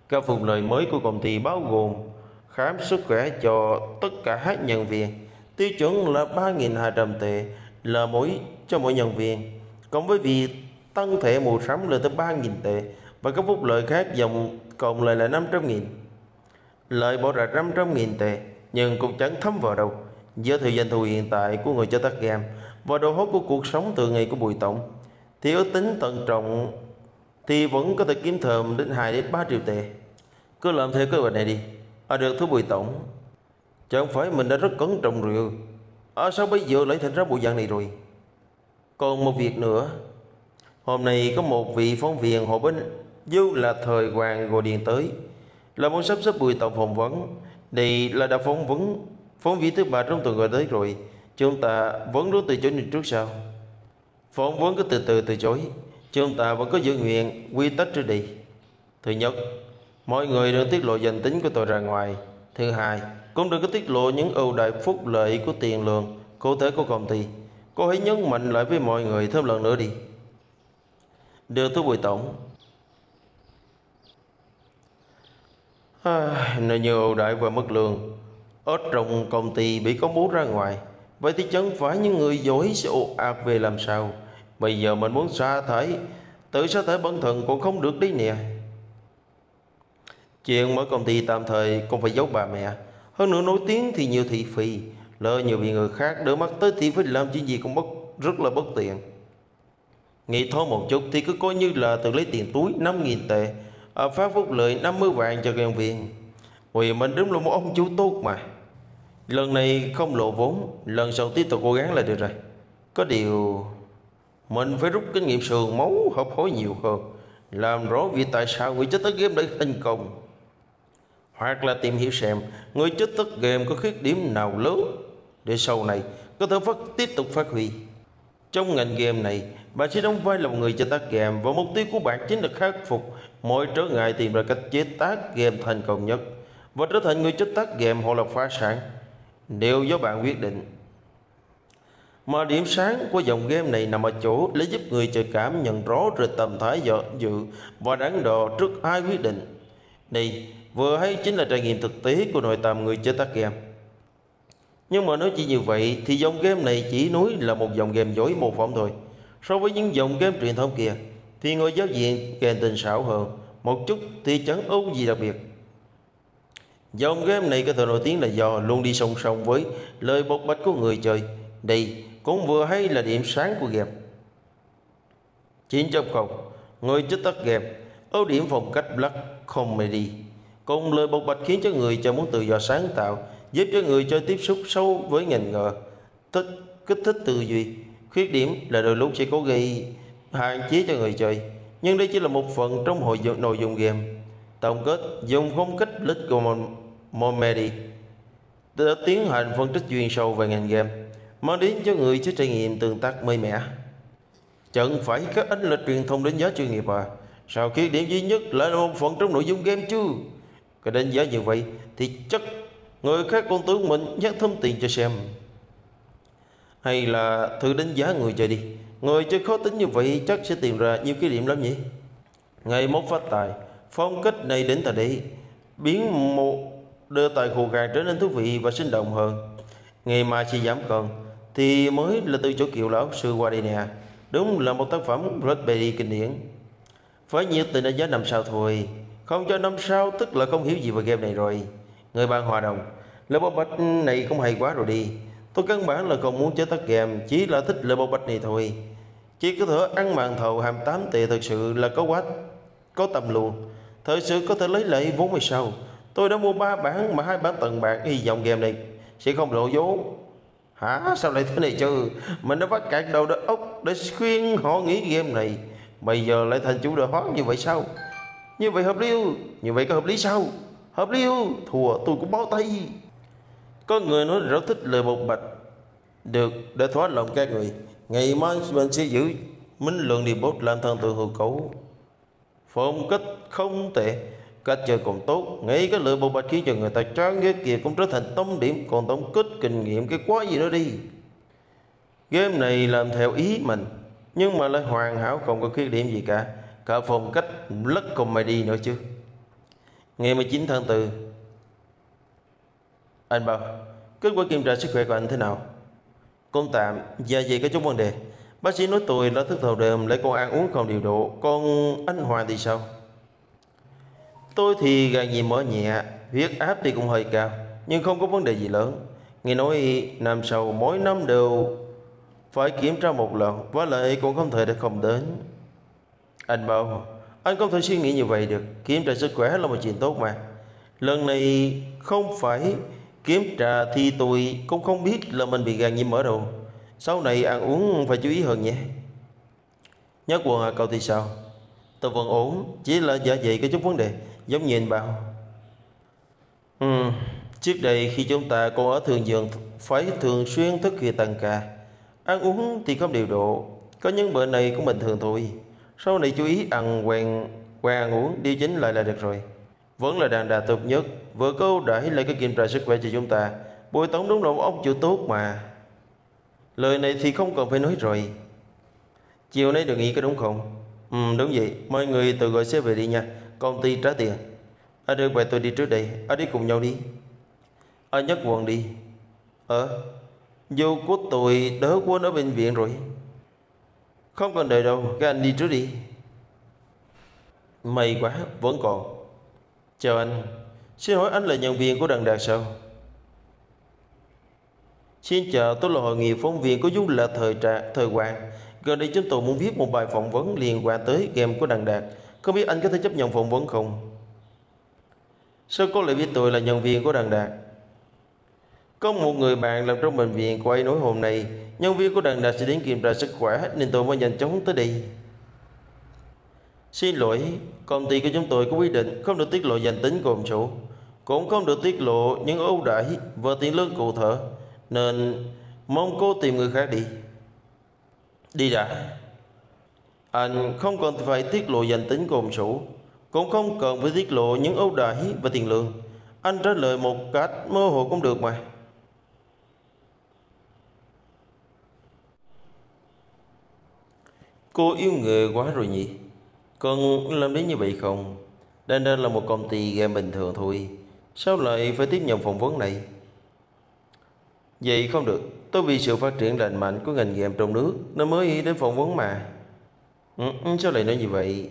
các phúc lợi mới của công ty bao gồm khám sức khỏe cho tất cả nhân viên, tiêu chuẩn là 3.200 tệ là mỗi cho mỗi nhân viên, cộng với việc tăng thẻ mua sắm lên tới 3.000 tệ và các phúc lợi khác dòng cộng lại là 500.000. Lợi bỏ ra 500.000 tệ nhưng cũng chẳng thấm vào đâu. Với thời gian thu hiện tại của người chơi tác game và đồ hốt của cuộc sống thường ngày của Bùi Tổng thì ước tính tận trọng thì vẫn có thể kiếm thơm đến 2-3 triệu tệ. Cứ làm theo kế hoạch này đi. À được thưa Bùi Tổng, chẳng phải mình đã rất cẩn trọng rồi à, sao bây giờ lại thành ra bộ dạng này rồi? Còn một việc nữa, hôm nay có một vị phóng viên hộ bên dư là thời Hoàng gọi điện tới là muốn sắp xếp Bùi Tổng phỏng vấn. Đây là đã phỏng vấn phóng viên thứ 3 trong tuần gọi tới rồi. Chúng ta vẫn đối từ chối này trước sau. Phỏng vấn cứ từ từ chối. Chúng ta vẫn có giữ nguyện quy tắc trước đi. Thứ nhất, mọi người đừng tiết lộ danh tính của tôi ra ngoài. Thứ hai, cũng đừng có tiết lộ những ưu đãi phúc lợi của tiền lương cụ thể của công ty. Cô hãy nhấn mạnh lại với mọi người thêm lần nữa đi. Được thưa Bùi Tổng. Nói như ưu đãi và mức lương ở trong công ty bị công bố ra ngoài, vậy thì chẳng phải những người giỏi sẽ ồ ạt về làm sao? Bây giờ mình muốn sa thải, tự sa thải bản thân cũng không được đấy nè. Chuyện mở công ty tạm thời cũng phải giấu bà mẹ. Hơn nữa nổi tiếng thì nhiều thị phi, lỡ nhiều bị người khác đỡ mắt tới thì phải làm chuyện gì cũng rất là bất tiện. Nghĩ thôi một chút thì cứ coi như là tự lấy tiền túi 5.000 tệ ở phát phúc lợi 50 vạn cho nhân viên. Vì mình đúng là một ông chủ tốt mà. Lần này không lộ vốn, lần sau tiếp tục cố gắng là được rồi. Có điều mình phải rút kinh nghiệm sườn máu hợp hối nhiều hơn, làm rõ vì tại sao người chơi tách game đã thành công, hoặc là tìm hiểu xem người chơi tách game có khuyết điểm nào lớn để sau này có thể tiếp tục phát huy. Trong ngành game này, bạn sẽ đóng vai là một người chơi tác game và mục tiêu của bạn chính là khắc phục mọi trở ngại, tìm ra cách chế tác game thành công nhất và trở thành người chế tác game hoặc là phá sản, đều do bạn quyết định. Mà điểm sáng của dòng game này nằm ở chỗ để giúp người chơi cảm nhận rõ rệt tầm thái dự và đắn đo trước hai quyết định. Đây vừa hay chính là trải nghiệm thực tế của nội tâm người chế tác game. Nhưng mà nói chỉ như vậy thì dòng game này chỉ nói là một dòng game dối mô phỏng thôi. So với những dòng game truyền thống kia thì người giao diện kèm tình xảo hơn một chút thì chẳng ưu gì đặc biệt. Dòng game này có thể nổi tiếng là do luôn đi song song với lời bộc bạch của người chơi. Đây cũng vừa hay là điểm sáng của game. 9.0 người chế tác game ưu điểm phong cách black comedy cùng lời bộc bạch khiến cho người chơi muốn tự do sáng tạo, giúp cho người chơi tiếp xúc sâu với ngành nghề, kích thích tư duy. Khuyết điểm là đôi lúc sẽ có gây hạn chế cho người chơi, Nhưng đây chỉ là một phần trong hội nội dung game. Tổng kết dùng phong cách Little Momedy đã tiến hành phân tích chuyên sâu về ngành game, mang đến cho người sẽ trải nghiệm tương tác mới mẻ. Chẳng phải các anh là truyền thông đánh giá chuyên nghiệp à? Sao khuyết điểm duy nhất là một phần trong nội dung game chứ? Cái đánh giá như vậy thì chắc người khác con tướng mình nhắc thâm tiền cho xem. Hay là thử đánh giá người chơi đi. Người chơi khó tính như vậy chắc sẽ tìm ra nhiều cái điểm lắm nhỉ. Ngày mốt phát tài, phong cách này đến ta đi, biến một đưa tài khù gà trở nên thú vị và sinh động hơn. Ngày mai sẽ giảm cân thì mới là từ chỗ Kiều Lão Sư qua đây nè. Đúng là một tác phẩm Raspberry kinh điển. Phải nhiệt tình đánh giá 5 sao thôi. Không cho 5 sao tức là không hiểu gì về game này rồi. Người bạn hòa đồng, lớp bó bách này không hay quá rồi đi. Tôi căn bản là còn muốn chế tác game, chỉ là thích lớp bó bách này thôi. Chỉ có thể ăn màn thầu 28 tệ thật sự là có quá, có tầm luôn. Thật sự có thể lấy lại vốn hay sao? Tôi đã mua 3 bản mà 2 bản tận bạc, hy vọng game này sẽ không lộ vốn. Hả? Sao lại thế này chứ? Mình đã phát cạn đầu đỡ ốc để khuyên họ nghĩ game này. Bây giờ lại thành chủ đề hóa như vậy sao? Như vậy hợp lý ư? Như vậy có hợp lý sao? Hợp lý ư? Thua tôi cũng bó tay. Có người nói rất thích lời bộc bạch. Được, để thoát lòng các người, ngày mai mình sẽ giữ minh lượng debot làm thần tượng hư cấu. Phong cách không tệ, cách chơi còn tốt. Nghĩ cái lời bộc bạch khiến cho người ta chán ghét kia cũng trở thành tông điểm. Còn tổng kết kinh nghiệm cái quá gì đó đi. Game này làm theo ý mình, nhưng mà lại hoàn hảo, không có khuyết điểm gì cả. Cả phong cách lất comedy nữa chứ. Ngày 19 tháng 4. Anh Bảo, kết quả kiểm tra sức khỏe của anh thế nào? Con tạm, dạ vậy có chút vấn đề. Bác sĩ nói tôi đã thức thầu đêm, lại còn ăn uống không điều độ. Còn anh Hoàng thì sao? Tôi thì gà nhì mỡ nhẹ, huyết áp thì cũng hơi cao, nhưng không có vấn đề gì lớn. Nghe nói năm sau mỗi năm đều phải kiểm tra một lần, và lại cũng không thể để không đến. Anh Bảo, anh không thể suy nghĩ như vậy được. Kiểm tra sức khỏe là một chuyện tốt mà. Lần này không phải kiểm tra thì tôi cũng không biết là mình bị gan nhiễm mỡ đâu. Sau này ăn uống phải chú ý hơn nhé. Nhất Quần à, cậu thì sao? Tôi vẫn ổn, chỉ là dạ dày có chút vấn đề, giống như anh Bảo. Trước đây khi chúng ta còn ở Thương Dương phải thường xuyên thức khi tăng ca, ăn uống thì không điều độ. Có những bệnh này cũng bình thường thôi. Sau này chú ý ăn quen ăn uống, điều chỉnh lại là được rồi. Vẫn là Đàn Đạt tốt nhất, vừa câu đẩy lại cái kiểm tra sức khỏe cho chúng ta. Bùi Tổng đúng là ông chịu tốt mà. Lời này thì không cần phải nói rồi. Chiều nay được nghỉ có đúng không? Đúng vậy, mọi người tự gọi xe về đi nha, công ty trả tiền. À được, vậy tôi đi trước đây, đi cùng nhau đi. Nhất Quần đi. Dù của tôi đỡ quên ở bệnh viện rồi. Không còn đợi đâu, các anh đi trước đi. May quá, vẫn còn. Chào anh, xin hỏi anh là nhân viên của Đằng Đạt sao? Xin chào, tôi là hội nghị phóng viên của Du Lịch Thời Hoàng. Gần đây chúng tôi muốn viết một bài phỏng vấn liên quan tới game của Đằng Đạt. Không biết anh có thể chấp nhận phỏng vấn không? Sao cô lại biết tôi là nhân viên của Đằng Đạt? Có một người bạn làm trong bệnh viện của ấy nói hôm nay nhân viên của Đằng Đạt sẽ đến kiểm tra sức khỏe, nên tôi mới nhanh chóng tới đây. Xin lỗi, công ty của chúng tôi có quy định không được tiết lộ danh tính của ông chủ, cũng không được tiết lộ những ưu đãi và tiền lương cụ thể, nên mong cô tìm người khác đi. Đi đã. Anh không cần phải tiết lộ danh tính của ông chủ, cũng không cần phải tiết lộ những ưu đãi và tiền lương. Anh trả lời một cách mơ hồ cũng được mà. Cô yêu nghề quá rồi nhỉ? Còn làm đến như vậy không? Đan Đan là một công ty game bình thường thôi, sao lại phải tiếp nhận phỏng vấn này? Vậy không được, tôi vì sự phát triển lành mạnh của ngành game trong nước nên mới đến phỏng vấn mà. Sao lại nói như vậy?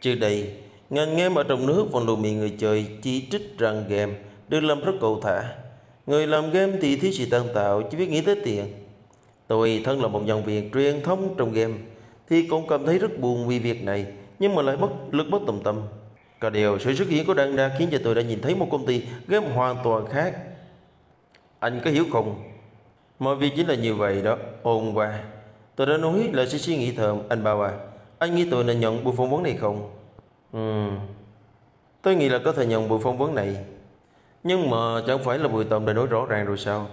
Trước đây, ngành game ở trong nước vẫn luôn bị người chơi chỉ trích rằng game được làm rất cầu thả. Người làm game thì thiếu sự sáng tạo, chỉ biết nghĩ tới tiền. Tôi thân là một nhân viên truyền thông trong game thì cũng cảm thấy rất buồn vì việc này, nhưng mà lại bất tầm tâm. Cả điều sự xuất hiện của Đan Đa khiến cho tôi đã nhìn thấy một công ty game hoàn toàn khác. Anh có hiểu không? Mọi việc chính là như vậy đó. Hôm qua tôi đã nói là sẽ suy nghĩ thầm. Anh Bảo à, Anh nghĩ tôi nên nhận buổi phỏng vấn này không? Tôi nghĩ là có thể nhận buổi phỏng vấn này. Nhưng mà chẳng phải là Bùi Tổng đã nói rõ ràng rồi sao?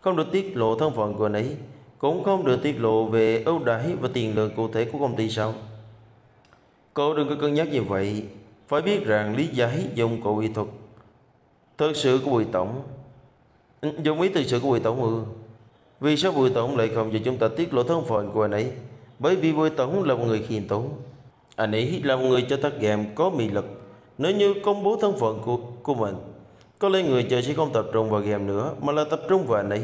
Không được tiết lộ thân phận của anh ấy, cũng không được tiết lộ về ưu đãi và tiền lương cụ thể của công ty sao? Cậu đừng có cân nhắc như vậy. Phải biết rằng lý giải dùng cụ y thuật thực sự của Bùi Tổng, dùng ý thực sự của Bùi Tổng ư? Vì sao Bùi Tổng lại không cho chúng ta tiết lộ thân phận của anh ấy? Bởi vì Bùi Tổng là một người khiêm tốn. Anh ấy là một người cho tác game có mị lực. Nếu như công bố thân phận của mình, có lẽ người chơi sẽ không tập trung vào game nữa, mà là tập trung vào anh ấy.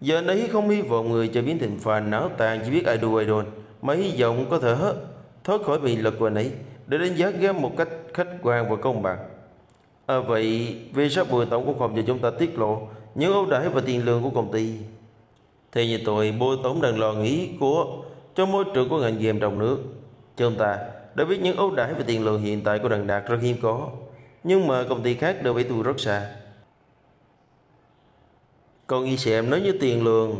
Giờ anh ấy không hy vọng người chơi biến thành fan não tàn chỉ biết idol, mà hy vọng có thể thoát khỏi mị lực của anh ấy để đánh giá game một cách khách quan và công bằng. Vậy vì sao Bùi Tổng cũng không cho chúng ta tiết lộ những ưu đãi và tiền lương của công ty? Thì như tôi, Bùi Tổng đang lo nghĩ cho môi trường của ngành game trong nước. Chúng ta đã biết những ưu đãi và tiền lương hiện tại của Đằng Đạt rất hiếm có, nhưng mà công ty khác đều phải thua rất xa. Còn nghĩ xem nếu như tiền lương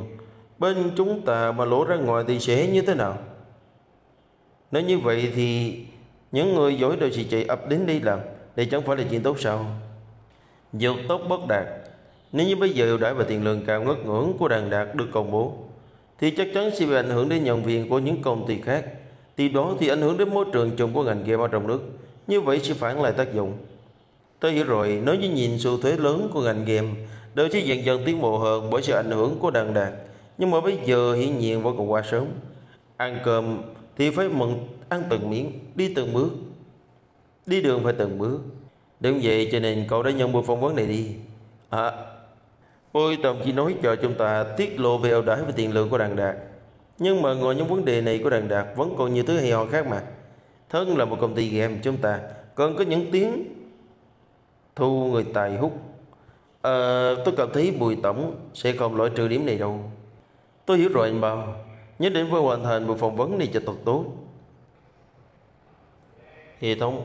bên chúng ta mà lỗ ra ngoài thì sẽ như thế nào? Nếu như vậy thì những người giỏi đều sẽ chạy ập đến đi làm, đây chẳng phải là chuyện tốt sao? Dục tốc bất đạt. Nếu như bây giờ ưu đãi và tiền lương cao ngất ngưỡng của Đằng Đạt được công bố, thì chắc chắn sẽ bị ảnh hưởng đến nhân viên của những công ty khác. Từ đó thì ảnh hưởng đến môi trường chung của ngành game ở trong nước. Như vậy sẽ phản lại tác dụng. Tôi hiểu rồi, nếu như nhìn xu thế lớn của ngành game đều sẽ dần dần tiến bộ hơn bởi sự ảnh hưởng của Đằng Đạt. Nhưng mà bây giờ hiển nhiên vẫn còn quá sớm. Ăn cơm thì phải ăn từng miếng, đi từng bước, đi đường phải từng bước. Đúng vậy, cho nên cậu đã nhận buổi phỏng vấn này đi. Bùi Tổng chỉ nói cho chúng ta tiết lộ về ưu đãi và tiền lương của Đằng Đạt, nhưng mà ngồi những vấn đề này của Đằng Đạt vẫn còn nhiều thứ hay ho khác mà. Thân là một công ty game, chúng ta còn có những tiếng thu người tài hút. Tôi cảm thấy Bùi Tổng sẽ không loại trừ điểm này đâu. Tôi hiểu rồi anh Bảo, nhất định phải hoàn thành buổi phỏng vấn này cho thật tốt. Hệ thống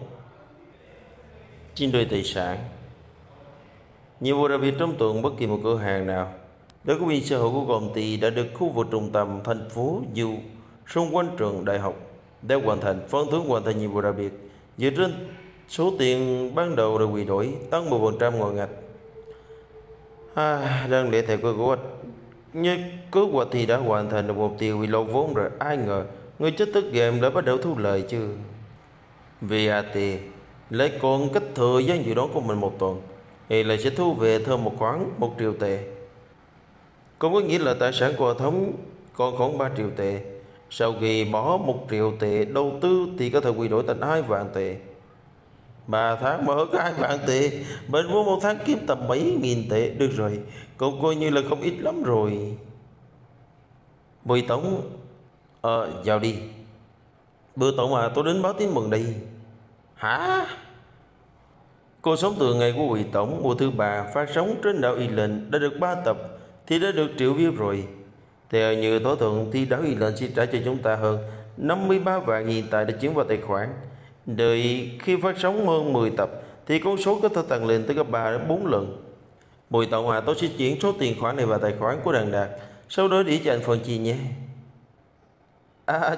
chiếm đoạt tài sản. Nhiệm vụ đặc biệt trong tuần, bất kỳ một cửa hàng nào đối với quyền sở hữu của công ty đã được khu vực trung tâm thành phố dù xung quanh trường đại học đã hoàn thành. Phân thưởng hoàn thành nhiệm vụ đặc biệt dựa trên số tiền ban đầu được quy đổi, tăng 10% ngoài ngạch. Đang lễ theo cơ hoạch, như kế hoạch thì đã hoàn thành được mục tiêu bị lộ vốn rồi. Ai ngờ người chết tức game đã bắt đầu thu lời chưa? VAT lại còn cách thời gian dự đoán của mình một tuần thì lại sẽ thu về thêm một khoảng 1 triệu tệ. Cũng có nghĩa là tài sản của hệ thống còn khoảng 3 triệu tệ. Sau khi bỏ 1 triệu tệ đầu tư thì có thể quy đổi thành 2 vạn tệ. 3 tháng mở có 2 vạn tệ, bên mua 1 tháng kiếm tầm 7.000 tệ. Được rồi, cũng coi như là không ít lắm rồi. Bùi Tổng, vào đi. Bùi Tổng à, tôi đến báo tin mừng đây. Hả? Cô sống từ ngày của Bùi Tổng mùa thứ 3 phát sóng trên đảo Iceland đã được 3 tập thì đã được 1 triệu view rồi. Theo như thỏa thuận thì đảo Iceland sẽ trả cho chúng ta hơn 53 vạn hiện tại đã chuyển vào tài khoản. Đợi khi phát sóng hơn 10 tập thì con số có thể tăng lên tới gấp 3 đến 4 lần. Bùi Tổng à, tôi sẽ chuyển số tiền khoản này vào tài khoản của Đằng Đạt, sau đó để cho anh phần chia nhé.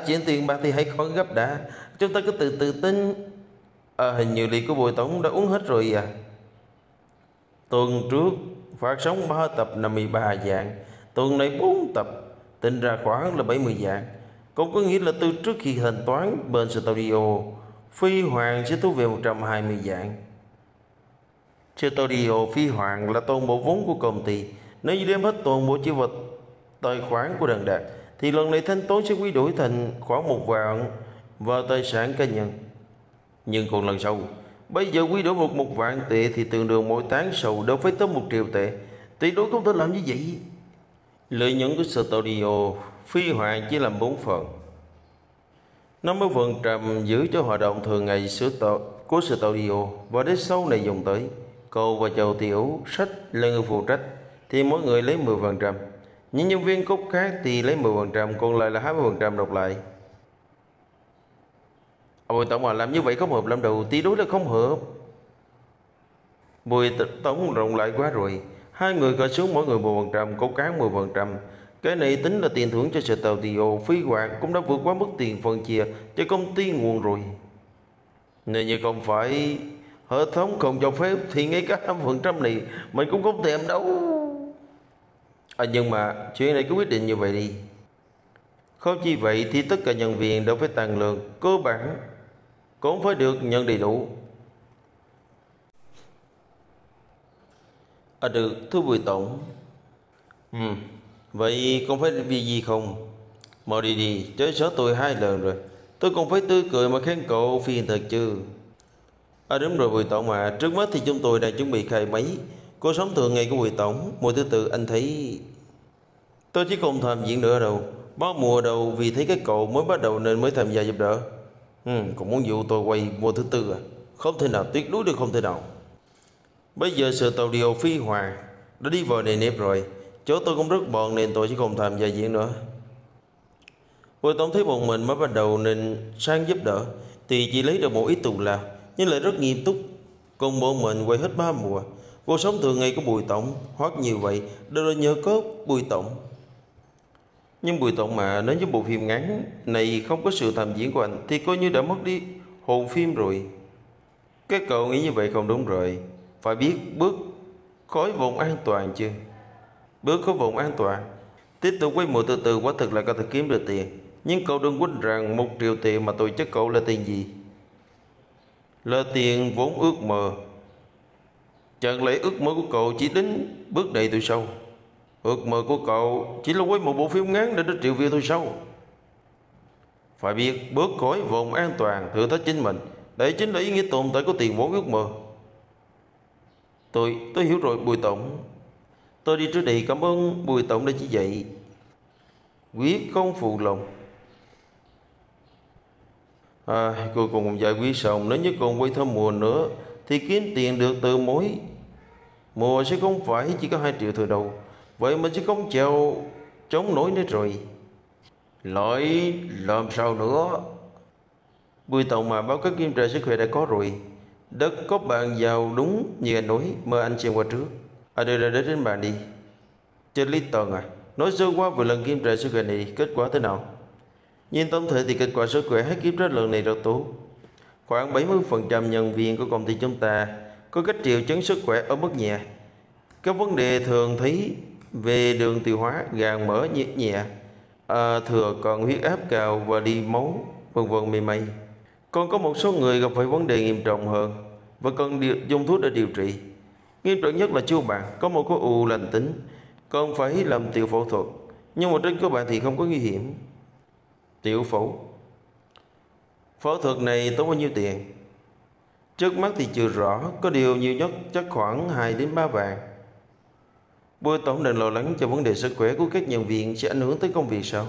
Chuyển tiền bạc thì hãy khoản gấp đã, chúng ta cứ từ tính. Hình như liệt của Bùi Tổng đã uống hết rồi à. Tuần trước phát sóng 3 tập 53 dạng, tuần này 4 tập, tính ra khoảng là 70 dạng. Cũng có nghĩa là từ trước khi hình toán, bên Studio Phi Hoàng sẽ thu về 120 dạng. Studio Phi Hoàng là toàn bộ vốn của công ty. Nếu như đem hết toàn bộ chi vật tài khoản của Đằng Đạt thì lần này thanh toán sẽ quy đổi thành khoảng 1 vạn vào tài sản cá nhân. Nhưng còn lần sau, bây giờ quy đổi 1 vạn tệ thì tương đương mỗi tháng sầu đâu phải tới 1 triệu tệ. Tuyệt đối không thể làm như vậy. Lợi nhuận của Studio Phi Hoàng chỉ làm 4 phần. 50% giữ cho hoạt động thường ngày của Studio và đến sau này dùng tới. Cậu và Châu Tiểu Sách là người phụ trách thì mỗi người lấy 10%. Những nhân viên cốt khác thì lấy 10%, còn lại là 20% độc lại. Bùi Tổng à, làm như vậy không hợp lắm đâu, tí đối là không hợp. Bùi Tổng rộng lại quá rồi. Hai người khởi xuống mỗi người 10%, cố cán 10%. Cái này tính là tiền thưởng cho Studio Phi Hoàng cũng đã vượt quá mức tiền phân chia cho công ty nguồn rồi. Nếu như không phải hệ thống không cho phép thì ngay cả 5% này mình cũng không thèm đâu. Nhưng mà chuyện này cứ quyết định như vậy đi. Không chỉ vậy thì tất cả nhân viên đều phải tăng lương cơ bản, cũng phải được nhận đầy đủ. Được, thưa Bùi Tổng. Vậy con phải vì gì không? Mau đi đi, chớ xóa tôi 2 lần rồi. Tôi còn phải tươi cười mà khen cậu phiền thật chứ. Đúng rồi Bùi Tổng mà, trước mắt thì chúng tôi đang chuẩn bị khai máy cuộc sống thường ngày của Bùi Tổng. Mùa thứ tư anh thấy tôi chỉ không tham diễn nữa đâu. Bao mùa đầu vì thấy các cậu mới bắt đầu nên mới tham gia giúp đỡ. Còn muốn dụ tôi quay mùa thứ tư à? Không thể nào tiếc nuối được, không thể nào. Bây giờ Studio Phi Hoàng đã đi vào nề nếp rồi. Chỗ tôi cũng rất bận nên tôi sẽ không tham gia diễn nữa. Bùi Tổng thấy bọn mình mới bắt đầu nên sang giúp đỡ thì chỉ lấy được một ít tù là, nhưng lại rất nghiêm túc. Cùng bọn mình quay hết 3 mùa. Cuộc sống thường ngày của Bùi Tổng hoặc như vậy đều là nhờ có Bùi Tổng. Nhưng Bùi Tổng mà, nếu như bộ phim ngắn này không có sự tham diễn của anh thì coi như đã mất đi hồn phim rồi. Các cậu nghĩ như vậy không đúng rồi. Phải biết bước khỏi vùng an toàn chứ. Bước khỏi vùng an toàn, tiếp tục quay mùa từ từ quả thực là có thể kiếm được tiền. Nhưng cậu đừng quên rằng 1 triệu tiền mà tôi chất cậu là tiền gì? Là tiền vốn ước mơ. Chẳng lẽ ước mơ của cậu chỉ đến bước này tôi sau? Ước mơ của cậu chỉ là quay một bộ phim ngắn để được triệu view tôi sau? Phải biết bước khỏi vùng an toàn, thử thách chính mình. Đấy chính là ý nghĩa tồn tại của tiền vốn ước mơ. Tôi hiểu rồi Bùi Tổng. Tôi đi trước đây, cảm ơn Bùi Tổng đã chỉ dạy. Quyết không phụ lòng. Cuối cùng giải quyết xong. Nếu như còn quay thêm mùa nữa thì kiếm tiền được từ mỗi mùa sẽ không phải chỉ có 2 triệu từ đầu. Vậy mình sẽ không chèo chống nổi nữa rồi. Lỗi làm sao nữa? Bùi Tổng mà, báo cáo kiểm tra sức khỏe đã có rồi. Đất có bạn giàu đúng như anh nói. Mời anh xem qua trước. Đây là đến trên bàn đi. Trên lý tầng à? Nói sơ qua vừa lần kiểm tra sức khỏe này kết quả thế nào? Nhìn tổng thể thì kết quả sức khỏe hay kiểm tra lần này rất tốt. Khoảng 70% nhân viên của công ty chúng ta có các triệu chứng sức khỏe ở mức nhẹ. Các vấn đề thường thấy về đường tiêu hóa, gan mỡ nhẹ, thừa còn huyết áp cao và đi máu, vân vân mây mây. Còn có một số người gặp phải vấn đề nghiêm trọng hơn và cần dùng thuốc để điều trị. Nghiêm trọng nhất là chú bạn có một khối u lành tính, còn phải làm tiểu phẫu thuật. Nhưng mà trên cơ bản thì không có nguy hiểm. Tiểu phẫu thuật này tốn bao nhiêu tiền? Trước mắt thì chưa rõ, có điều nhiều nhất chắc khoảng 2 đến 3 vạn. Bùi Tổng đừng lo lắng cho vấn đề sức khỏe của các nhân viên sẽ ảnh hưởng tới công việc sao?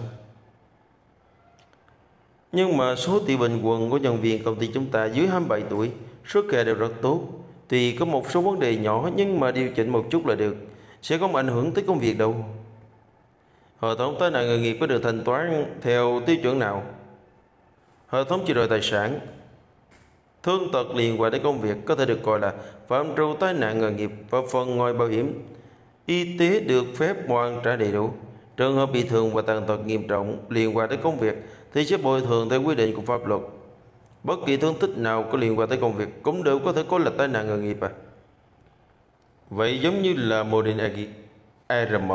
Nhưng mà số tỷ bình quân của nhân viên công ty chúng ta dưới 27 tuổi sức khỏe đều rất tốt. Tuy có một số vấn đề nhỏ nhưng mà điều chỉnh một chút là được, sẽ không ảnh hưởng tới công việc đâu. Hệ thống tai nạn nghề nghiệp có được thanh toán theo tiêu chuẩn nào? Hệ thống chia đòi tài sản thương tật liên quan đến công việc có thể được coi là phạm trù tai nạn nghề nghiệp, và phần ngoài bảo hiểm y tế được phép hoàn trả đầy đủ. Trường hợp bị thương và tàn tật nghiêm trọng liên quan tới công việc thì sẽ bồi thường theo quy định của pháp luật. Bất kỳ thương tích nào có liên quan tới công việc cũng đều có thể coi là tai nạn nghề nghiệp à? Vậy giống như là mô đỉnh ARM,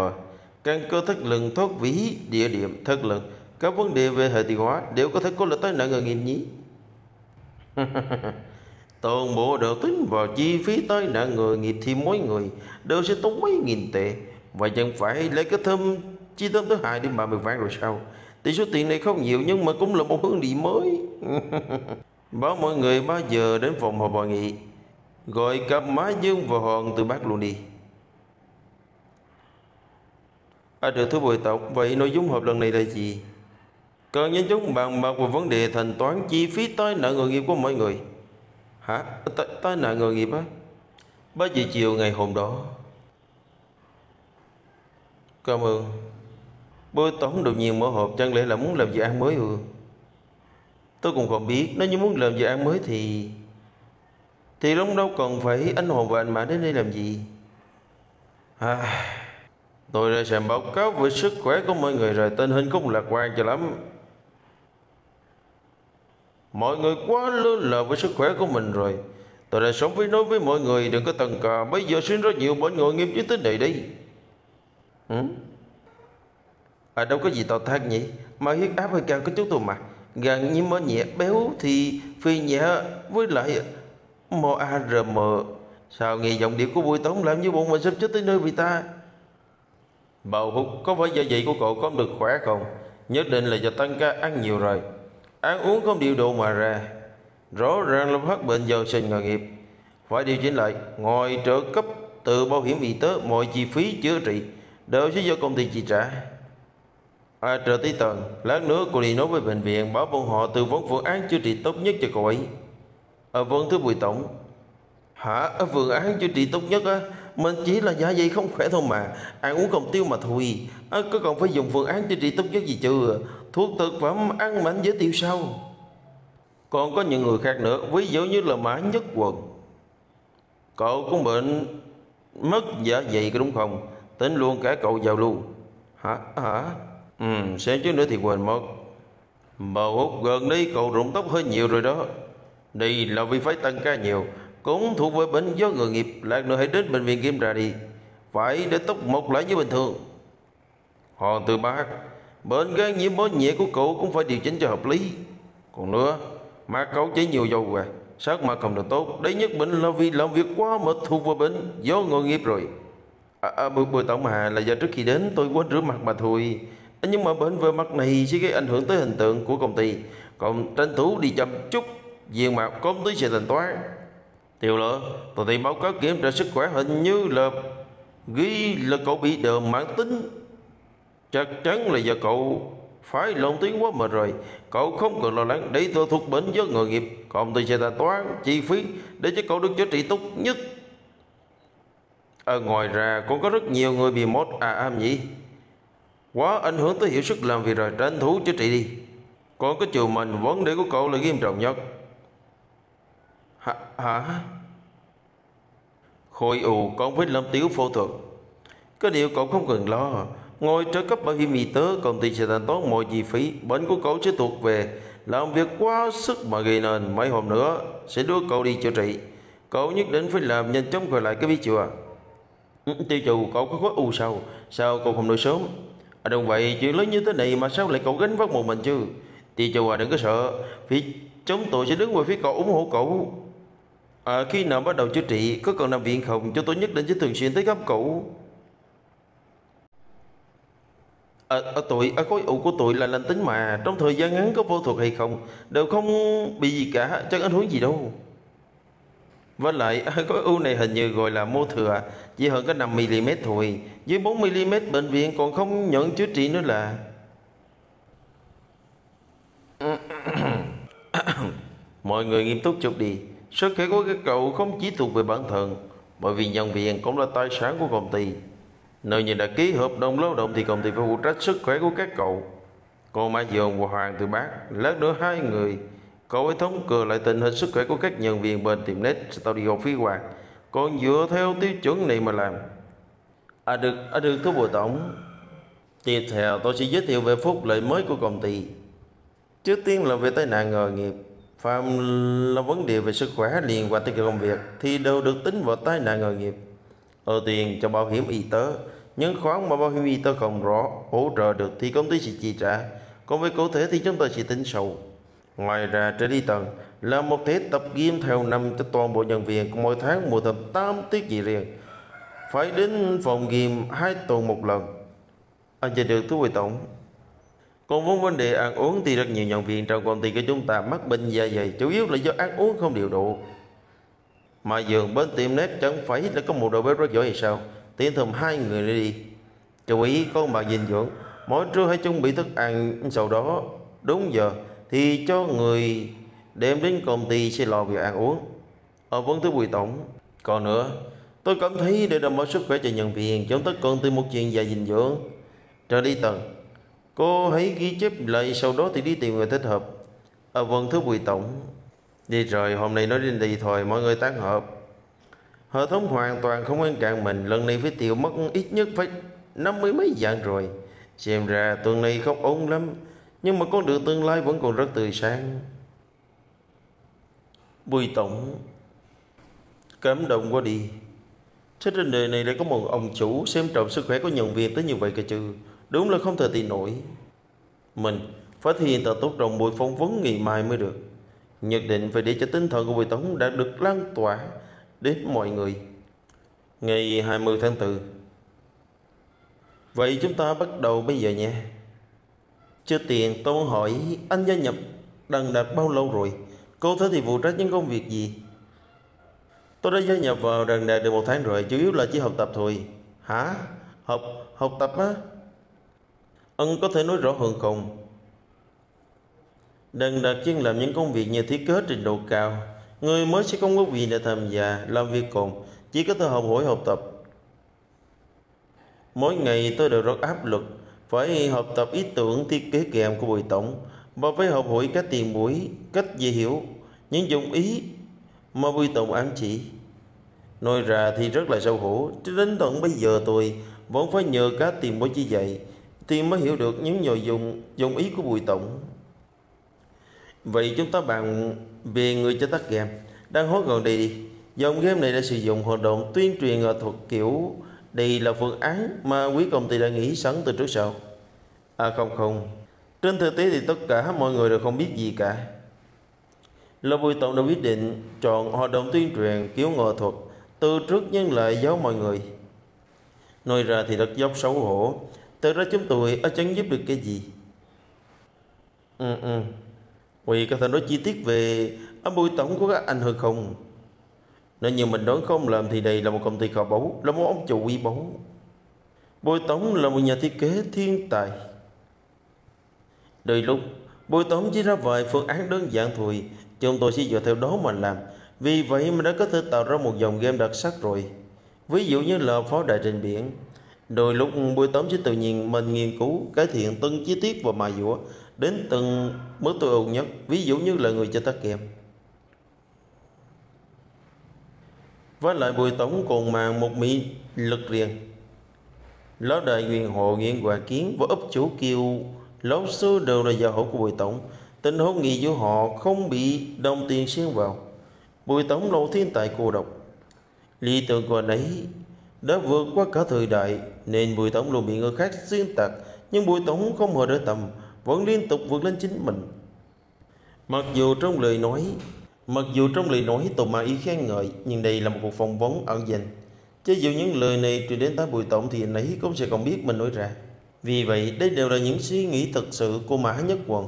căn cơ thắt lưng, thoát vĩ, địa điểm thắt lưng, các vấn đề về hệ tiêu hóa đều có thể coi là tai nạn nghề nghiệp nhỉ? Toàn bộ đều tính vào chi phí tai nạn nghề nghiệp thì mỗi người đều sẽ tốn mấy nghìn tệ. Vậy chẳng phải lấy cái thơm chi thơm thứ 2 đến 30 vạn rồi sao? Thì số tiền này không nhiều nhưng mà cũng là một hướng đi mới. Báo mọi người 3 giờ đến phòng họp hội nghị. Gọi cặp Má Dương và Hoàng Tử Bác luôn đi. Được thưa Bùi Tổng, vậy nội dung họp lần này là gì? Cần nhân chúng bàn bạc về vấn đề thanh toán chi phí tai nạn nghề nghiệp của mọi người. Hả? Tai nạn nghề nghiệp á? 3 giờ chiều ngày hôm đó. Cảm ơn. Bùi Tổng đột nhiên mở hộp, chẳng lẽ là muốn làm dự án mới ư? Tôi cũng không biết, nếu như muốn làm dự án mới thì lúc đâu còn phải anh Hoàng và anh Mã đến đây làm gì? Tôi đã xem báo cáo về sức khỏe của mọi người rồi, tình hình không lạc quan cho lắm. Mọi người quá lơ là với sức khỏe của mình rồi. Tôi đã sống với nói với mọi người đừng có tần cà, bây giờ sinh ra nhiều bệnh ngồi nghiêm chứ tới đây đi. À đâu có gì tào thác nhỉ, mà huyết áp hơi cao của chúng tôi mà. Gan nhiễm mỡ nhẹ, béo thì phi nhẹ với lại MARM. Sao nghe giọng điệu của Bùi Tổng làm như bọn mình sắp chết tới nơi vì ta. Bầu Hút, có phải do vậy của cậu có được khỏe không? Nhất định là do tăng ca ăn nhiều rồi, ăn uống không điều độ mà ra. Rõ ràng là phát bệnh do sinh nghề nghiệp, phải điều chỉnh lại. Ngoài trợ cấp từ bảo hiểm y tế, mọi chi phí chữa trị đều sẽ do công ty chi trả. À trợ tí tần, lát nữa cô đi nói với bệnh viện báo bọn họ tư vấn phương án chữa trị tốt nhất cho cậu ấy. À vâng thưa Bùi Tổng. Hả, phương án chữa trị tốt nhất á? Mình chỉ là dạ dày không khỏe thôi mà, ăn uống không tiêu mà thôi. Có còn phải dùng phương án chữa trị tốt nhất gì chứ? Thuốc thực phẩm ăn mảnh dễ tiêu sao? Còn có những người khác nữa, ví dụ như là Mã Nhất Quần. Cậu cũng bệnh mất dạ dày có đúng không? Tính luôn cả cậu vào luôn. Hả? Sẽ chứ nữa thì quên mất. Bầu Hút, gần đây cậu rụng tóc hơi nhiều rồi đó. Đây là vì phải tăng ca nhiều, cũng thuộc về bệnh do nghề nghiệp. Lát nữa hãy đến bệnh viện kiểm tra đi, phải để tóc mọc lại như bình thường. Hoàng Tử Bác, bệnh gan nhiễm mỡ nhẹ của cậu cũng phải điều chỉnh cho hợp lý. Còn nữa, mặt cậu chảy nhiều dầu rồi, sắc mặt không được tốt. Đấy nhất bệnh là vì làm việc quá mệt, thuộc về bệnh do nghề nghiệp rồi. Bùi Tổng Hà, là do trước khi đến tôi quên rửa mặt mà thôi. Nhưng mà bệnh về mặt này sẽ gây ảnh hưởng tới hình tượng của công ty. Còn tranh thủ đi chăm chút diện mạo công ty sẽ thành toán. Tiểu Lỡ, tôi thấy báo cáo kiểm tra sức khỏe hình như là ghi là cậu bị đờm mãn tính. Chắc chắn là do cậu phải lộn tiếng quá mệt rồi. Cậu không cần lo lắng, để tôi thuộc bệnh với nghề nghiệp. Công ty sẽ thanh toán chi phí để cho cậu được chữa trị tốt nhất. Ngoài ra cũng có rất nhiều người bị mốt am nhỉ, quá ảnh hưởng tới hiệu suất làm việc rồi, tranh thủ chữa trị đi. Còn cái chiều mình, vấn đề của cậu là nghiêm trọng nhất. Hả? Khối u còn phải làm tiểu phẫu thuật. Cái điều cậu không cần lo, ngồi trợ cấp bảo hiểm y tế, công ty sẽ thanh toán mọi chi phí. Bệnh của cậu sẽ thuộc về làm việc quá sức mà gây nên, mấy hôm nữa sẽ đưa cậu đi chữa trị. Cậu nhất định phải làm nhanh chóng khởi lại, cái biết chưa? Tiêu trừ cậu có khối u sao? Sao cậu không nói sớm? Đúng vậy, chuyện lớn như thế này mà sao lại cậu gánh vác một mình chứ? Tiêu trừ đừng có sợ, vì chúng tôi sẽ đứng về phía cậu ủng hộ cậu. Khi nào bắt đầu chữa trị, có cần nằm viện không? Chúng tôi nhất định sẽ thường xuyên tới khám cậu. Khối u của tụi là lành tính mà, trong thời gian ngắn có phẫu thuật hay không đều không bị gì cả, chẳng ảnh hưởng gì đâu. Với lại khối u này hình như gọi là mô thừa, chỉ hơn có 5mm thôi. Dưới 4mm bệnh viện còn không nhận chữa trị nữa là. Mọi người nghiêm túc chút đi. Sức khỏe của các cậu không chỉ thuộc về bản thân, bởi vì nhân viên cũng là tài sản của công ty. Nếu như đã ký hợp đồng lao động thì công ty phải phụ trách sức khỏe của các cậu. Cô Mai Dường và Hoàng Tử Bác, lát nữa hai người cậu ấy thống kê lại tình hình sức khỏe của các nhân viên bên tiệm net Studio Phi Hoàng, còn dựa theo tiêu chuẩn này mà làm. Được thưa Bùi Tổng. Tiếp theo tôi sẽ giới thiệu về phúc lợi mới của công ty. Trước tiên là về tai nạn nghề nghiệp. Phạm là vấn đề về sức khỏe liên quan tới công việc thì đều được tính vào tai nạn nghề nghiệp. Ưu tiên cho bảo hiểm y tế, những khoản mà bảo hiểm y tế không rõ hỗ trợ được thì công ty sẽ chi trả, còn với cụ thể thì chúng ta sẽ tính sâu. Ngoài ra trên đi tầng là một thể tập gym theo năm cho toàn bộ nhân viên, mỗi tháng mua thêm 8 tiết gì riêng, phải đến phòng gym 2 tuần một lần. Vậy được thưa Bùi Tổng. Còn với vấn đề ăn uống thì rất nhiều nhân viên trong công ty của chúng ta mắc bệnh dạ dày, chủ yếu là do ăn uống không điều độ. Mà Dường bên tiệm nét chẳng phải là có một đầu bếp rất giỏi hay sao? Tiến thầm hai người đi. Chú ý con bà dinh dưỡng, mỗi trưa hãy chuẩn bị thức ăn, sau đó đúng giờ thì cho người đem đến công ty sẽ lo việc ăn uống. Vâng thưa Bùi Tổng. Còn nữa, tôi cảm thấy để đảm bảo sức khỏe cho nhân viên chúng ta cần tìm một chuyên gia dinh dưỡng. Trở đi tầng, cô hãy ghi chép lại, sau đó thì đi tìm người thích hợp. Vâng thưa Bùi Tổng. Đi rồi, hôm nay nói đến đây thôi, mọi người tán hợp. Hệ thống hoàn toàn không ngăn cản mình, lần này phải tiêu mất ít nhất phải năm mươi mấy vạn rồi. Xem ra tuần này không ổn lắm, nhưng mà con đường tương lai vẫn còn rất tươi sáng. Bùi Tổng cảm động quá đi. Thế trên đời này lại có một ông chủ xem trọng sức khỏe của nhân viên tới như vậy kìa chứ. Đúng là không thể tin nổi. Mình phải thể hiện thật tốt trong buổi phỏng vấn ngày mai mới được. Nhất định phải để cho tinh thần của Bùi Tổng đã được lan tỏa đến mọi người. Ngày 20 tháng 4. Vậy chúng ta bắt đầu bây giờ nha. Trước tiên tôi hỏi anh gia nhập Đằng Đạt bao lâu rồi? Cô thế thì phụ trách những công việc gì? Tôi đã gia nhập vào Đằng Đạt được 1 tháng rồi, chủ yếu là chỉ học tập thôi. Hả? Học tập á? Ông có thể nói rõ hơn không? Đằng Đạt chuyên làm những công việc như thiết kế trình độ cao. Người mới sẽ không có gì để tham gia làm việc cùng, chỉ có thể học hỏi học tập. Mỗi ngày tôi đều rất áp lực, phải học tập ý tưởng thiết kế kèm của Bùi Tổng và phải học hỏi cách tiền mũi, cách dễ hiểu, những dụng ý mà Bùi Tổng ám chỉ. Nói ra thì rất là xấu hổ, cho đến tận bây giờ tôi vẫn phải nhờ cá tiền bối chỉ dạy thì mới hiểu được những nội dung dụng ý của Bùi Tổng. Vậy chúng ta bàn về người chế tác game đang hot gần đây đi. Dòng game này đã sử dụng hoạt động tuyên truyền nghệ thuật kiểu đây là phương án mà quý công ty đã nghĩ sẵn từ trước sau. À không, trên thực tế thì tất cả mọi người đều không biết gì cả. Là Bùi Tổng đã quyết định chọn hoạt động tuyên truyền kiểu nghệ thuật từ trước nhưng lại giấu mọi người. Nói ra thì rất dốc xấu hổ. Từ đó chúng tôi ở chẳng giúp được cái gì. Vì có thể nói chi tiết về ông Bùi Tổng của các anh hơn không? Nếu như mình đoán không làm thì đây là một công ty khảo báu, là một ông chủ uy báu. Bùi Tổng là một nhà thiết kế thiên tài. Đôi lúc Bùi Tổng chỉ ra vài phương án đơn giản thôi, chúng tôi sẽ dựa theo đó mà làm. Vì vậy mà đã có thể tạo ra một dòng game đặc sắc rồi. Ví dụ như là Pháo Đài Trên Biển. Đôi lúc Bùi Tổng sẽ tự nhiên mình nghiên cứu, cải thiện từng chi tiết và mài dũa đến từng mức tối ưu nhất. Ví dụ như là người chế tác game. Với lại Bùi Tổng còn mang một mỹ lực riêng. Lão Đại, Nguyễn Hoàng Kiến và ấp chủ Kiều Lão Sư đều là gia hữu của Bùi Tổng. Tình hôn nghị giữa họ không bị đồng tiền xen vào. Bùi Tổng là thiên tài cô độc. Lý tưởng của anh ấy đã vượt qua cả thời đại, nên Bùi Tổng luôn bị người khác xuyên tạc. Nhưng Bùi Tổng không hề để tầm, vẫn liên tục vượt lên chính mình. Mặc dù trong lời nói tôi mà ý khen ngợi, nhưng đây là một cuộc phỏng vấn ẩn danh. Chứ dù những lời này truyền đến tai Bùi Tổng thì anh ấy cũng sẽ không biết mình nói ra. Vì vậy đây đều là những suy nghĩ thật sự của Mã Nhất Quần.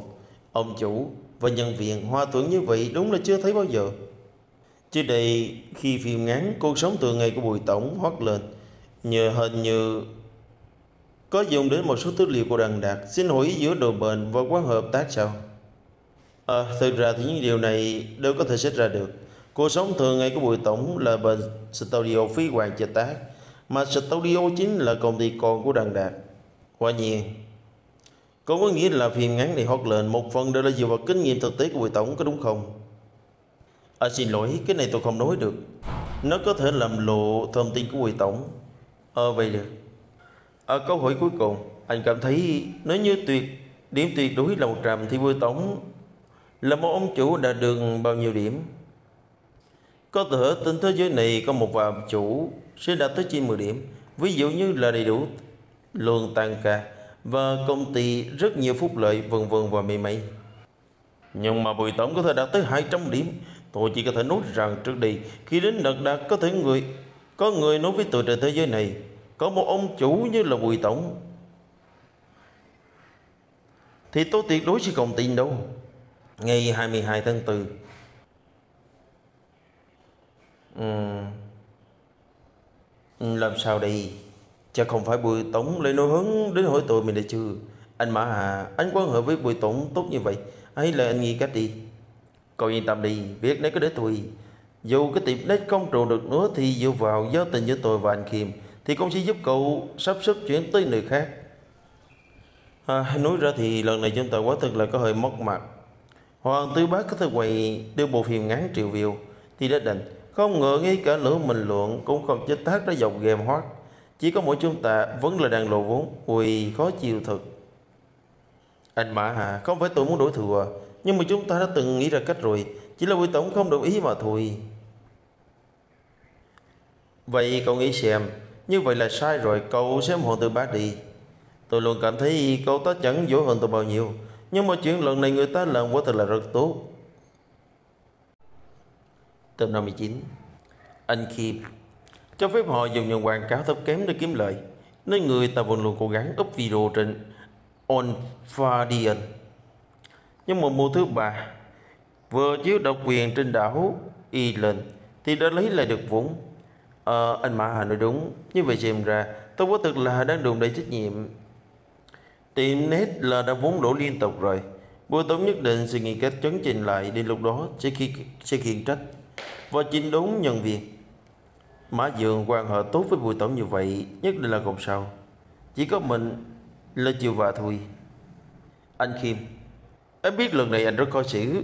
Ông chủ và nhân viên hòa thuận như vậy đúng là chưa thấy bao giờ. Trước đây khi phim ngắn Cuộc Sống Thường Ngày của Bùi Tổng hót lên, hình như có dùng đến một số tư liệu của Đằng Đạt, xin hỏi giữa đồ bền và quan hợp tác sao? Thực ra thì những điều này đều có thể xét ra được. Cuộc Sống Thường Ngày của Bùi Tổng là bên Studio Phi Hoàng chế tác, mà Studio chính là công ty con của Đằng Đạt. Quả nhiên cũng có nghĩa là phim ngắn này hot lên một phần đều là dựa vào kinh nghiệm thực tế của Bùi Tổng, có đúng không? Xin lỗi, cái này tôi không nói được. Nó có thể làm lộ thông tin của Bùi Tổng. Vậy được. Câu hỏi cuối cùng, anh cảm thấy nếu như điểm tuyệt đối là 100 thì Bùi Tổng là một ông chủ đã được bao nhiêu điểm? Có thể trên thế giới này có một vài ông chủ sẽ đạt tới trên 10 điểm. Ví dụ như là đầy đủ lương tăng ca và công ty rất nhiều phúc lợi vân vân và mây mây. Nhưng mà Bùi Tổng có thể đạt tới 200 điểm. Tôi chỉ có thể nói rằng trước đây khi đến Đằng Đạt có người nói với tôi trên thế giới này có một ông chủ như là Bùi Tổng thì tôi tuyệt đối sẽ không tin đâu. Ngày 22 tháng 4. Làm sao đây? Chắc không phải Bùi Tổng lại nổi hứng đến hỏi tôi mình được chưa? Anh Mã Hà, anh quan hệ với Bùi Tổng tốt như vậy, hay là anh nghĩ cách đi? Cậu yên tâm đi, việc này cứ để tôi. Dù cái tiệm nét không trụ được nữa thì dựa vào giao tình giữa tôi và anh Khiêm thì cũng sẽ giúp cậu sắp xếp chuyển tới nơi khác. Nói ra thì lần này chúng ta quá thật là có hơi mất mặt. Hoàng Tử Bác có thể quay đưa bộ phim ngắn triệu view thì đã định. Không ngờ ngay cả Lữ Minh Luận cũng không chế tác ra dòng game hot. Chỉ có mỗi chúng ta vẫn là đang lộ vốn. Ui, khó chịu thật. Anh Mã Hà, không phải tôi muốn đổi thừa, nhưng mà chúng ta đã từng nghĩ ra cách rồi, chỉ là Bùi Tổng không đồng ý mà thôi. Vậy cậu nghĩ xem, như vậy là sai rồi, cậu sẽ ủng hộ Từ Bác đi. Tôi luôn cảm thấy cậu ta chẳng dỗ hơn tôi bao nhiêu, nhưng mà chuyện lần này người ta làm quá thật là rất tốt. Tập 59. Anh Kim cho phép họ dùng những quảng cáo thấp kém để kiếm lợi, nên người ta vẫn luôn cố gắng up video trên OnFadian. Nhưng mà mùa thứ 3 vừa chiếu độc quyền trên đảo Iceland thì đã lấy lại được vốn. Anh Mã Hà nói đúng. Như vậy xem ra tôi quả thực là đang đùn đầy trách nhiệm. Tiệm nét là đã vốn lỗ liên tục rồi. Bùi Tổng nhất định suy nghĩ cách chấn chỉnh lại, đến lúc đó sẽ khiển trách và chỉnh đốn nhân viên. Mã Dường quan hệ tốt với Bùi Tổng như vậy, nhất định là cột sau. Chỉ có mình là chiều và thôi. Anh Khiêm, em biết lần này anh rất khó xử,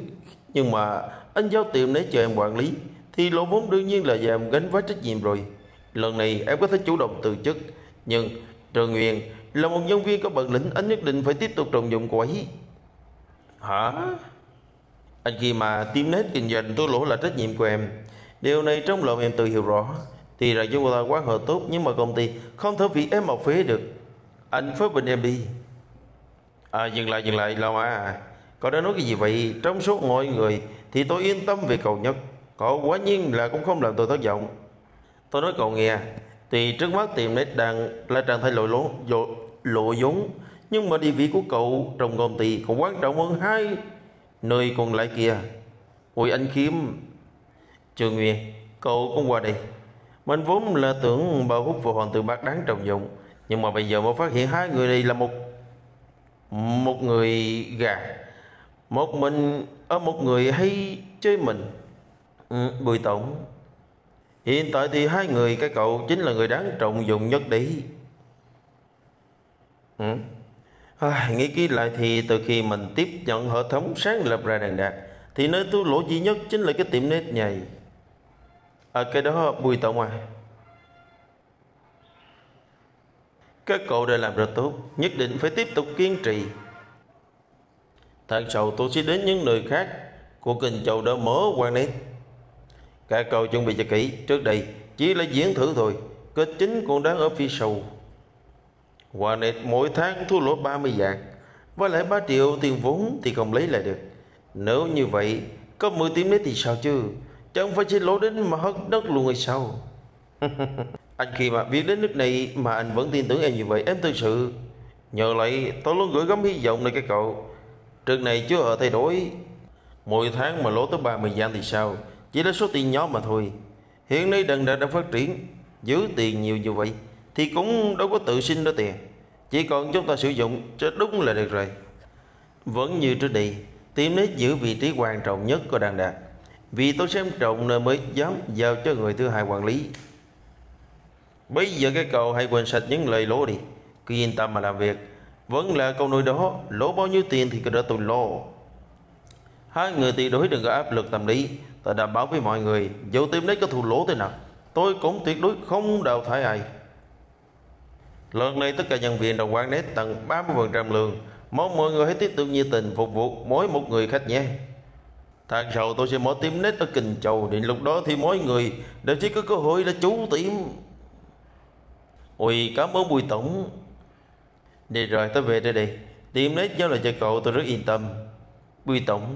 nhưng mà anh giao tiệm nét cho em quản lý thì lỗ vốn đương nhiên là giảm gánh vác trách nhiệm rồi. Lần này em có thể chủ động từ chức, nhưng Trường Nguyên là một nhân viên có bản lĩnh, anh nhất định phải tiếp tục trọng dụng cô ấy. Hả? Anh khi mà tiêm nét kinh doanh tôi lỗ là trách nhiệm của em. Điều này trong lòng em tự hiểu rõ. Thì là chúng ta quá hợp tốt, nhưng mà công ty không thể vì em mà phế được. Anh phế bình em đi. À, dừng lại, Lão Mã à. Cậu đã nói cái gì vậy? Trong số mọi người thì tôi yên tâm về cậu nhất. Cậu quả nhiên là cũng không làm tôi thất vọng. Tôi nói cậu nghe, thì trước mắt tiệm nét đang là trạng thái lộ vốn, nhưng mà địa vị của cậu trong công ty còn quan trọng hơn hai nơi còn lại kia. Ôi anh Kiếm, Trường Nguyên, cậu cũng qua đây. Mình vốn là tưởng bà Húc và Hoàng Tử Bác đáng trọng dụng, nhưng mà bây giờ mới phát hiện hai người này là một người gà, một người hay chơi mình. Bùi Tổng, hiện tại thì hai người cái cậu chính là người đáng trọng dụng nhất đấy. Nghĩ kỹ lại thì từ khi mình tiếp nhận hệ thống sáng lập ra Đằng Đạt thì nơi thua lỗ duy nhất chính là cái tiệm nét nhầy. Cái đó Bùi Tổng à, các cậu đã làm rất tốt, nhất định phải tiếp tục kiên trì. Tháng sau tôi sẽ đến những nơi khác của Kinh Châu đã mở quán nét. Các cậu chuẩn bị cho kỹ, trước đây chỉ là diễn thử thôi, kết chính còn đáng ở phía sau. Quán nét mỗi tháng thua lỗ 30 vạn, với lại 3 triệu tiền vốn thì không lấy lại được. Nếu như vậy, có 10 tiếng nét thì sao chứ? Chẳng phải chỉ lỗ đến mà hất đất luôn hay sao? Anh khi mà biết đến nước này mà anh vẫn tin tưởng em như vậy, em thực sự nhờ lại tôi luôn gửi gắm hy vọng này các cậu. Trước này chưa hề thay đổi. Mỗi tháng mà lỗ tới 30 vạn thì sao? Chỉ là số tiền nhỏ mà thôi. Hiện nay Đằng Đạt đã phát triển, giữ tiền nhiều như vậy thì cũng đâu có tự sinh ra tiền, chỉ còn chúng ta sử dụng cho đúng là được rồi. Vẫn như trước đây, tiệm nét giữ vị trí quan trọng nhất của Đằng Đạt, vì tôi xem trọng nên mới dám giao cho người thứ hai quản lý. Bây giờ cái cậu hãy quên sạch những lời lỗ đi, cứ yên tâm mà làm việc. Vẫn là câu nói đó, lỗ bao nhiêu tiền thì cứ đã tôi lo. Hai người tuyệt đối đừng có áp lực tâm lý. Ta đảm bảo với mọi người, dẫu tiệm nét có thua lỗ thế nào, tôi cũng tuyệt đối không đào thải ai. Lần này tất cả nhân viên đồng quán nét tận 30% lương. Mong mọi người hãy tiếp tục nhiệt tình phục vụ mỗi một người khách nhé. Tháng sau tôi sẽ mở tiệm nét ở Kinh Châu, đến lúc đó thì mỗi người đều chỉ có cơ hội là chủ tiệm. Ôi, cảm ơn Bùi Tổng. Đi rồi, tôi về đây đi. Tiệm nét giao lại cho cậu, tôi rất yên tâm. Bùi Tổng,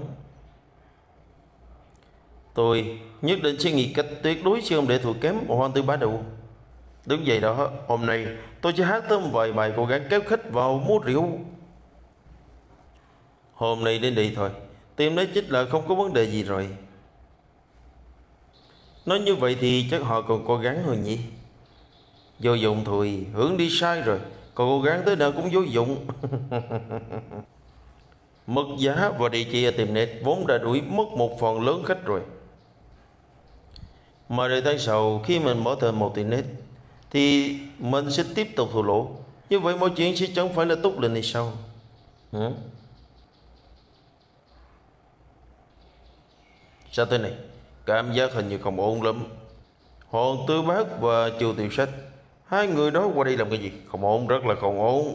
tôi nhất định sẽ nghĩ cách tuyệt đối sẽ không để thua kém Hoàng Tử Bá đâu. Đúng vậy đó, hôm nay tôi sẽ hát thêm vài bài cố gắng kéo khách vào mua rượu. Hôm nay đến đây thôi, tiệm nét chích là không có vấn đề gì rồi. Nói như vậy thì chắc họ còn cố gắng hơn nhỉ. Vô dụng thôi, hướng đi sai rồi, còn cố gắng tới nào cũng vô dụng. Mức giá và địa chỉ ở tiệm nét vốn đã đuổi mất một phần lớn khách rồi, mà đợi tháng sau khi mình mở thêm một tiệm nét thì mình sẽ tiếp tục thua lỗ. Như vậy mọi chuyện sẽ chẳng phải là tốt lên hay sao? Sao thế này? Cảm giác hình như không ổn lắm. Hoàng Tử Bác và Chu Tiểu Sách Hai người đó qua đây làm cái gì? Không ổn, rất là không ổn.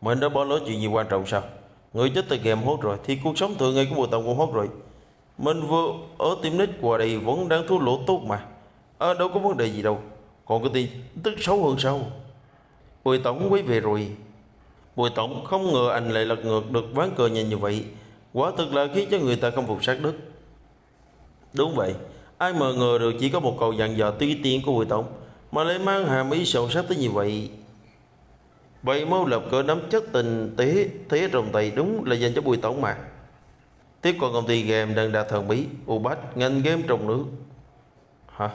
Mình đã bỏ lỡ chuyện gì quan trọng sao? Người chết từ game hốt rồi thì cuộc sống thường ngày của Bùi Tổng cũng hốt rồi. Mình vừa ở tiệm nít qua đây vẫn đang thua lỗ tốt mà. Đâu có vấn đề gì đâu. Còn cái tin tức xấu hơn sao? Bùi Tổng quay về rồi. Bùi Tổng không ngờ anh lại lật ngược được ván cờ nhanh như vậy. Quả thực là khiến cho người ta không phục sát đức. Đúng vậy, ai mà ngờ được chỉ có một câu dặn dò tuy tiên của Bùi Tổng mà lại mang hàm ý sâu sắc tới như vậy. Vậy mâu lập cỡ nắm chất tình thế rồng tay đúng là dành cho Bùi Tổng mà. Tiếp còn công ty game Đằng Đạt thần bí, u bách ngành game trong nước. Hả?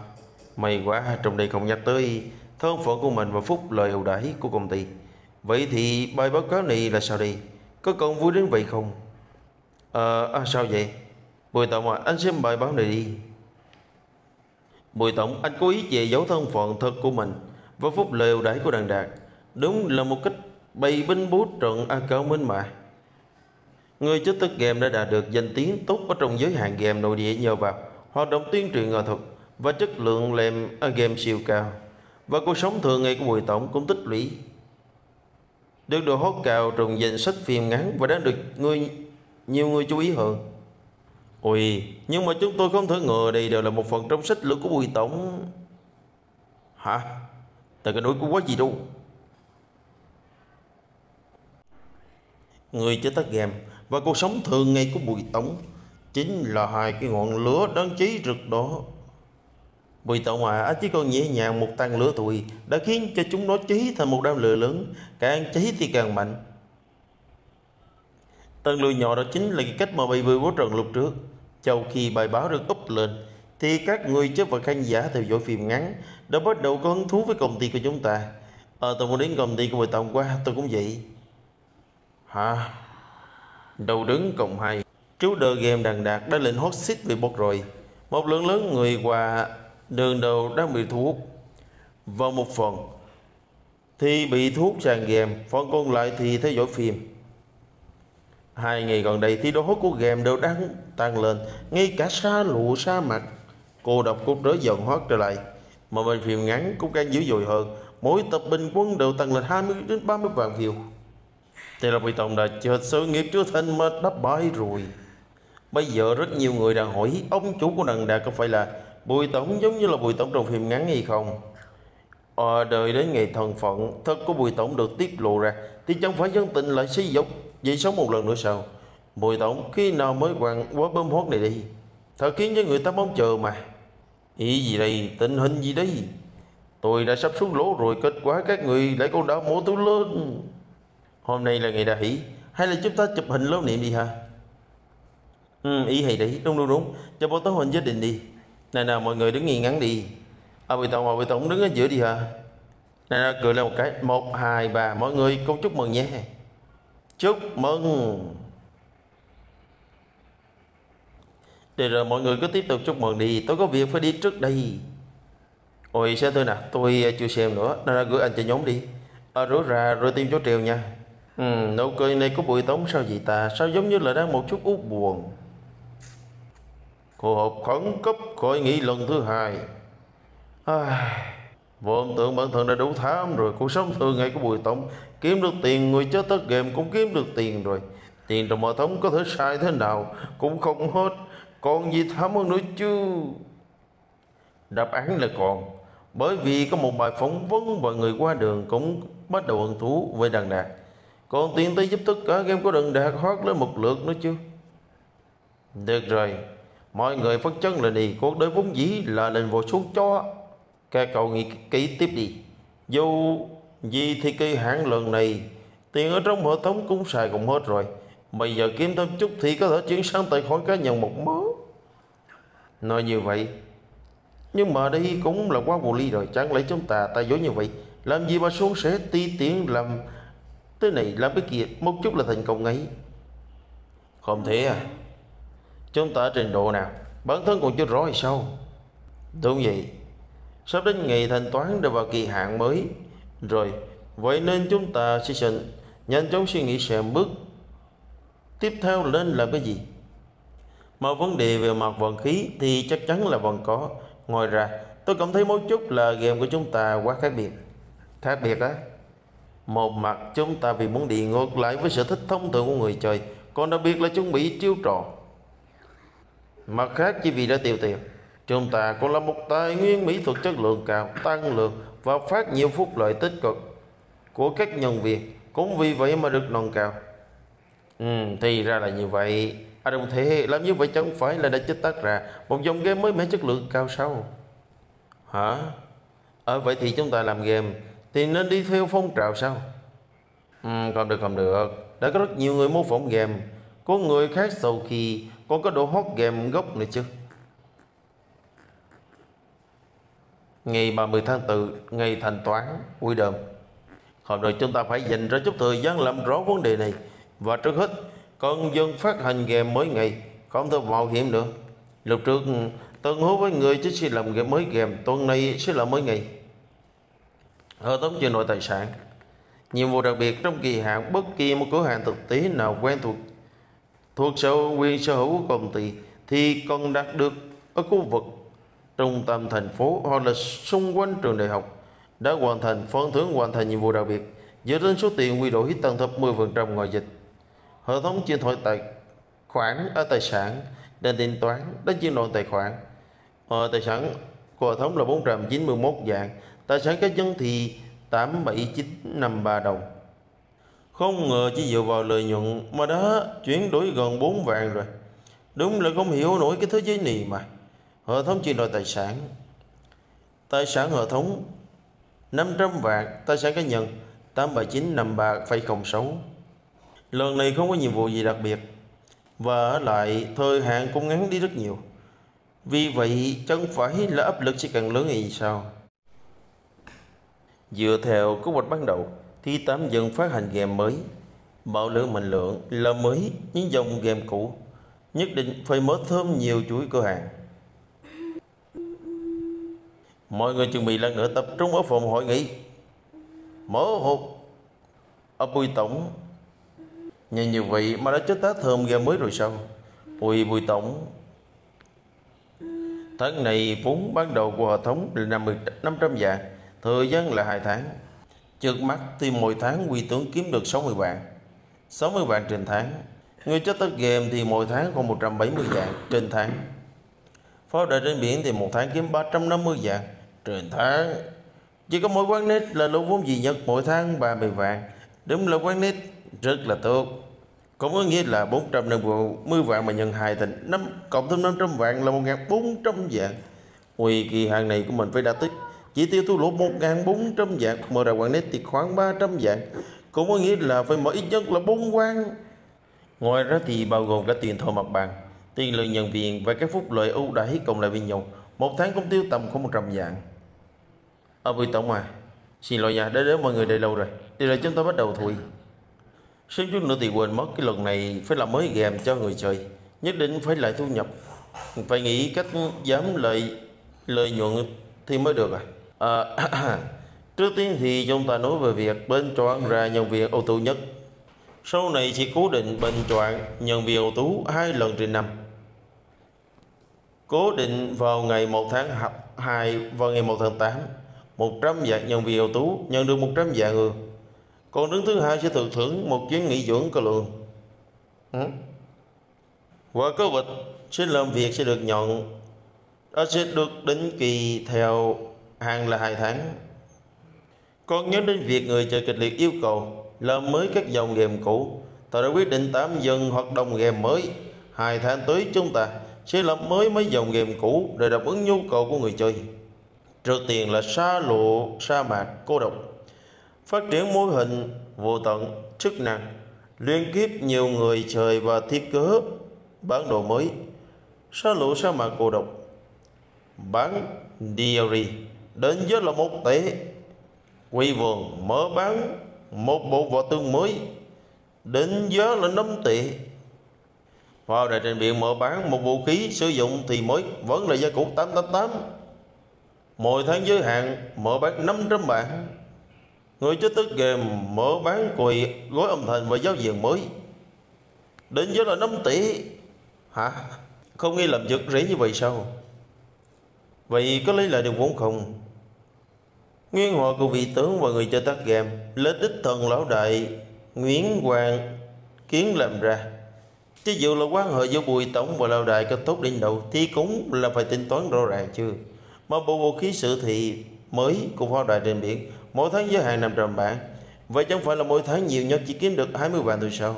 May quá trong đây không nhắc tới thân phận của mình và phúc lợi ưu đãi của công ty. Vậy thì bài báo cáo này là sao đây? Có còn vui đến vậy không? Sao vậy? Bùi Tổng à, anh xem bài báo này đi. Bùi Tổng, anh cố ý che giấu thân phận thật của mình và phúc lợi ưu đãi của Đằng Đạt. Đúng là một cách bày binh bố trận a cao minh mà. Người chế tác game đã đạt được danh tiếng tốt ở trong giới hạn game nội địa nhờ vào hoạt động tuyên truyền nghệ thuật và chất lượng làm game siêu cao. Và cuộc sống thường ngày của Bùi Tổng cũng tích lũy được độ hot cao trong danh sách phim ngắn và đã được nhiều người chú ý hơn. Ôi, nhưng mà chúng tôi không thể ngờ đây đều là một phần trong sách lược của Bùi Tổng. Hả? Tại cái nỗi của quá gì đâu. Người chế tác game và cuộc sống thường ngày của Bùi Tổng chính là hai cái ngọn lửa đáng cháy rực đó. Bùi Tổng à, chỉ còn nhẹ nhàng một tàn lửa thôi đã khiến cho chúng nó cháy thành một đám lửa lớn, càng cháy thì càng mạnh. Tàn lửa nhỏ đó chính là cái cách mà bày bừa bố trận lúc trước. Sau khi bài báo được up lên thì các người chế và khán giả theo dõi phim ngắn đã bắt đầu có hứng thú với công ty của chúng ta. Tôi muốn đến công ty của Bùi Tổng qua, tôi cũng vậy. Hả? Đầu đứng cộng 2. Chú đờ game Đằng Đạt đã lên hot seat về bột rồi. Một lượng lớn người qua đường đầu đang bị thu hút vào một phần thì bị thu hút sang game, phần còn lại thì theo dõi phim. Hai ngày gần đây thì độ hot của game đều đang tăng lên. Ngay cả xa lụa sa mạc cô độc cũng trở dần hot trở lại. Mà bên phim ngắn cũng càng dữ dội hơn. Mỗi tập bình quân đều tăng lên 20 đến 30 vạn view. Thế là Bùi Tổng đã chợt sự nghiệp trở thành mà đắp bãi rồi. Bây giờ rất nhiều người đang hỏi ông chủ của Đằng Đạt có phải là Bùi Tổng giống như là Bùi Tổng trong phim ngắn hay không? Đợi đến ngày thân phận thật của Bùi Tổng được tiết lộ ra thì chẳng phải dân tình lại xí dốc vậy sống một lần nữa sao? Bùi Tổng khi nào mới hoàn quá bơm hốt này đi? Thật khiến cho người ta mong chờ mà. Ý gì đây? Tình hình gì đây? Tôi đã sắp xuống lỗ rồi, kết quả các người lại còn đã mổ tôi lên. Hôm nay là ngày đại hỷ, hay là chúng ta chụp hình lưu niệm đi hả? Ý hay đấy, đúng. Cho bố tấm hình gia đình đi. Nào mọi người đứng nghiêng ngắn đi. Bùi Tổng đứng ở giữa đi hả? Nào cười lên một cái, 1, 2, 3, mọi người cùng chúc mừng nhé. Chúc mừng. Để rồi mọi người cứ tiếp tục chúc mừng đi, tôi có việc phải đi trước đây. Ôi xe tôi nè, tôi chưa xem nữa, nào gửi anh cho nhóm đi. Rửa ra rồi tìm chỗ trèo nha. Nụ cười này của Bùi Tổng sao vậy ta? Sao giống như là đang một chút u buồn. Cuộc họp khẩn cấp hội nghị lần thứ 2. Vốn tưởng bản thân đã đủ tham rồi. Cuộc sống thường ngày của Bùi Tổng kiếm được tiền, người chết tất game cũng kiếm được tiền rồi. Tiền trong hệ thống có thể sai thế nào cũng không hết, còn gì tham hơn nữa chứ. Đáp án là còn. Bởi vì có một bài phỏng vấn và người qua đường cũng bắt đầu hứng thú với Đằng Đạt. Còn tiến tới giúp tất cả game của Đằng Đạt hót lên một lượt nữa chứ. Được rồi, mọi người phấn chấn lên đi. Cuộc đời vốn dĩ là lên vô xuống cho. Các cậu nghĩ kỹ tiếp đi. Dù gì thì kỳ hạn lần này tiền ở trong hệ thống cũng xài cũng hết rồi. Bây giờ kiếm thêm chút thì có thể chuyển sang tài khoản cá nhân một mớ. Nói như vậy nhưng mà đây cũng là quá vô lý rồi. Chẳng lẽ chúng ta dối như vậy? Làm gì mà xuống sẽ ti tiện làm tới này làm cái kia, một chút là thành công ngay. Không thể à? Chúng ta ở trình độ nào bản thân còn chưa rõ hay sao? Đúng vậy. Sắp đến ngày thanh toán đã vào kỳ hạn mới rồi. Vậy nên chúng ta sẽ nhanh chóng suy nghĩ xem bước tiếp theo lên làm cái gì. Mà vấn đề về mặt vận khí thì chắc chắn là vẫn có. Ngoài ra, tôi cảm thấy mấu chốt là game của chúng ta quá khác biệt. Khác biệt đó. Một mặt chúng ta vì muốn đi ngược lại với sở thích thông thường của người chơi, còn đặc biệt là chúng bị chiêu trò. Mặt khác chỉ vì đã tiêu tiền, chúng ta còn là một tài nguyên mỹ thuật chất lượng cao, tăng lượng và phát nhiều phúc lợi tích cực của các nhân viên, cũng vì vậy mà được nâng cao. Thì ra là như vậy. Đồng thế làm như vậy chẳng phải là đã chế tác ra một dòng game mới mẻ chất lượng cao sao? Hả? Vậy thì chúng ta làm game thì nên đi theo phong trào sao? Không được. Đã có rất nhiều người mô phỏng game, có người khác sau khi còn có độ hot game gốc nữa chứ. Ngày 30 tháng 4, ngày thanh toán, Quy Đờm. Hôm nay chúng ta phải dành ra chút thời gian làm rõ vấn đề này. Và trước hết, cần dừng phát hành game mới ngày, không thể mạo hiểm nữa. Lúc trước, từng hứa với người chứ sẽ làm game mới game, tuần này sẽ là mới ngày. Hơi tống chuyển đổi tài sản. Nhiệm vụ đặc biệt trong kỳ hạn bất kỳ một cửa hàng thực tế nào quen thuộc thuộc sở quyền sở hữu của công ty thì cần đạt được ở khu vực trung tâm thành phố hoặc là xung quanh trường đại học. Đã hoàn thành, phần thưởng hoàn thành nhiệm vụ đặc biệt dựa trên số tiền quy đổi tăng thấp 10% ngoài dịch. Hệ thống chuyển đổi tài khoản ở tài sản đến tính toán đến chuyển đổi tài khoản. Tài sản của hệ thống là 491 dạng, tài sản cá nhân thì 87953 đồng. Không ngờ chỉ dựa vào lợi nhuận mà đã chuyển đổi gần 4 vạn rồi. Đúng là không hiểu nổi cái thế giới này mà. Hệ thống chuyển đổi tài sản. Tài sản hệ thống 500 vạn, tài sản cá nhân 87953,06. Lần này không có nhiệm vụ gì đặc biệt, và lại thời hạn cũng ngắn đi rất nhiều. Vì vậy chẳng phải là áp lực sẽ càng lớn hay sao? Dựa theo kế hoạch ban đầu thì tạm dừng phát hành game mới, bảo lưu mệnh lượng là mới những dòng game cũ, nhất định phải mở thêm nhiều chuỗi cửa hàng. Mọi người chuẩn bị lần nữa tập trung ở phòng hội nghị. Mở hộp ở Bùi Tổng. Nhìn như vậy mà đã chế tác thơm game mới rồi sao? Bùi Tổng. Tháng này vốn ban đầu của hệ thống là 500 vạn, thời gian là 2 tháng. Trước mắt thì mỗi tháng Quỳ Tướng kiếm được 60 vạn. 60 vạn trên tháng. Người chế tác game thì mỗi tháng còn 170 vạn trên tháng. Pháo đài trên biển thì một tháng kiếm 350 vạn trên tháng. Chỉ có mỗi quán nét là lỗ vốn duy nhất mỗi tháng 30 vạn. Đúng là quán nét rất là tốt. Cũng có nghĩa là 450 vạn mà nhân 2 thành 5, cộng thêm 500 vạn là 1.400 vạn. Ui, kỳ hạn này của mình phải đạt tích. Chỉ tiêu thu lỗ 1.400 vạn, mở ra quán nét thì khoảng 300 vạn. Cũng có nghĩa là phải mở ít nhất là 4 quán. Ngoài ra thì bao gồm cả tiền thuê mặt bằng, tiền lương nhân viên và các phúc lợi ưu đãi cộng lại với nhau. Một tháng cũng tiêu tầm khoảng 100 vạn. Bùi Tổng à, xin lỗi nhà, đã đến mọi người đợi lâu rồi. Điều là chúng ta bắt đầu thôi. Sớm chút nữa thì quên mất, cái lần này phải làm mới game cho người chơi, nhất định phải lại thu nhập, phải nghĩ cách giảm lợi nhuận thì mới được. Trước tiên thì chúng ta nói về việc bên chọn ra nhân viên ưu tú nhất. Sau này chỉ cố định bên chọn nhân viên ưu tú 2 lần trên năm, cố định vào ngày 1 tháng 2 và ngày 1 tháng 8. 100 vạn nhân viên ưu tú nhận được 100 vạn người. Còn đứng thứ hai sẽ thực thưởng một chuyến nghỉ dưỡng cơ lượng. Và cơ vịt sẽ làm việc sẽ được nhận, đó sẽ được định kỳ theo hàng là 2 tháng. Còn nhớ đến việc người chơi kịch liệt yêu cầu làm mới các dòng game cũ, ta đã quyết định tạm dừng hoạt động game mới. 2 tháng tới chúng ta sẽ làm mới mấy dòng game cũ để đáp ứng nhu cầu của người chơi. Trước tiên là sa mạc cô độc. Phát triển mô hình vô tận chức năng, liên kết nhiều người chơi và thiết kế bản đồ mới. Sa mạc cô độc bán diary đến giới là 1 tệ. Quỳ vườn mở bán một bộ vỏ tương mới đến giới là 5 tệ. Pháo đài trên biển mở bán một vũ khí sử dụng thì mới, vẫn là giá cũ 888. Mỗi tháng giới hạn mở bán 500 bản. Người chế tác game mở bán quỳ gói âm thanh và giao diện mới đến giới là 5 tỷ. Hả? Không nghe làm giật rẻ như vậy sao? Vậy có lấy lại được vốn không? Nghi ngờ của vị tướng và người chơi tắt game lấy đích thần lão đại Nguyễn Hoàng Kiến làm ra. Chứ dù là quan hệ giữa Bùi Tổng và lão đại kết thúc đến đầu thì cũng là phải tính toán rõ ràng chưa. Mà bộ khí sự thì mới của Pháo Đài Trên Biển mỗi tháng giới hạn 500 bản. Vậy chẳng phải là mỗi tháng nhiều nhất chỉ kiếm được 20 vạn thôi sao?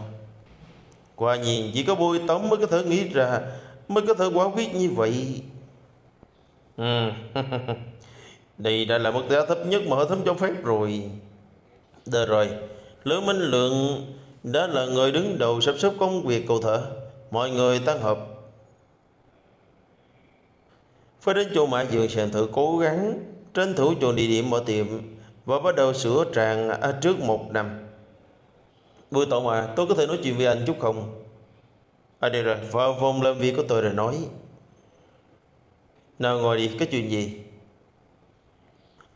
Quả nhiên chỉ có Bùi Tổng mới có thể nghĩ ra, mới có thể quả quyết như vậy. Đây đã là mức giá thấp nhất mà hệ thống cho phép rồi. Được rồi, Lữ Minh Luận đã là người đứng đầu sắp xếp công việc cụ thể. Mọi người tan họp, phải đến chỗ Mã Dường sàn thử cố gắng tranh thủ chỗ địa điểm mở tiệm và bắt đầu sửa tràn trước 1 năm. Bùi Tổng à, tôi có thể nói chuyện với anh chút không? Đây rồi, vào phòng làm việc của tôi rồi nói. Nào ngồi đi, có chuyện gì?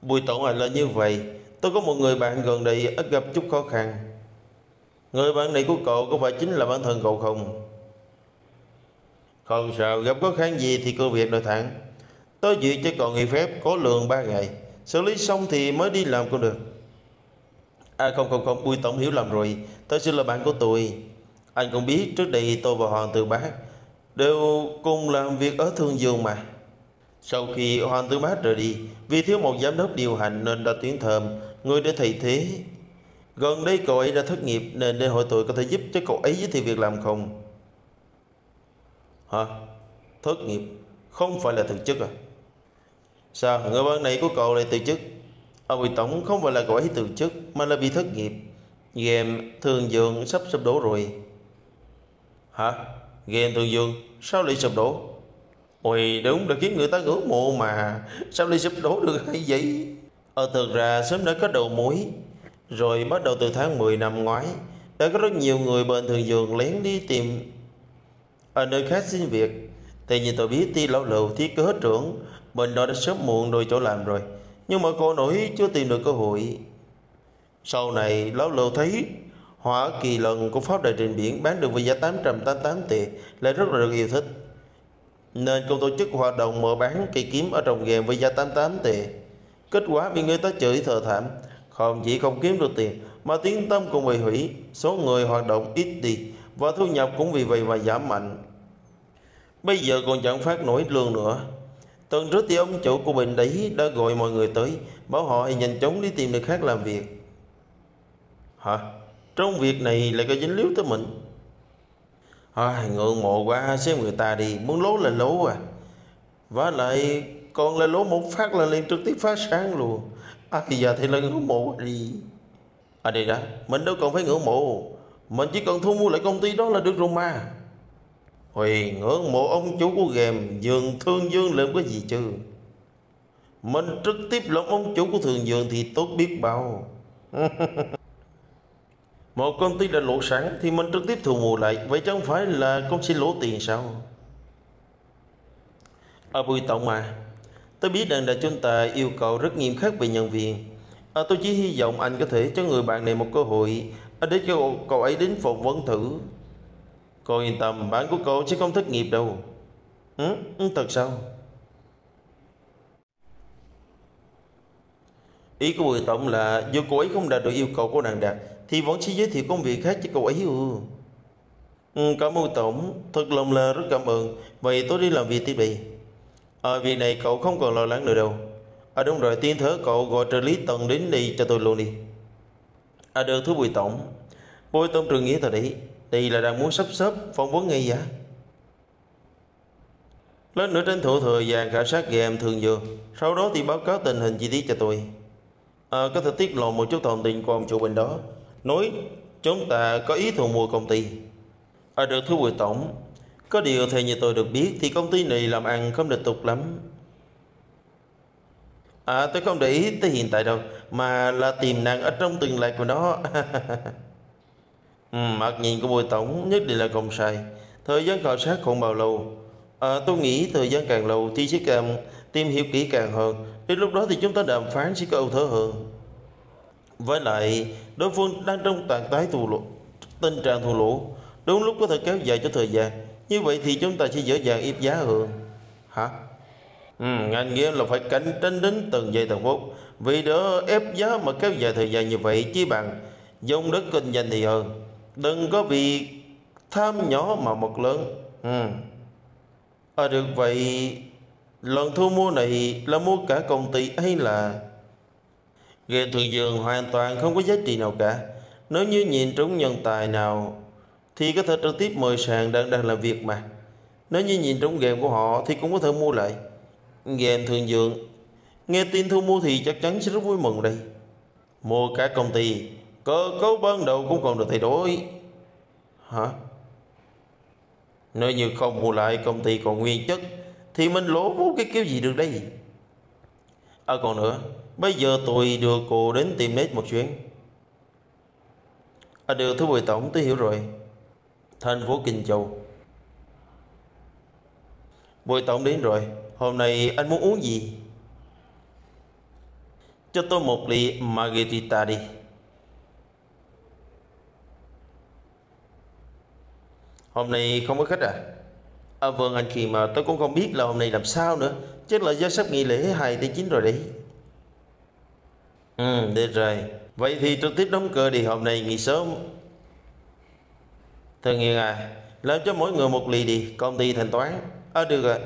Bùi Tổng à, là như vậy, tôi có một người bạn gần đây ít gặp chút khó khăn. Người bạn này của cậu có phải chính là bản thân cậu không? Không sao, gặp khó khăn gì thì cứ việc nói thẳng. Tôi duyệt cho cậu nghỉ phép có lượng 3 ngày, xử lý xong thì mới đi làm cũng được. Không, Bùi Tổng hiểu lầm rồi, tôi xin là bạn của tôi. Anh cũng biết trước đây tôi và Hoàng Tử Bác đều cùng làm việc ở Thương Dương mà. Sau khi Hoàng Tử Bác rời đi, vì thiếu một giám đốc điều hành nên đã tuyển thầm người để thay thế. Gần đây cậu ấy đã thất nghiệp nên để hỏi tôi có thể giúp cho cậu ấy giới thiệu việc làm không? Hả? Thất nghiệp? Không phải là từ chức à? Sao? Người bạn này của cậu lại từ chức? Bùi Tổng, không phải là cậu ấy từ chức mà là bị thất nghiệp. Game Thương Dương sắp sụp đổ rồi. Hả? Game Thương Dương sao lại sụp đổ? Ôi đúng, đã khiến người ta ngưỡng mộ mà. Sao lại sụp đổ được hay vậy? Thực ra sớm đã có đầu mối rồi. Bắt đầu từ tháng 10 năm ngoái đã có rất nhiều người bên Thường Dường lén đi tìm ở nơi khác xin việc. Tuy nhiên tôi biết Ti Lão Lựu thiết kế trưởng bên đó đã sớm muộn đổi chỗ làm rồi, nhưng mà cô nổi chưa tìm được cơ hội. Sau này Lão Lựu thấy hỏa kỳ lần của Pháo Đài Trên Biển bán được với giá 888 tệ lại rất là được yêu thích, nên cô tổ chức hoạt động mở bán cây kiếm ở trong game với giá 88 tệ. Kết quả bị người ta chửi thờ thảm, không chỉ không kiếm được tiền mà tiếng tâm cũng bị hủy, số người hoạt động ít đi và thu nhập cũng vì vậy mà giảm mạnh. Bây giờ còn chẳng phát nổi lương nữa. Tuần trước thì ông chủ của bệnh đấy đã gọi mọi người tới, bảo họ nhanh chóng đi tìm nơi khác làm việc. Hả? Trong việc này lại có dính líu tới mình. Ngượng mộ quá, xem người ta đi, muốn lố là lố à. Vả lại còn là lố một phát là liền trực tiếp phát sáng luôn. Giờ thì là ngưỡng mộ đi. Đây đã, mình đâu còn phải ngưỡng mộ, mình chỉ cần thu mua lại công ty đó là được rồi mà. Ôi, ngưỡng mộ ông chủ của game Dường Thương Dương làm cái gì chứ? Mình trực tiếp làm ông chủ của Thường Dương thì tốt biết bao. Một công ty đã lỗ sẵn thì mình trực tiếp thu mua lại, vậy chẳng phải là công ty lỗ tiền sao? Bùi Tổng à, tôi biết rằng là chúng ta yêu cầu rất nghiêm khắc về nhân viên. Tôi chỉ hy vọng anh có thể cho người bạn này một cơ hội để cho cậu ấy đến phỏng vấn thử. Cô yên tâm, bạn của cậu sẽ không thất nghiệp đâu. Thật sao? Ý của Bùi Tổng là dù cô ấy không đạt được yêu cầu của Đằng Đạt thì vẫn sẽ giới thiệu công việc khác cho cậu ấy. Cảm ơn Tổng, thật lòng là rất cảm ơn. Vậy tôi đi làm việc tiếp đi. Việc này cậu không còn lo lắng nữa đâu. Đúng rồi, tiến thớ cậu gọi trợ lý Tần đến đi cho tôi luôn đi. Được thưa Bùi Tổng. Bùi Tổng trường nghĩa thật đấy. Đây là đang muốn sắp xếp phỏng vấn ngay vậy. Lên nữa tranh thủ thời gian khảo sát game Thường Dương, sau đó thì báo cáo tình hình chi tiết cho tôi. Có thể tiết lộ một chút thông tin của ông chủ bên đó, nói chúng ta có ý thu mua công ty. Được thưa Bùi Tổng. Có điều theo như tôi được biết thì công ty này làm ăn không được tục lắm. Tôi không để ý tới hiện tại đâu, mà là tiềm năng ở trong tương lai của nó. Mặc nhìn của Bùi Tổng nhất định là không sai. Thời gian khảo sát không bao lâu. Tôi nghĩ thời gian càng lâu thì sẽ càng tìm hiểu kỹ càng hơn. Đến lúc đó thì chúng ta đàm phán sẽ có ưu thế hơn. Với lại đối phương đang trong tình trạng thua lỗ, đúng lúc có thể kéo dài cho thời gian. Như vậy thì chúng ta sẽ dễ dàng ép giá hơn. Hả? Anh nghĩa là phải cạnh tranh đến từng giây từng phút. Vì đỡ ép giá mà kéo dài thời gian như vậy, chỉ bằng dùng đất kinh doanh thì hơn. Đừng có vì tham nhỏ mà mất lớn. Được vậy, lần thu mua này là mua cả công ty hay là? Ghe Thường Dương hoàn toàn không có giá trị nào cả. Nếu như nhìn trúng nhân tài nào thì có thể trực tiếp mời sàn đang làm việc mà. Nếu như nhìn trúng game của họ thì cũng có thể mua lại. Ghe Thường Dương nghe tin thu mua thì chắc chắn sẽ rất vui mừng đây. Mua cả công ty, cơ cấu ban đầu cũng còn được thay đổi. Hả? Nếu như không mua lại công ty còn nguyên chất thì mình lỗ vốn cái kiểu gì được đây? Còn nữa, bây giờ tôi đưa cô đến tìm Nết một chuyến. Được thưa Bùi Tổng, tôi hiểu rồi. Thành phố Kinh Châu. Bùi Tổng đến rồi. Hôm nay anh muốn uống gì? Cho tôi một ly margarita đi. Hôm nay không có khách à? Vâng anh, khi mà tôi cũng không biết là hôm nay làm sao nữa. Chắc là do sắp nghỉ lễ 2/9 rồi đấy. Được rồi. Vậy thì trực tiếp đóng cửa đi, hôm nay nghỉ sớm. Thường Nghiên à, làm cho mỗi người một ly đi, công ty thanh toán. Được rồi.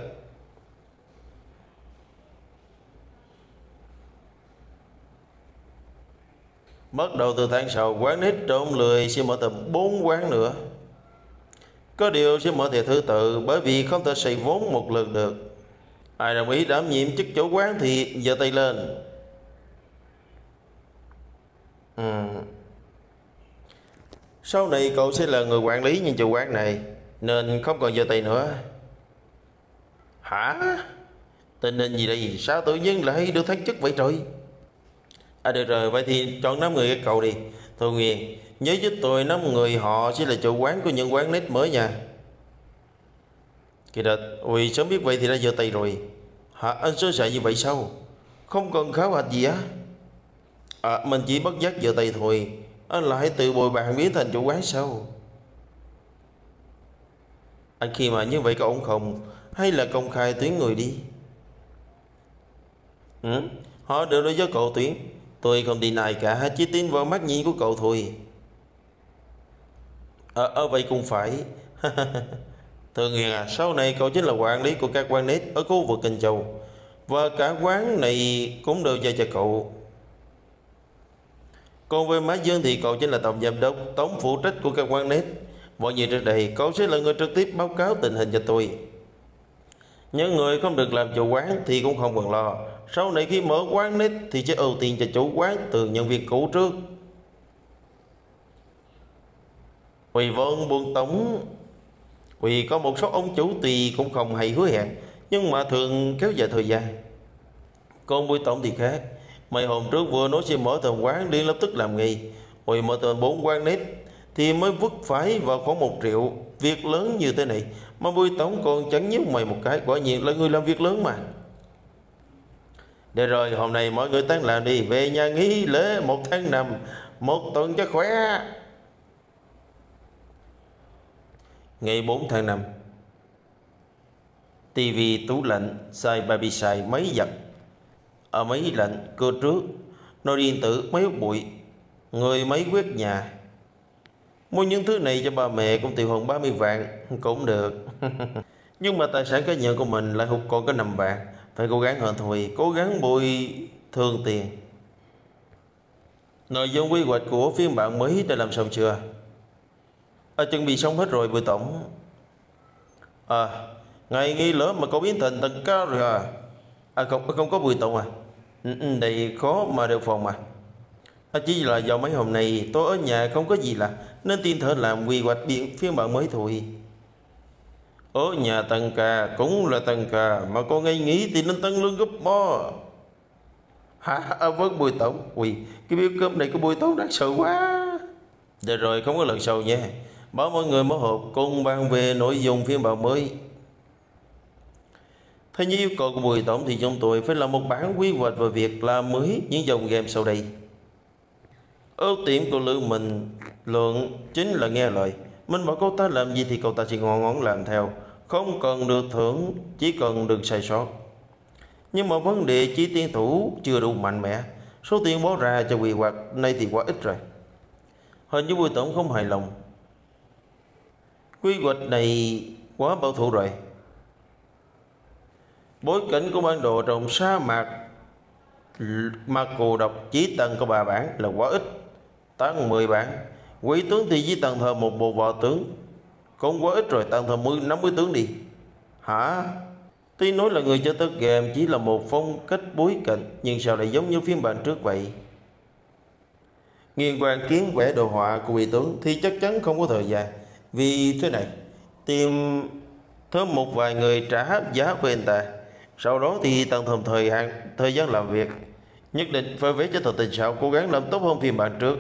Bắt đầu từ tháng sau, quán Nít Trộn Lười sẽ mở tầm 4 quán nữa. Có điều sẽ mở theo thứ tự, bởi vì không thể xây vốn một lượt được. Ai đồng ý đảm nhiệm chức chủ quán thì giơ tay lên. Sau này cậu sẽ là người quản lý những chủ quán này, nên không còn giơ tay nữa. Hả? Tình hình gì đây? Sao tự nhiên lại được thăng chức vậy trời? Được rồi, vậy thì chọn 5 người các cậu đi. Thôi Nguyên, nhớ giúp tôi 5 người họ sẽ là chủ quán của những quán nét mới nha. Kỳ Địch, ui sớm biết vậy thì đã giơ tay rồi. Hả, anh sơ sài như vậy sao? Không cần khảo hạch gì á? Mình chỉ bất giác giơ tay thôi. Anh lại tự bồi bàn biến thành chủ quán sao? Anh khi mà như vậy có ổn không? Hay là công khai tuyển người đi? Họ đều nói do cậu tuyển. Tôi không tin ai cả, chỉ tin vào mắt nhìn của cậu thôi. Vậy cũng phải. Thường Hiền à, sau này cậu chính là quản lý của các quán nét ở khu vực Kinh Châu. Và cả quán này cũng đều giao cho cậu. Còn về Mã Dương thì cậu chính là tổng giám đốc, tổng phụ trách của các quán nét. Mọi việc trước đây, cậu sẽ là người trực tiếp báo cáo tình hình cho tôi. Những người không được làm chủ quán thì cũng không cần lo. Sau này khi mở quán nít thì sẽ ưu tiên cho chủ quán từ nhân viên cũ trước. Vì vâng buôn tổng. Vì có một số ông chủ tùy cũng không hay hứa hẹn, nhưng mà thường kéo dài thời gian. Còn Bùi Tổng thì khác. Mấy hôm trước vừa nói sẽ mở tầm quán liên lập tức làm ngay. Vì mở tầm 4 quán nít thì mới vứt phải vào khoảng 1 triệu. Việc lớn như thế này mà Bùi Tổng còn chẳng nhíu mày một cái. Quả nhiên là người làm việc lớn mà. Để rồi, hôm nay mọi người tan làm đi, về nhà nghỉ lễ 1/5, 1 tuần cho khỏe. Ngày 4/5, tivi, tủ lạnh, xài baby xài, máy giặt, máy lạnh, cơ trước, nồi điện tử, máy hút bụi, người máy quét nhà. Mua những thứ này cho ba mẹ cũng tiêu hơn 30 vạn, cũng được. Nhưng mà tài sản cá nhân của mình lại hụt còn có 5 vạn. Phải cố gắng hơn thôi, cố gắng bồi thường tiền. Nội dung quy hoạch của phiên bản mới đã làm xong chưa? Chuẩn bị xong hết rồi Bùi Tổng. Ngày nghi lớn mà cậu biến thành tầng cao rồi à? Không có Bùi Tổng à? Đây khó mà đều phòng mà. Chỉ là do mấy hôm nay tôi ở nhà không có gì là nên tin thở làm quy hoạch phiên bản mới thôi. Ở nhà tăng ca cũng là tăng ca, mà con ngay nghỉ thì nên tăng lương gấp bo. Vâng Bùi Tổng. Ui, cái biêu cơm này của Bùi Tổng đáng sợ quá. Được rồi, không có lần sau nha. Báo mọi người mở hộp cùng bàn về nội dung phiên bản mới. Theo như yêu cầu của Bùi Tổng thì chúng tôi phải làm một bản quy hoạch về việc làm mới những dòng game sau đây. Ưu điểm của Lữ Minh Luận chính là nghe lời. Mình bảo cậu ta làm gì thì cậu ta chỉ ngoan ngoãn làm theo, không cần được thưởng, chỉ cần đừng sai sót. Nhưng mà vấn đề chỉ tiến thủ chưa đủ mạnh mẽ, Số tiền bỏ ra cho quy hoạch nay thì quá ít rồi. Hình như Bùi Tổng không hài lòng. Quy hoạch này quá bảo thủ rồi. Bối cảnh của bản đồ trồng sa mạc mà cô độc chỉ tầng có 3 bản là quá ít. Tăng 10 bản. Quỷ tướng thì chỉ tầng thờ một bộ vợ tướng, cũng quá ít rồi, tầng thờ 50 tướng đi. Hả? Tuy nói là người chơi tới game chỉ là một phong cách bối cảnh, nhưng sao lại giống như phiên bản trước vậy? Nguyễn Hoàng Kiến vẽ đồ họa của quỷ tướng thì chắc chắn không có thời gian. Vì thế này, tìm thêm một vài người trả giá với anh ta. Sau đó thì tận dụng thời gian làm việc. Nhất định phải vẽ cho thật tình xảo, cố gắng làm tốt hơn phiên bản trước.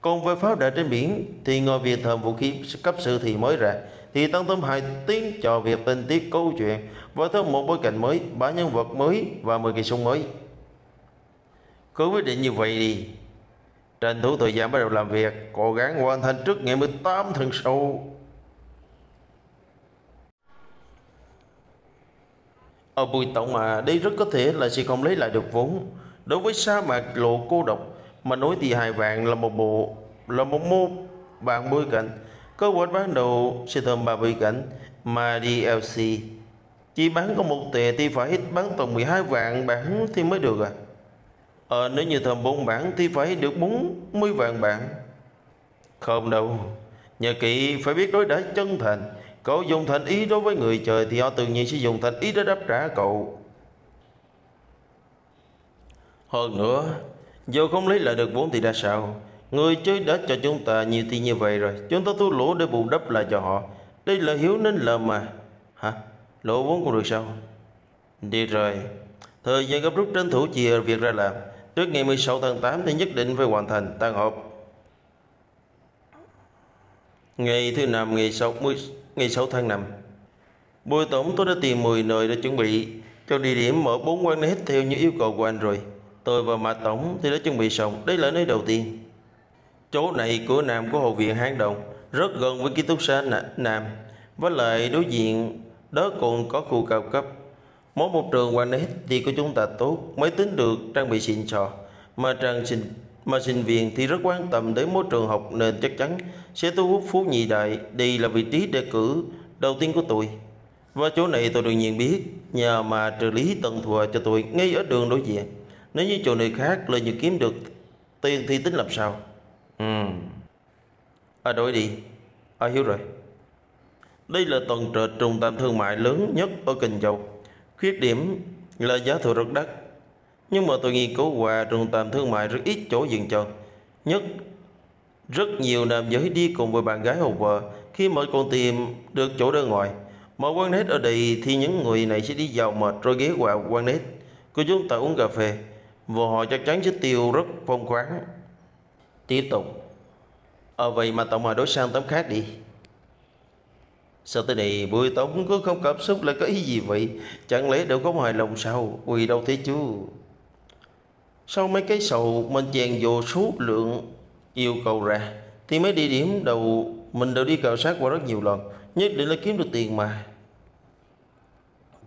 Còn về pháo đài trên biển thì ngoài việc thợ vũ khí cấp sự thì mới ra, thì tăng thêm 2 tiếng cho việc tình tiết câu chuyện và thêm một bối cảnh mới, 3 nhân vật mới và 10 kỳ súng mới. Cứ quyết định như vậy đi. Tranh thủ thời gian bắt đầu làm việc, cố gắng hoàn thành trước ngày 18 tháng 6. Ở Bùi Tổng à, đây rất có thể là sẽ không lấy lại được vốn. Đối với sa mạc lộ cô độc mà nói thì Hai Vạn là một bản bối cảnh. Cơ hội ban đầu sẽ thơm 3 bối cảnh mà DLC chỉ bán có 1 tệ thì phải bán tổng 12 vạn bản thì mới được à. Nếu như thơm 4 bản thì phải được 40 vạn bản. Không đâu, nhờ kỹ phải biết đối đãi chân thành. Cậu dùng thành ý đối với người chơi thì họ tự nhiên sẽ dùng thành ý để đáp trả cậu. Hơn nữa, dù không lấy lại được vốn thì đã sao? Người chơi đã cho chúng ta nhiều tiền như vậy rồi, chúng ta thua lỗ để bù đắp lại cho họ. Đây là hiếu nên làm mà. Hả? Lỗ vốn cũng được sao? Đi rồi. Thời gian gấp rút tranh thủ chia việc ra làm. Trước ngày 16 tháng 8 thì nhất định phải hoàn thành tan họp. Ngày thứ 5, ngày 6 tháng 5, Bùi Tổng tôi đã tìm 10 nơi để chuẩn bị cho địa điểm mở 4 quán hết theo những yêu cầu của anh rồi. Tôi và Mã Tổng thì đã chuẩn bị xong. Đây là nơi đầu tiên. Chỗ này cửa nam của Hậu viện Hán Đồng, rất gần với ký túc xá nam. Với lại đối diện đó còn có khu cao cấp. Mỗi một trường quán hết thì của chúng ta tốt, máy tính được, trang bị xịn sò. Mà sinh viên thì rất quan tâm đến môi trường học nên chắc chắn sẽ thu hút phú nhị đại. Đây là vị trí đề cử đầu tiên của tôi. Và chỗ này tôi đương nhiên biết, nhờ mà trợ lý tận thùa cho tôi ngay ở đường đối diện. Nếu như chỗ này khác là như kiếm được tiền thì tính làm sao? Đổi đi. Hiểu rồi. Đây là tầng trệt trung tâm thương mại lớn nhất ở Kinh Châu. Khuyết điểm là giá thuê rất đắt. Nhưng mà tôi nghiên cứu qua, trung tâm thương mại rất ít chỗ dừng chân. Rất nhiều nam giới đi cùng với bạn gái hầu vợ, khi mà còn tìm được chỗ đơn ngoài. Mà quán nét ở đây thì những người này sẽ đi vào mệt rồi ghé qua quán nét của chúng ta uống cà phê. Và họ chắc chắn sẽ tiêu rất phong khoáng. Tiếp tục. Vậy mà Tổng đối sang tấm khác đi. Sao tới đây Bùi Tổng cứ không cảm xúc là có ý gì vậy? Chẳng lẽ đều không hài lòng sao? Quỳ đâu thế chứ? Sau mấy cái sầu mình chèn vô số lượng yêu cầu ra thì mấy địa điểm đầu mình đều đi khảo sát qua rất nhiều lần, nhất định là kiếm được tiền mà.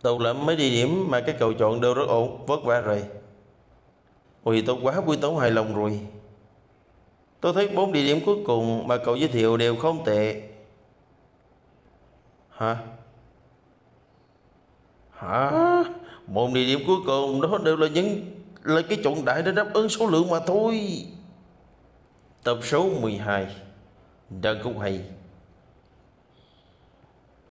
Tàu lắm mấy địa điểm mà cái cậu chọn đều rất ổn, vất vả rồi. Ôi tốt quá, Bùi Tổng hài lòng rồi. Tôi thấy 4 địa điểm cuối cùng mà cậu giới thiệu đều không tệ. Hả? 4 địa điểm cuối cùng đó đều là những là cái chọn đại để đáp ứng số lượng mà thôi. Tập số 12. Đang cũng hay.